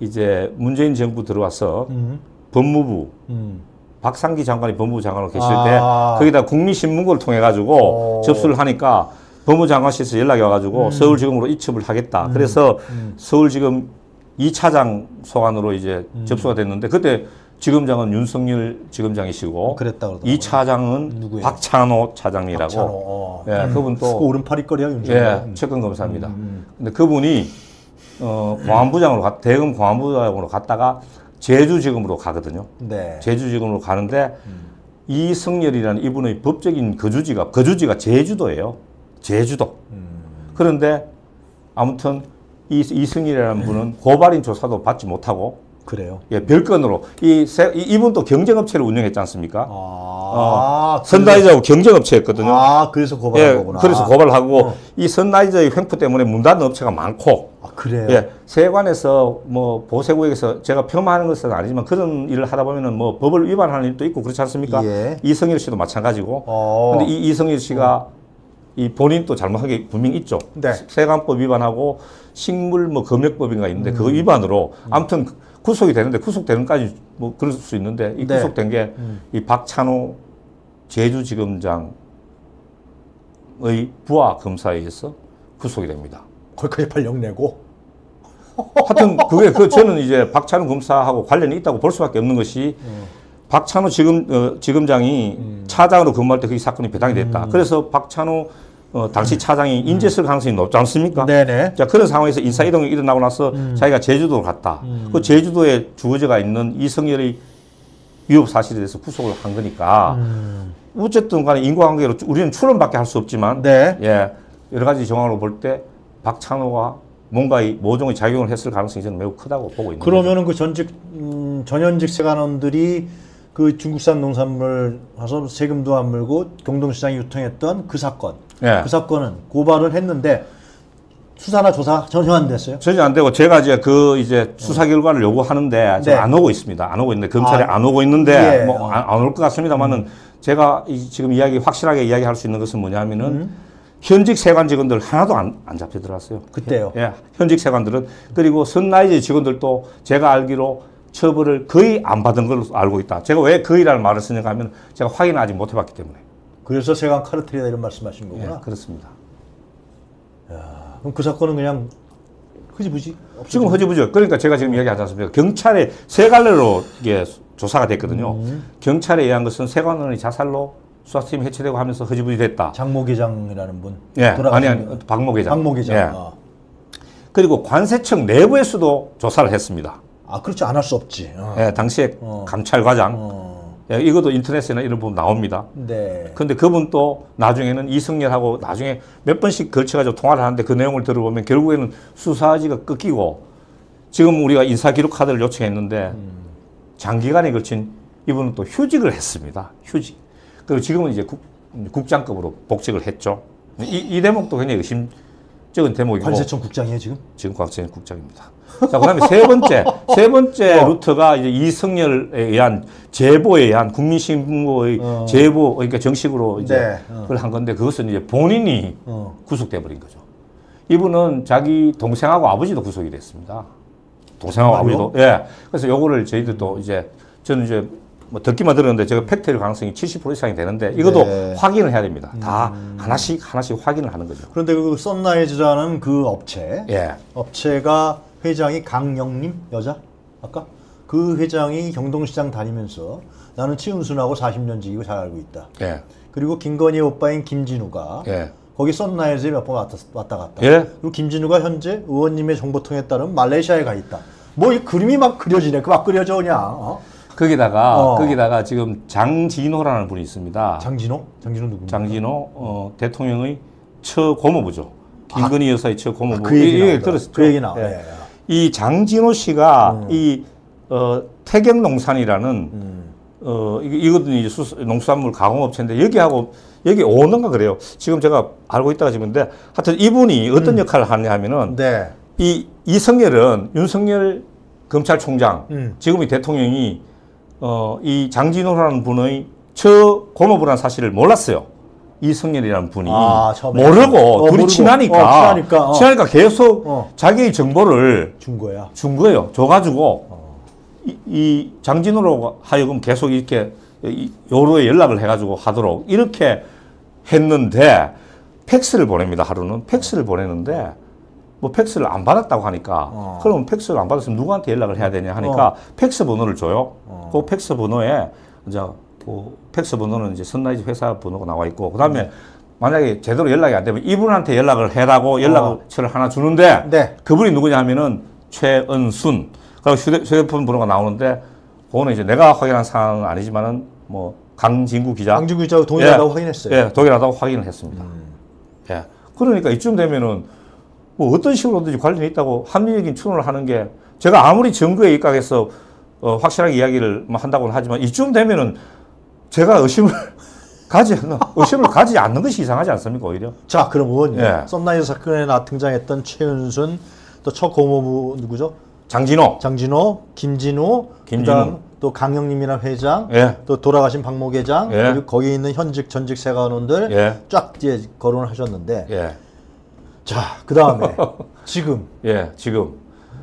이제 문재인 정부 들어와서 음. 법무부 음. 박상기 장관이 법무부 장관으로 계실 때 아. 거기다 국민신문고를 통해가지고 오. 접수를 하니까 법무장관실에서 연락이 와가지고 음. 서울지검으로 이첩을 하겠다. 음. 그래서 음. 서울지검 이 차장 소관으로 이제 음. 접수가 됐는데 그때 지검장은 윤석열 지검장이시고 이 차장은 누구예요? 박찬호 차장이라고. 박찬호. 어. 예, 음. 그분 또 오른팔이거리야 윤석열. 예, 최근 검사입니다. 음. 근데 그분이 어, 공안부장으로 가, 대검 공안부장으로 갔다가 제주지검으로 가거든요. 네. 제주지검으로 가는데 음. 이성열이라는 이분의 법적인 거주지가 거주지가 제주도예요. 제주도. 음. 그런데 아무튼 이, 이승일이라는 분은 음. 고발인 조사도 받지 못하고 그래요. 예, 별건으로 이, 세, 이 이분도 경쟁업체를 운영했지 않습니까? 아, 썬라이즈하고 어, 경쟁업체였거든요. 아, 그래서 고발한 예, 거구나. 그래서 고발하고 어. 이 썬라이즈의 횡포 때문에 문 닫는 업체가 많고. 아, 그래요. 예, 세관에서 뭐 보세구역에서 제가 폄하하는 것은 아니지만 그런 일을 하다 보면은 뭐 법을 위반하는 일도 있고 그렇지 않습니까? 예. 이승일 씨도 마찬가지고. 어. 근데 이 이승일 씨가 어. 이 본인도 잘못한 게 분명히 있죠. 네. 세관법 위반하고 식물 뭐 검역법인가 있는데 음. 그거 위반으로 음. 아무튼 구속이 되는데 구속되는까지 뭐 그럴 수 있는데 이 네. 구속된 게 이 음. 박찬호 제주지검장의 부하 검사에 의해서 구속이 됩니다. 거기까지 발령 내고? 하여튼 그게 그 저는 이제 박찬호 검사하고 관련이 있다고 볼 수밖에 없는 것이 음. 박찬호 지금, 어, 지검장이 음. 차장으로 근무할 때 그 사건이 배당이 됐다. 음. 그래서 박찬호 어, 당시 음. 차장이 인재설 가능성이 높지 않습니까? 네네. 자, 그런 상황에서 인사이동이 일어나고 나서 음. 자기가 제주도로 갔다. 음. 그 제주도에 주거지가 있는 이성열의 위협 사실에 대해서 구속을 한 거니까 음. 어쨌든 간에 인과관계로 우리는 추론밖에 할 수 없지만 네. 예, 여러 가지 정황으로 볼 때 박찬호가 뭔가 이 모종의 작용을 했을 가능성이 저는 매우 크다고 보고 있는 거죠. 그러면은 그 전직, 음, 전현직 세관원들이 그 중국산 농산물 와서 세금도 안 물고 경동시장에 유통했던 그 사건. 예. 그 사건은 고발을 했는데 수사나 조사 전혀 안 됐어요? 전혀 안 되고 제가 이제 그 이제 수사 결과를 요구하는데 네. 안 오고 있습니다. 안 오고 있는데 검찰이 아, 안 오고 있는데 예. 뭐 안 올 것 같습니다만은 음. 제가 이 지금 이야기 확실하게 이야기할 수 있는 것은 뭐냐면은 음. 현직 세관 직원들 하나도 안, 안 잡혀 들어갔어요. 그때요? 예. 현직 세관들은 그리고 썬라이즈 직원들도 제가 알기로 처벌을 거의 안 받은 걸로 알고 있다. 제가 왜 거의라는 말을 쓰냐고 하면 제가 확인을 아직 못 해봤기 때문에. 그래서 세관 카르텔이다 이런 말씀하신 거구나. 예, 그렇습니다. 야, 그럼 그 사건은 그냥 흐지부지? 없어지네. 지금 흐지부지요. 그러니까 제가 지금 이야기하지 않습니까? 경찰에 세 갈래로 이게 조사가 됐거든요. 음. 경찰에 의한 것은 세관원이 자살로 수사팀이 해체되고 하면서 흐지부지 됐다. 장모계장이라는 분. 예, 아니 아니 박모계장. 박모계장. 예. 아. 그리고 관세청 내부에서도 조사를 했습니다. 아, 그렇지 않을 수 없지. 어. 예, 당시에 어. 감찰과장. 어. 예, 이것도 인터넷이나 이런 부분 나옵니다. 네. 근데 그분 또 나중에는 이승열하고 나중에 몇 번씩 걸쳐가지고 통화를 하는데 그 내용을 들어보면 결국에는 수사지가 끊기고 지금 우리가 인사기록카드를 요청했는데 음. 장기간에 걸친 이분은 또 휴직을 했습니다. 휴직. 그리고 지금은 이제 국, 국장급으로 복직을 했죠. 이, 이 대목도 굉장히 의심. 대목이고, 관세청 국장이에요 지금? 지금 관세청 국장입니다. 자, 그 다음에 세 번째, 세 번째 어. 루트가 이제 이성열에 의한 제보에 의한 국민신고의 어. 제보, 그러니까 정식으로 이제 네. 어. 그걸 한 건데 그것은 이제 본인이 어. 구속돼 버린 거죠. 이분은 자기 동생하고 아버지도 구속이 됐습니다. 동생하고 아버지도. 예. 그래서 요거를 저희들도 이제 저는 이제 뭐 듣기만 들었는데 제가 팩트일 가능성이 칠십 퍼센트 이상이 되는데 이것도 네. 확인을 해야 됩니다. 다 음. 하나씩 하나씩 확인을 하는 거죠. 그런데 그 썬라이즈라는 그 업체, 예. 업체가 회장이 강영림 여자 아까 그 회장이 경동시장 다니면서 나는 최은순하고 사십 년 지기고 잘 알고 있다. 예. 그리고 김건희 오빠인 김진우가 예. 거기 썬라이즈에 몇 번 왔다, 왔다 갔다. 예. 그리고 김진우가 현재 의원님의 정보통에 따르면 말레이시아에 가 있다. 뭐 이 그림이 막 그려지네. 그 막 그려져 그냥. 어? 거기다가, 어. 거기다가 지금 장진호라는 분이 있습니다. 장진호? 장진호 누구입니까? 장진호, 어, 대통령의 처 고모부죠. 김건희 아, 여사의 첫 고모. 아, 그 얘기 예, 들었죠. 그 얘기 나와요. 예. 예. 이 장진호 씨가 음. 이 어, 태경농산이라는 음. 어 이것도 이제 수, 농수산물 가공업체인데 여기하고 여기 오는가 그래요. 지금 제가 알고 있다가 지금인데 하여튼 이분이 어떤 음. 역할을 하냐 하면은 네. 이 이성열은 윤석열 검찰총장 음. 지금의 대통령이 어 이 장진호라는 분의 처 고모부라는 사실을 몰랐어요. 이성열이라는 분이 아, 모르고 어, 둘이 모르고. 친하니까 어, 친하니까, 어. 친하니까 계속 어. 자기의 정보를 준 거야. 준 거예요. 줘가지고. 어. 이, 이 장진호로 하여금 계속 이렇게 요로에 연락을 해가지고 하도록 이렇게 했는데 팩스를 보냅니다. 하루는 팩스를 보내는데 뭐 팩스를 안 받았다고 하니까 어. 그럼 팩스를 안 받았으면 누구한테 연락을 해야 되냐 하니까 어. 팩스 번호를 줘요. 어. 그 팩스 번호에 이제 그 팩스 번호는 이제 썬라이즈 회사 번호가 나와 있고 그 다음에 음. 만약에 제대로 연락이 안 되면 이분한테 연락을 해라고 연락처를 어. 하나 주는데 네. 그분이 누구냐 하면은 최은순. 휴대, 휴대폰 번호가 나오는데 그거는 이제 내가 확인한 사항은 아니지만은 뭐 강진구 기자, 강진구 기자하고 동일하다고 예, 확인했어요. 예, 동일하다고 확인을 했습니다. 음. 예, 그러니까 이쯤 되면은 뭐 어떤 식으로든지 관련이 있다고 합리적인 추론을 하는 게 제가 아무리 정부에 입각해서 어, 확실하게 이야기를 한다고는 하지만 이쯤 되면은 제가 의심을 가지 의심을 가지 않는 것이 이상하지 않습니까 오히려? 자, 그럼 의원님, 예. 썬라이즈 사건에 나 등장했던 최은순 또 첫 고모부 누구죠? 장진호, 장진호, 김진우, 김진우, 또 강영림이나 회장, 예. 또 돌아가신 박모계장, 예. 그리고 거기 있는 현직 전직 세관원들 예. 쫙 뒤에 거론을 하셨는데, 예. 자 그 다음에 지금, 예 지금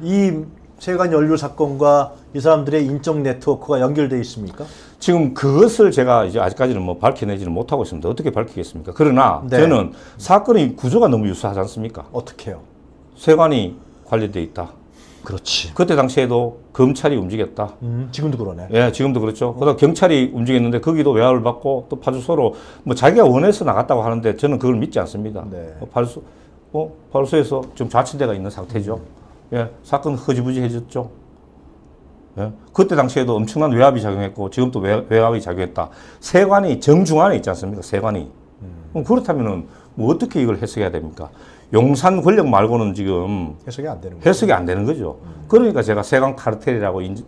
이 세관 연루 사건과 이 사람들의 인적 네트워크가 연결돼 있습니까? 지금 그것을 제가 이제 아직까지는 뭐 밝혀내지는 못하고 있습니다. 어떻게 밝히겠습니까? 그러나 네. 저는 사건의 구조가 너무 유사하지 않습니까? 어떻게요? 세관이 관련돼 있다. 그렇지. 그때 당시에도 검찰이 움직였다. 음, 지금도 그러네. 예, 지금도 그렇죠. 어. 그다음 경찰이 움직였는데 거기도 외압을 받고 또 파주소로 뭐 자기가 원해서 나갔다고 하는데 저는 그걸 믿지 않습니다. 네. 어, 파주소, 어, 파주소에서 지금 좌천대가 있는 상태죠. 음. 예, 사건 허지부지해졌죠. 예, 그때 당시에도 엄청난 외압이 작용했고 지금도 외, 외압이 작용했다. 세관이 정중앙에 있지 않습니까? 세관이. 음. 그렇다면은 뭐 어떻게 이걸 해석해야 됩니까? 용산 권력 말고는 지금 해석이 안 되는 거죠. 해석이 안 되는 거죠. 음. 그러니까 제가 세관 카르텔이라고 인지,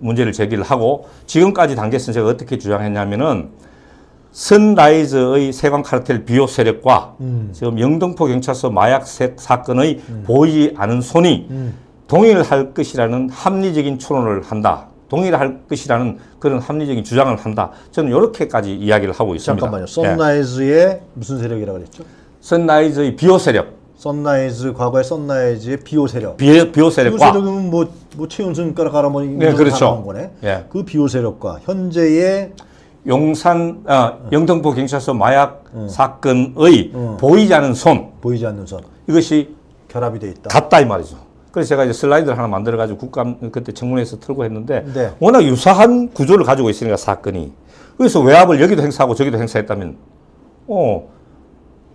문제를 제기를 하고 지금까지 단계선 제가 어떻게 주장했냐면은 선라이즈의 세관 카르텔 비호 세력과 음. 지금 영등포 경찰서 마약 사건의 음. 보이지 않은 손이 음. 동일할 것이라는 합리적인 추론을 한다. 동일할 것이라는 그런 합리적인 주장을 한다. 저는 이렇게까지 이야기를 하고 있습니다. 잠깐만요. 선라이즈의 네. 무슨 세력이라고 그랬죠? 선라이즈의 비호 세력. 선라이즈 과거의 선라이즈의 비호 세력. 비, 비호 세력과. 비호 세력은 뭐, 뭐 최은순 깔아가라머니 네, 그렇죠. 거네. 예. 그 비호 세력과 현재의 용산 아, 영등포 경찰서 마약 음. 사건의 음. 보이지 않은 손. 보이지 않는 손. 이것이 결합이 돼 있다. 같다 이 말이죠. 그래서 제가 이제 슬라이드를 하나 만들어가지고 국감 그때 청문회에서 틀고 했는데 네. 워낙 유사한 구조를 가지고 있으니까 사건이. 그래서 외압을 여기도 행사하고 저기도 행사했다면 어.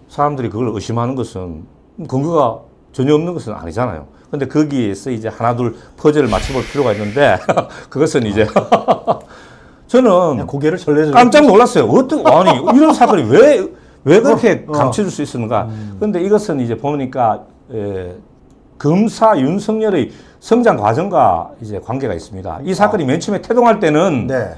사람들이 그걸 의심하는 것은 근거가 전혀 없는 것은 아니잖아요. 근데 거기에서 이제 하나 둘 퍼즐을 맞춰볼 필요가 있는데 그것은 이제 저는 고개를 절레절레 깜짝 놀랐어요. 어떤 아니 이런 사건이 왜 왜 그렇게 어, 어. 감춰줄 수 있었는가? 음. 근데 이것은 이제 보니까 에, 검사 윤석열의 성장 과정과 이제 관계가 있습니다. 이 사건이 아. 맨 처음에 태동할 때는 네.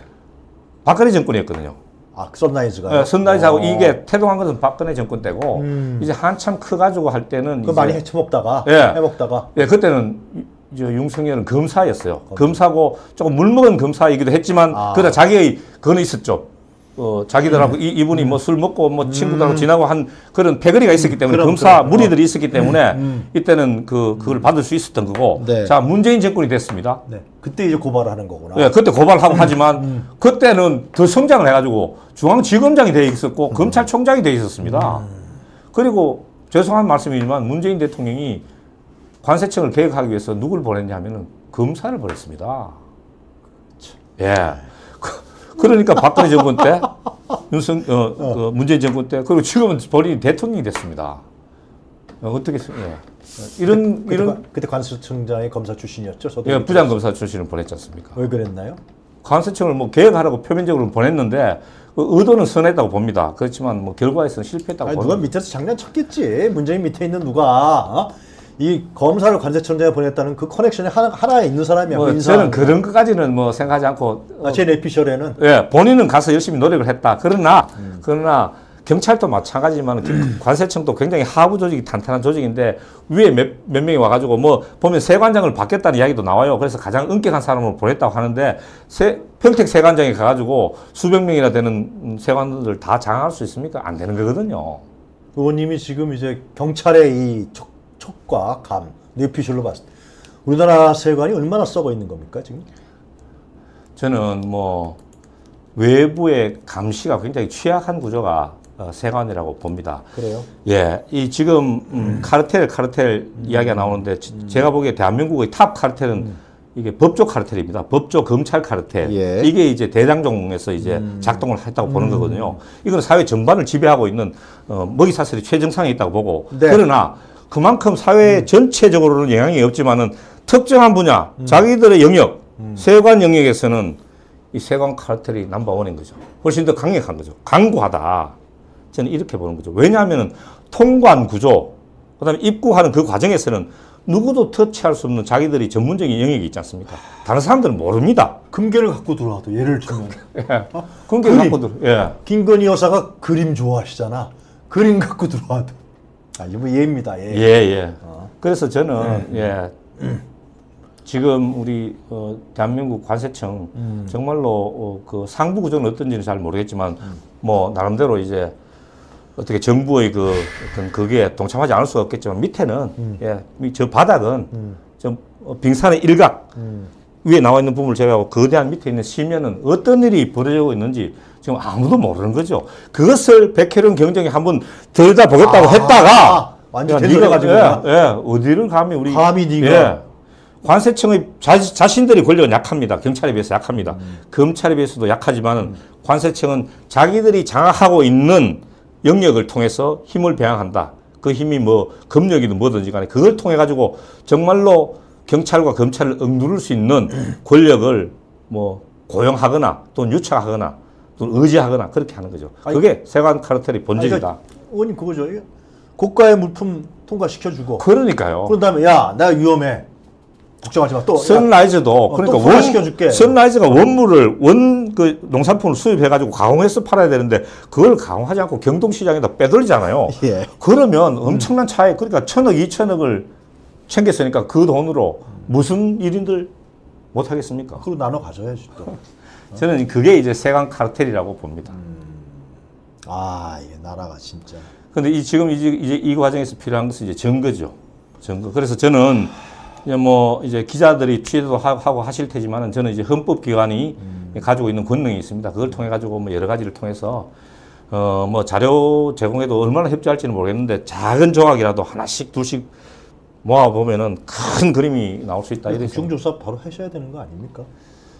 박근혜 정권이었거든요. 아, 썬라이즈가. 예, 썬라이즈하고 이게 태동한 것은 박근혜 정권 때고, 음. 이제 한참 커가지고 할 때는. 그 많이 헤쳐먹다가. 예. 해먹다가. 예, 그때는 이제 윤석열은 검사였어요. 어. 검사고, 조금 물먹은 검사이기도 했지만, 아. 그러다 자기의, 그건 있었죠. 어, 자기들하고 음. 이, 이분이 음. 뭐 술 먹고, 뭐 친구들하고 음. 지나고 한 그런 패거리가 있었기 때문에, 그럼, 검사 그럼. 무리들이 있었기 때문에, 음. 이때는 그, 그걸 받을 수 있었던 거고. 네. 자, 문재인 정권이 됐습니다. 네. 그때 이제 고발하는 거구나. 예, 그때 고발하고 음. 하지만, 음. 그때는 더 성장을 해가지고, 중앙지검장이 돼 있었고, 음. 검찰총장이 돼 있었습니다. 음. 그리고, 죄송한 말씀이지만, 문재인 대통령이 관세청을 개혁하기 위해서 누굴 보냈냐 하면은, 검사를 보냈습니다. 예. 그러니까 박근혜 정권 때, 윤석, 어, 어. 어, 문재인 정권 때, 그리고 지금은 본인이 대통령이 됐습니다. 어, 어떻게, 예. 이런, 그때, 이런. 그때, 그때 관세청장이 검사 출신이었죠? 저도 예, 부장 검사 출신을 보냈지 않습니까? 왜 그랬나요? 관세청을 뭐 개혁하라고 표면적으로 보냈는데, 의도는 선했다고 봅니다. 그렇지만 뭐 결과에서는 실패했다고 아니, 봅니다. 누가 밑에서 장난쳤겠지. 문재인 밑에 있는 누가. 어? 이 검사를 관세청장에 보냈다는 그 커넥션이 하나, 하나에 있는 사람이야. 뭐 저는 그런 것까지는 뭐 생각하지 않고. 아, 제 내피셜에는? 예, 본인은 가서 열심히 노력을 했다. 그러나, 음. 그러나, 경찰도 마찬가지지만 음. 관세청도 굉장히 하부 조직이 탄탄한 조직인데 위에 몇, 몇 명이 와가지고 뭐 보면 세관장을 받겠다는 이야기도 나와요. 그래서 가장 엄격한 사람을 보냈다고 하는데 세, 평택 세관장에 가가지고 수백 명이나 되는 세관들을 다 장악할 수 있습니까? 안 되는 거거든요. 의원님이 지금 이제 경찰의 이 촉, 촉과 감, 뇌피셜로 봤을 때 우리나라 세관이 얼마나 썩어 있는 겁니까 지금? 저는 뭐 외부의 감시가 굉장히 취약한 구조가 어, 세관이라고 봅니다. 그래요? 예, 이 지금 음, 음. 카르텔, 카르텔 음. 이야기가 나오는데 음. 제가 보기에 대한민국의 탑 카르텔은 음. 이게 법조 카르텔입니다. 법조 검찰 카르텔. 예. 이게 이제 대장정에서 이제 음. 작동을 했다고 보는 음. 거거든요. 이건 사회 전반을 지배하고 있는 어, 먹이사슬이 최정상에 있다고 보고. 네. 그러나 그만큼 사회 음. 전체적으로는 영향이 없지만은 특정한 분야, 음. 자기들의 영역, 음. 세관 영역에서는 이 세관 카르텔이 넘버원인 거죠. 훨씬 더 강력한 거죠. 강구하다. 저는 이렇게 보는 거죠. 왜냐하면 통관 구조, 그다음에 입국하는 그 과정에서는 누구도 터치할 수 없는 자기들이 전문적인 영역이 있지 않습니까? 다른 사람들은 모릅니다. 금괴를 갖고 들어와도 예를 들면 예. 어? 금괴를 그림. 갖고 들어. 예. 김건희 여사가 그림 좋아하시잖아. 그림 갖고 들어와도 아 이거 예입니다. 예. 예, 예. 어. 그래서 저는 예. 예. 음. 지금 우리 어, 대한민국 관세청 음. 정말로 어, 그 상부 구조는 어떤지는 잘 모르겠지만 음. 뭐 나름대로 이제 어떻게 정부의 그 어떤 거기에 동참하지 않을 수 없겠지만 밑에는 음. 예, 저 바닥은 음. 저 빙산의 일각 음. 위에 나와 있는 부분을 제외하고 거대한 밑에 있는 심연은 어떤 일이 벌어지고 있는지 지금 아무도 모르는 거죠. 그것을 백혜룡 경정이 한번 들여다보겠다고 아, 했다가 아, 완전 네가 가지고 예, 예, 어디를 감히 우리 감히 네가 예, 관세청의 자, 자신들의 권력은 약합니다. 경찰에 비해서 약합니다. 음. 검찰에 비해서도 약하지만 음. 관세청은 자기들이 장악하고 있는 영역을 통해서 힘을 배양한다. 그 힘이 뭐 검역이든 뭐든지 간에 그걸 통해 가지고 정말로 경찰과 검찰을 억누를 수 있는 권력을 뭐 고용하거나 또는 유착하거나 또는 의지하거나 그렇게 하는 거죠. 아니, 그게 세관 카르텔의 본질이다. 그러니까, 의원님 그거죠. 고가의 물품 통과시켜주고. 그러니까요. 그런 다음에 야, 나 위험해. 걱정하지 마. 또 썬라이즈도 어, 그러니까 원 시켜줄게. 썬라이즈가 원물을 원 그 농산품을 수입해가지고 가공해서 팔아야 되는데 그걸 가공하지 않고 경동시장에다 빼돌리잖아요. 예. 그러면 엄청난 차액 그러니까 천억, 이천억을 챙겼으니까 그 돈으로 무슨 일인들 못 하겠습니까? 그리고 나눠 가져야지 또. 저는 그게 이제 세관 카르텔이라고 봅니다. 음. 아, 예, 나라가 진짜. 근데 이 지금 이제, 이제 이 과정에서 필요한 것은 이제 증거죠. 증거. 그래서 저는. 이제 뭐 이제 기자들이 취재도 하고 하실 테지만은 저는 이제 헌법기관이 음. 가지고 있는 권능이 있습니다. 그걸 통해 가지고 뭐 여러 가지를 통해서 어 뭐 자료 제공에도 얼마나 협조할지는 모르겠는데 작은 조각이라도 하나씩 둘씩 모아 보면은 큰 그림이 나올 수 있다. 이런 중조사 바로 하셔야 되는 거 아닙니까?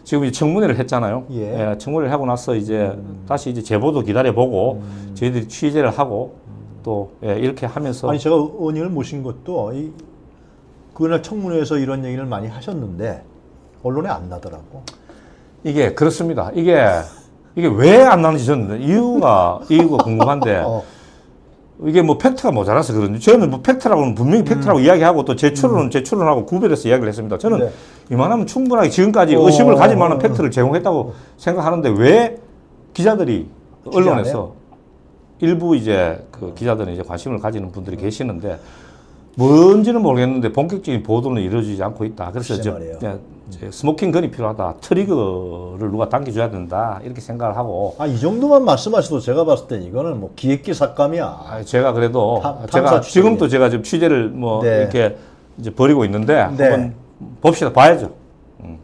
지금 이제 청문회를 했잖아요. 예. 예, 청문회를 하고 나서 이제 음. 다시 이제 제보도 기다려 보고 음. 저희들이 취재를 하고 또 예, 이렇게 하면서 아니 제가 의원님을 모신 것도 이 그날 청문회에서 이런 얘기를 많이 하셨는데 언론에 안 나더라고. 이게 그렇습니다. 이게 이게 왜 안 나는지 저는 이유가 이유가 궁금한데 어. 이게 뭐 팩트가 모자라서 그런지 저는 뭐 팩트라고는 분명히 팩트라고 음. 이야기하고 또 제 추론은 음. 제 추론하고 구별해서 이야기를 했습니다. 저는 네. 이만하면 충분하게 지금까지 어. 의심을 가질 만한 팩트를 제공했다고 생각하는데 왜 기자들이 언론에서 일부 이제 그 기자들은 이제 관심을 가지는 분들이 계시는데. 뭔지는 모르겠는데 본격적인 보도는 이루어지지 않고 있다. 그래서 저, 저, 저 스모킹 건이 필요하다. 트리거를 누가 당겨줘야 된다. 이렇게 생각을 하고. 아, 이 정도만 말씀하셔도 제가 봤을 때 이거는 뭐 기획기 삭감이야. 아, 제가 그래도 탐, 제가 지금도 제가 지금 취재를 뭐 네. 이렇게 이제 벌이고 있는데 네. 한번 봅시다. 봐야죠. 음.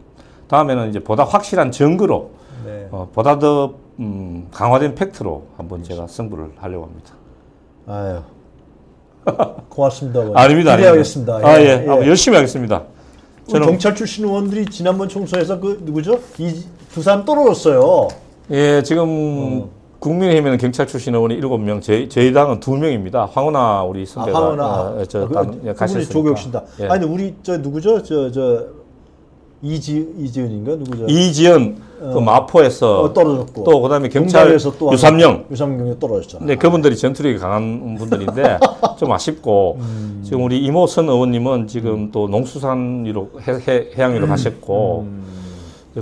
다음에는 이제 보다 확실한 증거로 네. 어, 보다 더 음, 강화된 팩트로 한번 그렇지. 제가 승부를 하려고 합니다. 아유. 고맙습니다. 아닙니다. 기대하겠습니다. 아, 예. 예. 예. 아, 열심히 하겠습니다. 저는 경찰 출신 의원들이 지난번 총선에서 그 누구죠? 이 두 사람 떨어졌어요. 예, 지금 어. 국민의힘에는 경찰 출신 의원이 일곱 명, 제, 저희 당은 두 명입니다. 황은하 우리 선배가. 아, 황은하. 아, 저, 아, 그, 예, 가셨습니다. 조교육신다. 예. 아니, 우리 저 누구죠? 저, 저 이지, 이지은인가 누구죠? 이지은 어, 그 마포에서 어, 떨어졌고, 또 그다음에 경찰 또 유삼령 유삼령에 떨어졌죠. 근데 그분들이 전투력이 강한 분들인데 좀 아쉽고 음. 지금 우리 이모선 의원님은 지금 또 농수산 위로 해, 해, 해양 위로 음. 가셨고 음.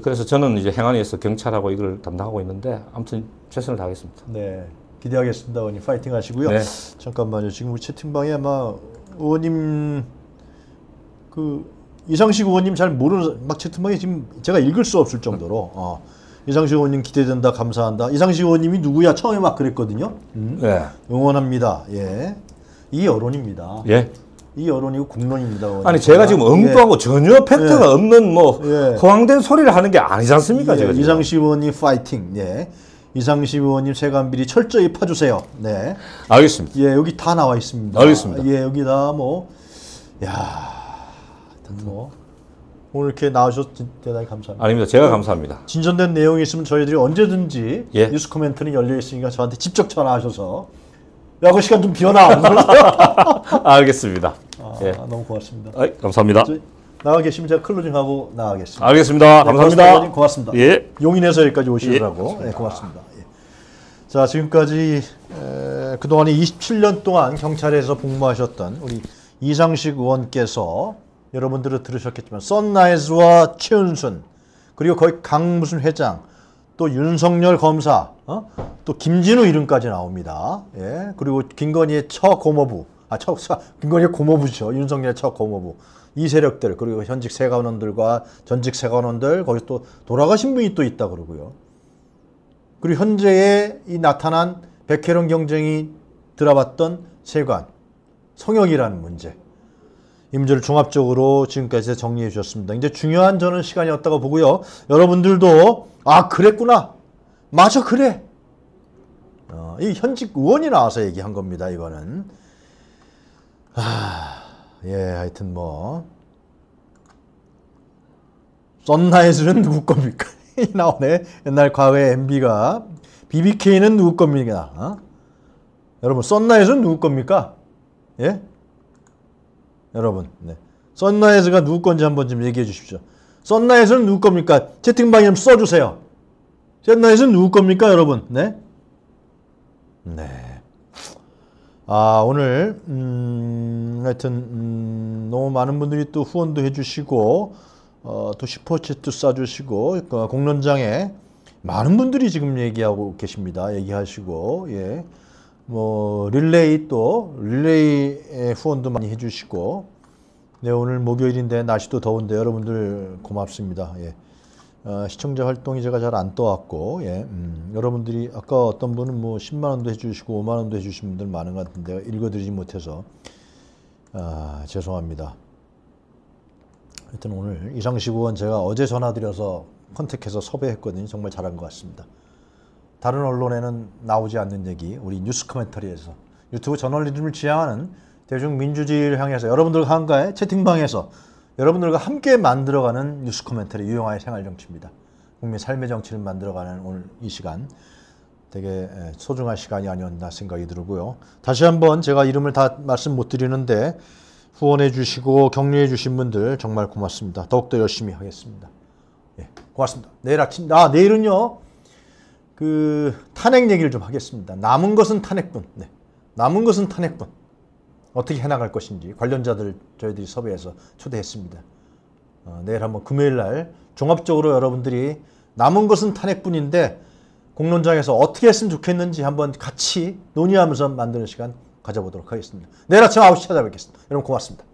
그래서 저는 이제 행안위에서 경찰하고 이걸 담당하고 있는데 아무튼 최선을 다하겠습니다. 네, 기대하겠습니다. 의원님 파이팅 하시고요. 네. 잠깐만요. 지금 우리 채팅방에 아마 의원님 그 이상식 의원님 잘 모르는 막 채팅방에 지금 제가 읽을 수 없을 정도로 어. 이상식 의원님 기대된다, 감사한다. 이상식 의원님이 누구야 처음에 막 그랬거든요. 음? 네. 응원합니다. 예, 이 여론입니다. 예, 이 여론이고 공론입니다. 의원님. 아니 제가 지금 엉뚱하고 예. 전혀 팩트가 예. 없는 뭐 예. 허황된 소리를 하는 게 아니지 않습니까? 예. 제가 지금. 이상식 의원님 파이팅. 예, 이상식 의원님 세관 비리 철저히 파주세요. 네, 알겠습니다. 예, 여기 다 나와 있습니다. 알겠습니다. 예, 여기 다 뭐 야. 뭐 오늘 이렇게 나와주셔서 대단히 감사합니다. 아닙니다. 제가 감사합니다. 진전된 내용이 있으면 저희들이 언제든지 예. 뉴스 코멘트는 열려 있으니까 저한테 직접 전화하셔서 야, 그 시간 좀 비워놔. 알겠습니다. 아, 예. 너무 고맙습니다. 아이, 감사합니다. 나가 계시면 제가 클로징하고 나가겠습니다. 알겠습니다. 네, 감사합니다. 네, 고맙습니다. 예. 용인에서 여기까지 오시느라고 예. 네, 고맙습니다. 예. 자, 지금까지 에, 그동안에 이십칠 년 동안 경찰에서 복무하셨던 우리 이상식 의원께서 여러분들은 들으셨겠지만 썬라이즈와 최은순 그리고 거의 강 무슨 회장 또 윤석열 검사 어? 또 김진우 이름까지 나옵니다. 예. 그리고 김건희의 처고모부 아, 처, 김건희의 고모부죠. 윤석열의 처고모부 이 세력들 그리고 현직 세관원들과 전직 세관원들 거기 또 돌아가신 분이 또 있다 그러고요. 그리고 현재의 이 나타난 백혜룡 경쟁이 들어봤던 세관 성역이라는 문제 이 문제를 종합적으로 지금까지 정리해 주셨습니다. 이제 중요한 저는 시간이었다고 보고요. 여러분들도 아 그랬구나. 맞아 그래. 어, 이 현직 의원이 나와서 얘기한 겁니다. 이거는. 아, 예 하여튼 뭐 썬라이즈는 누구 겁니까? 나오네. 옛날 과거에 엠비가 비비케이는 누구 겁니까? 어? 여러분 썬라이즈는 누구 겁니까? 예? 여러분, 네. 썬라이즈가 누구 건지 한번 좀 얘기해 주십시오. 썬라이즈는 누구 겁니까? 채팅방에 좀 써주세요. 썬라이즈는 누구 겁니까, 여러분? 네. 네. 아, 오늘, 음, 하여튼, 음, 너무 많은 분들이 또 후원도 해주시고, 어, 또 슈퍼챗도 쏴주시고, 그 공론장에 많은 분들이 지금 얘기하고 계십니다. 얘기하시고, 예. 뭐 릴레이 또 릴레이 후원도 많이 해주시고 네 오늘 목요일인데 날씨도 더운데 여러분들 고맙습니다. 예. 어, 시청자 활동이 제가 잘 안 떠왔고 예. 음, 여러분들이 아까 어떤 분은 뭐 십만 원도 해주시고 오만 원도 해주신 분들 많은 것 같은데 읽어드리지 못해서 아, 죄송합니다. 하여튼 오늘 이상식 의원 제가 어제 전화드려서 컨택해서 섭외했거든요. 정말 잘한 것 같습니다. 다른 언론에는 나오지 않는 얘기, 우리 뉴스 커멘터리에서 유튜브 저널리즘을 지향하는 대중민주주의를 향해서 여러분들과 한가에 채팅방에서 여러분들과 함께 만들어가는 뉴스 커멘터리 유영아의 생활정치입니다. 국민 삶의 정치를 만들어가는 오늘 이 시간 되게 소중한 시간이 아니었나 생각이 들고요. 다시 한번 제가 이름을 다 말씀 못 드리는데 후원해 주시고 격려해 주신 분들 정말 고맙습니다. 더욱더 열심히 하겠습니다. 예, 고맙습니다. 내일 아침, 아 내일은요. 그 탄핵 얘기를 좀 하겠습니다. 남은 것은 탄핵뿐. 네. 남은 것은 탄핵뿐. 어떻게 해나갈 것인지 관련자들 저희들이 섭외해서 초대했습니다. 어, 내일 한번 금요일 날 종합적으로 여러분들이 남은 것은 탄핵뿐인데 공론장에서 어떻게 했으면 좋겠는지 한번 같이 논의하면서 만드는 시간 가져보도록 하겠습니다. 내일 아침 아홉 시 찾아뵙겠습니다. 여러분 고맙습니다.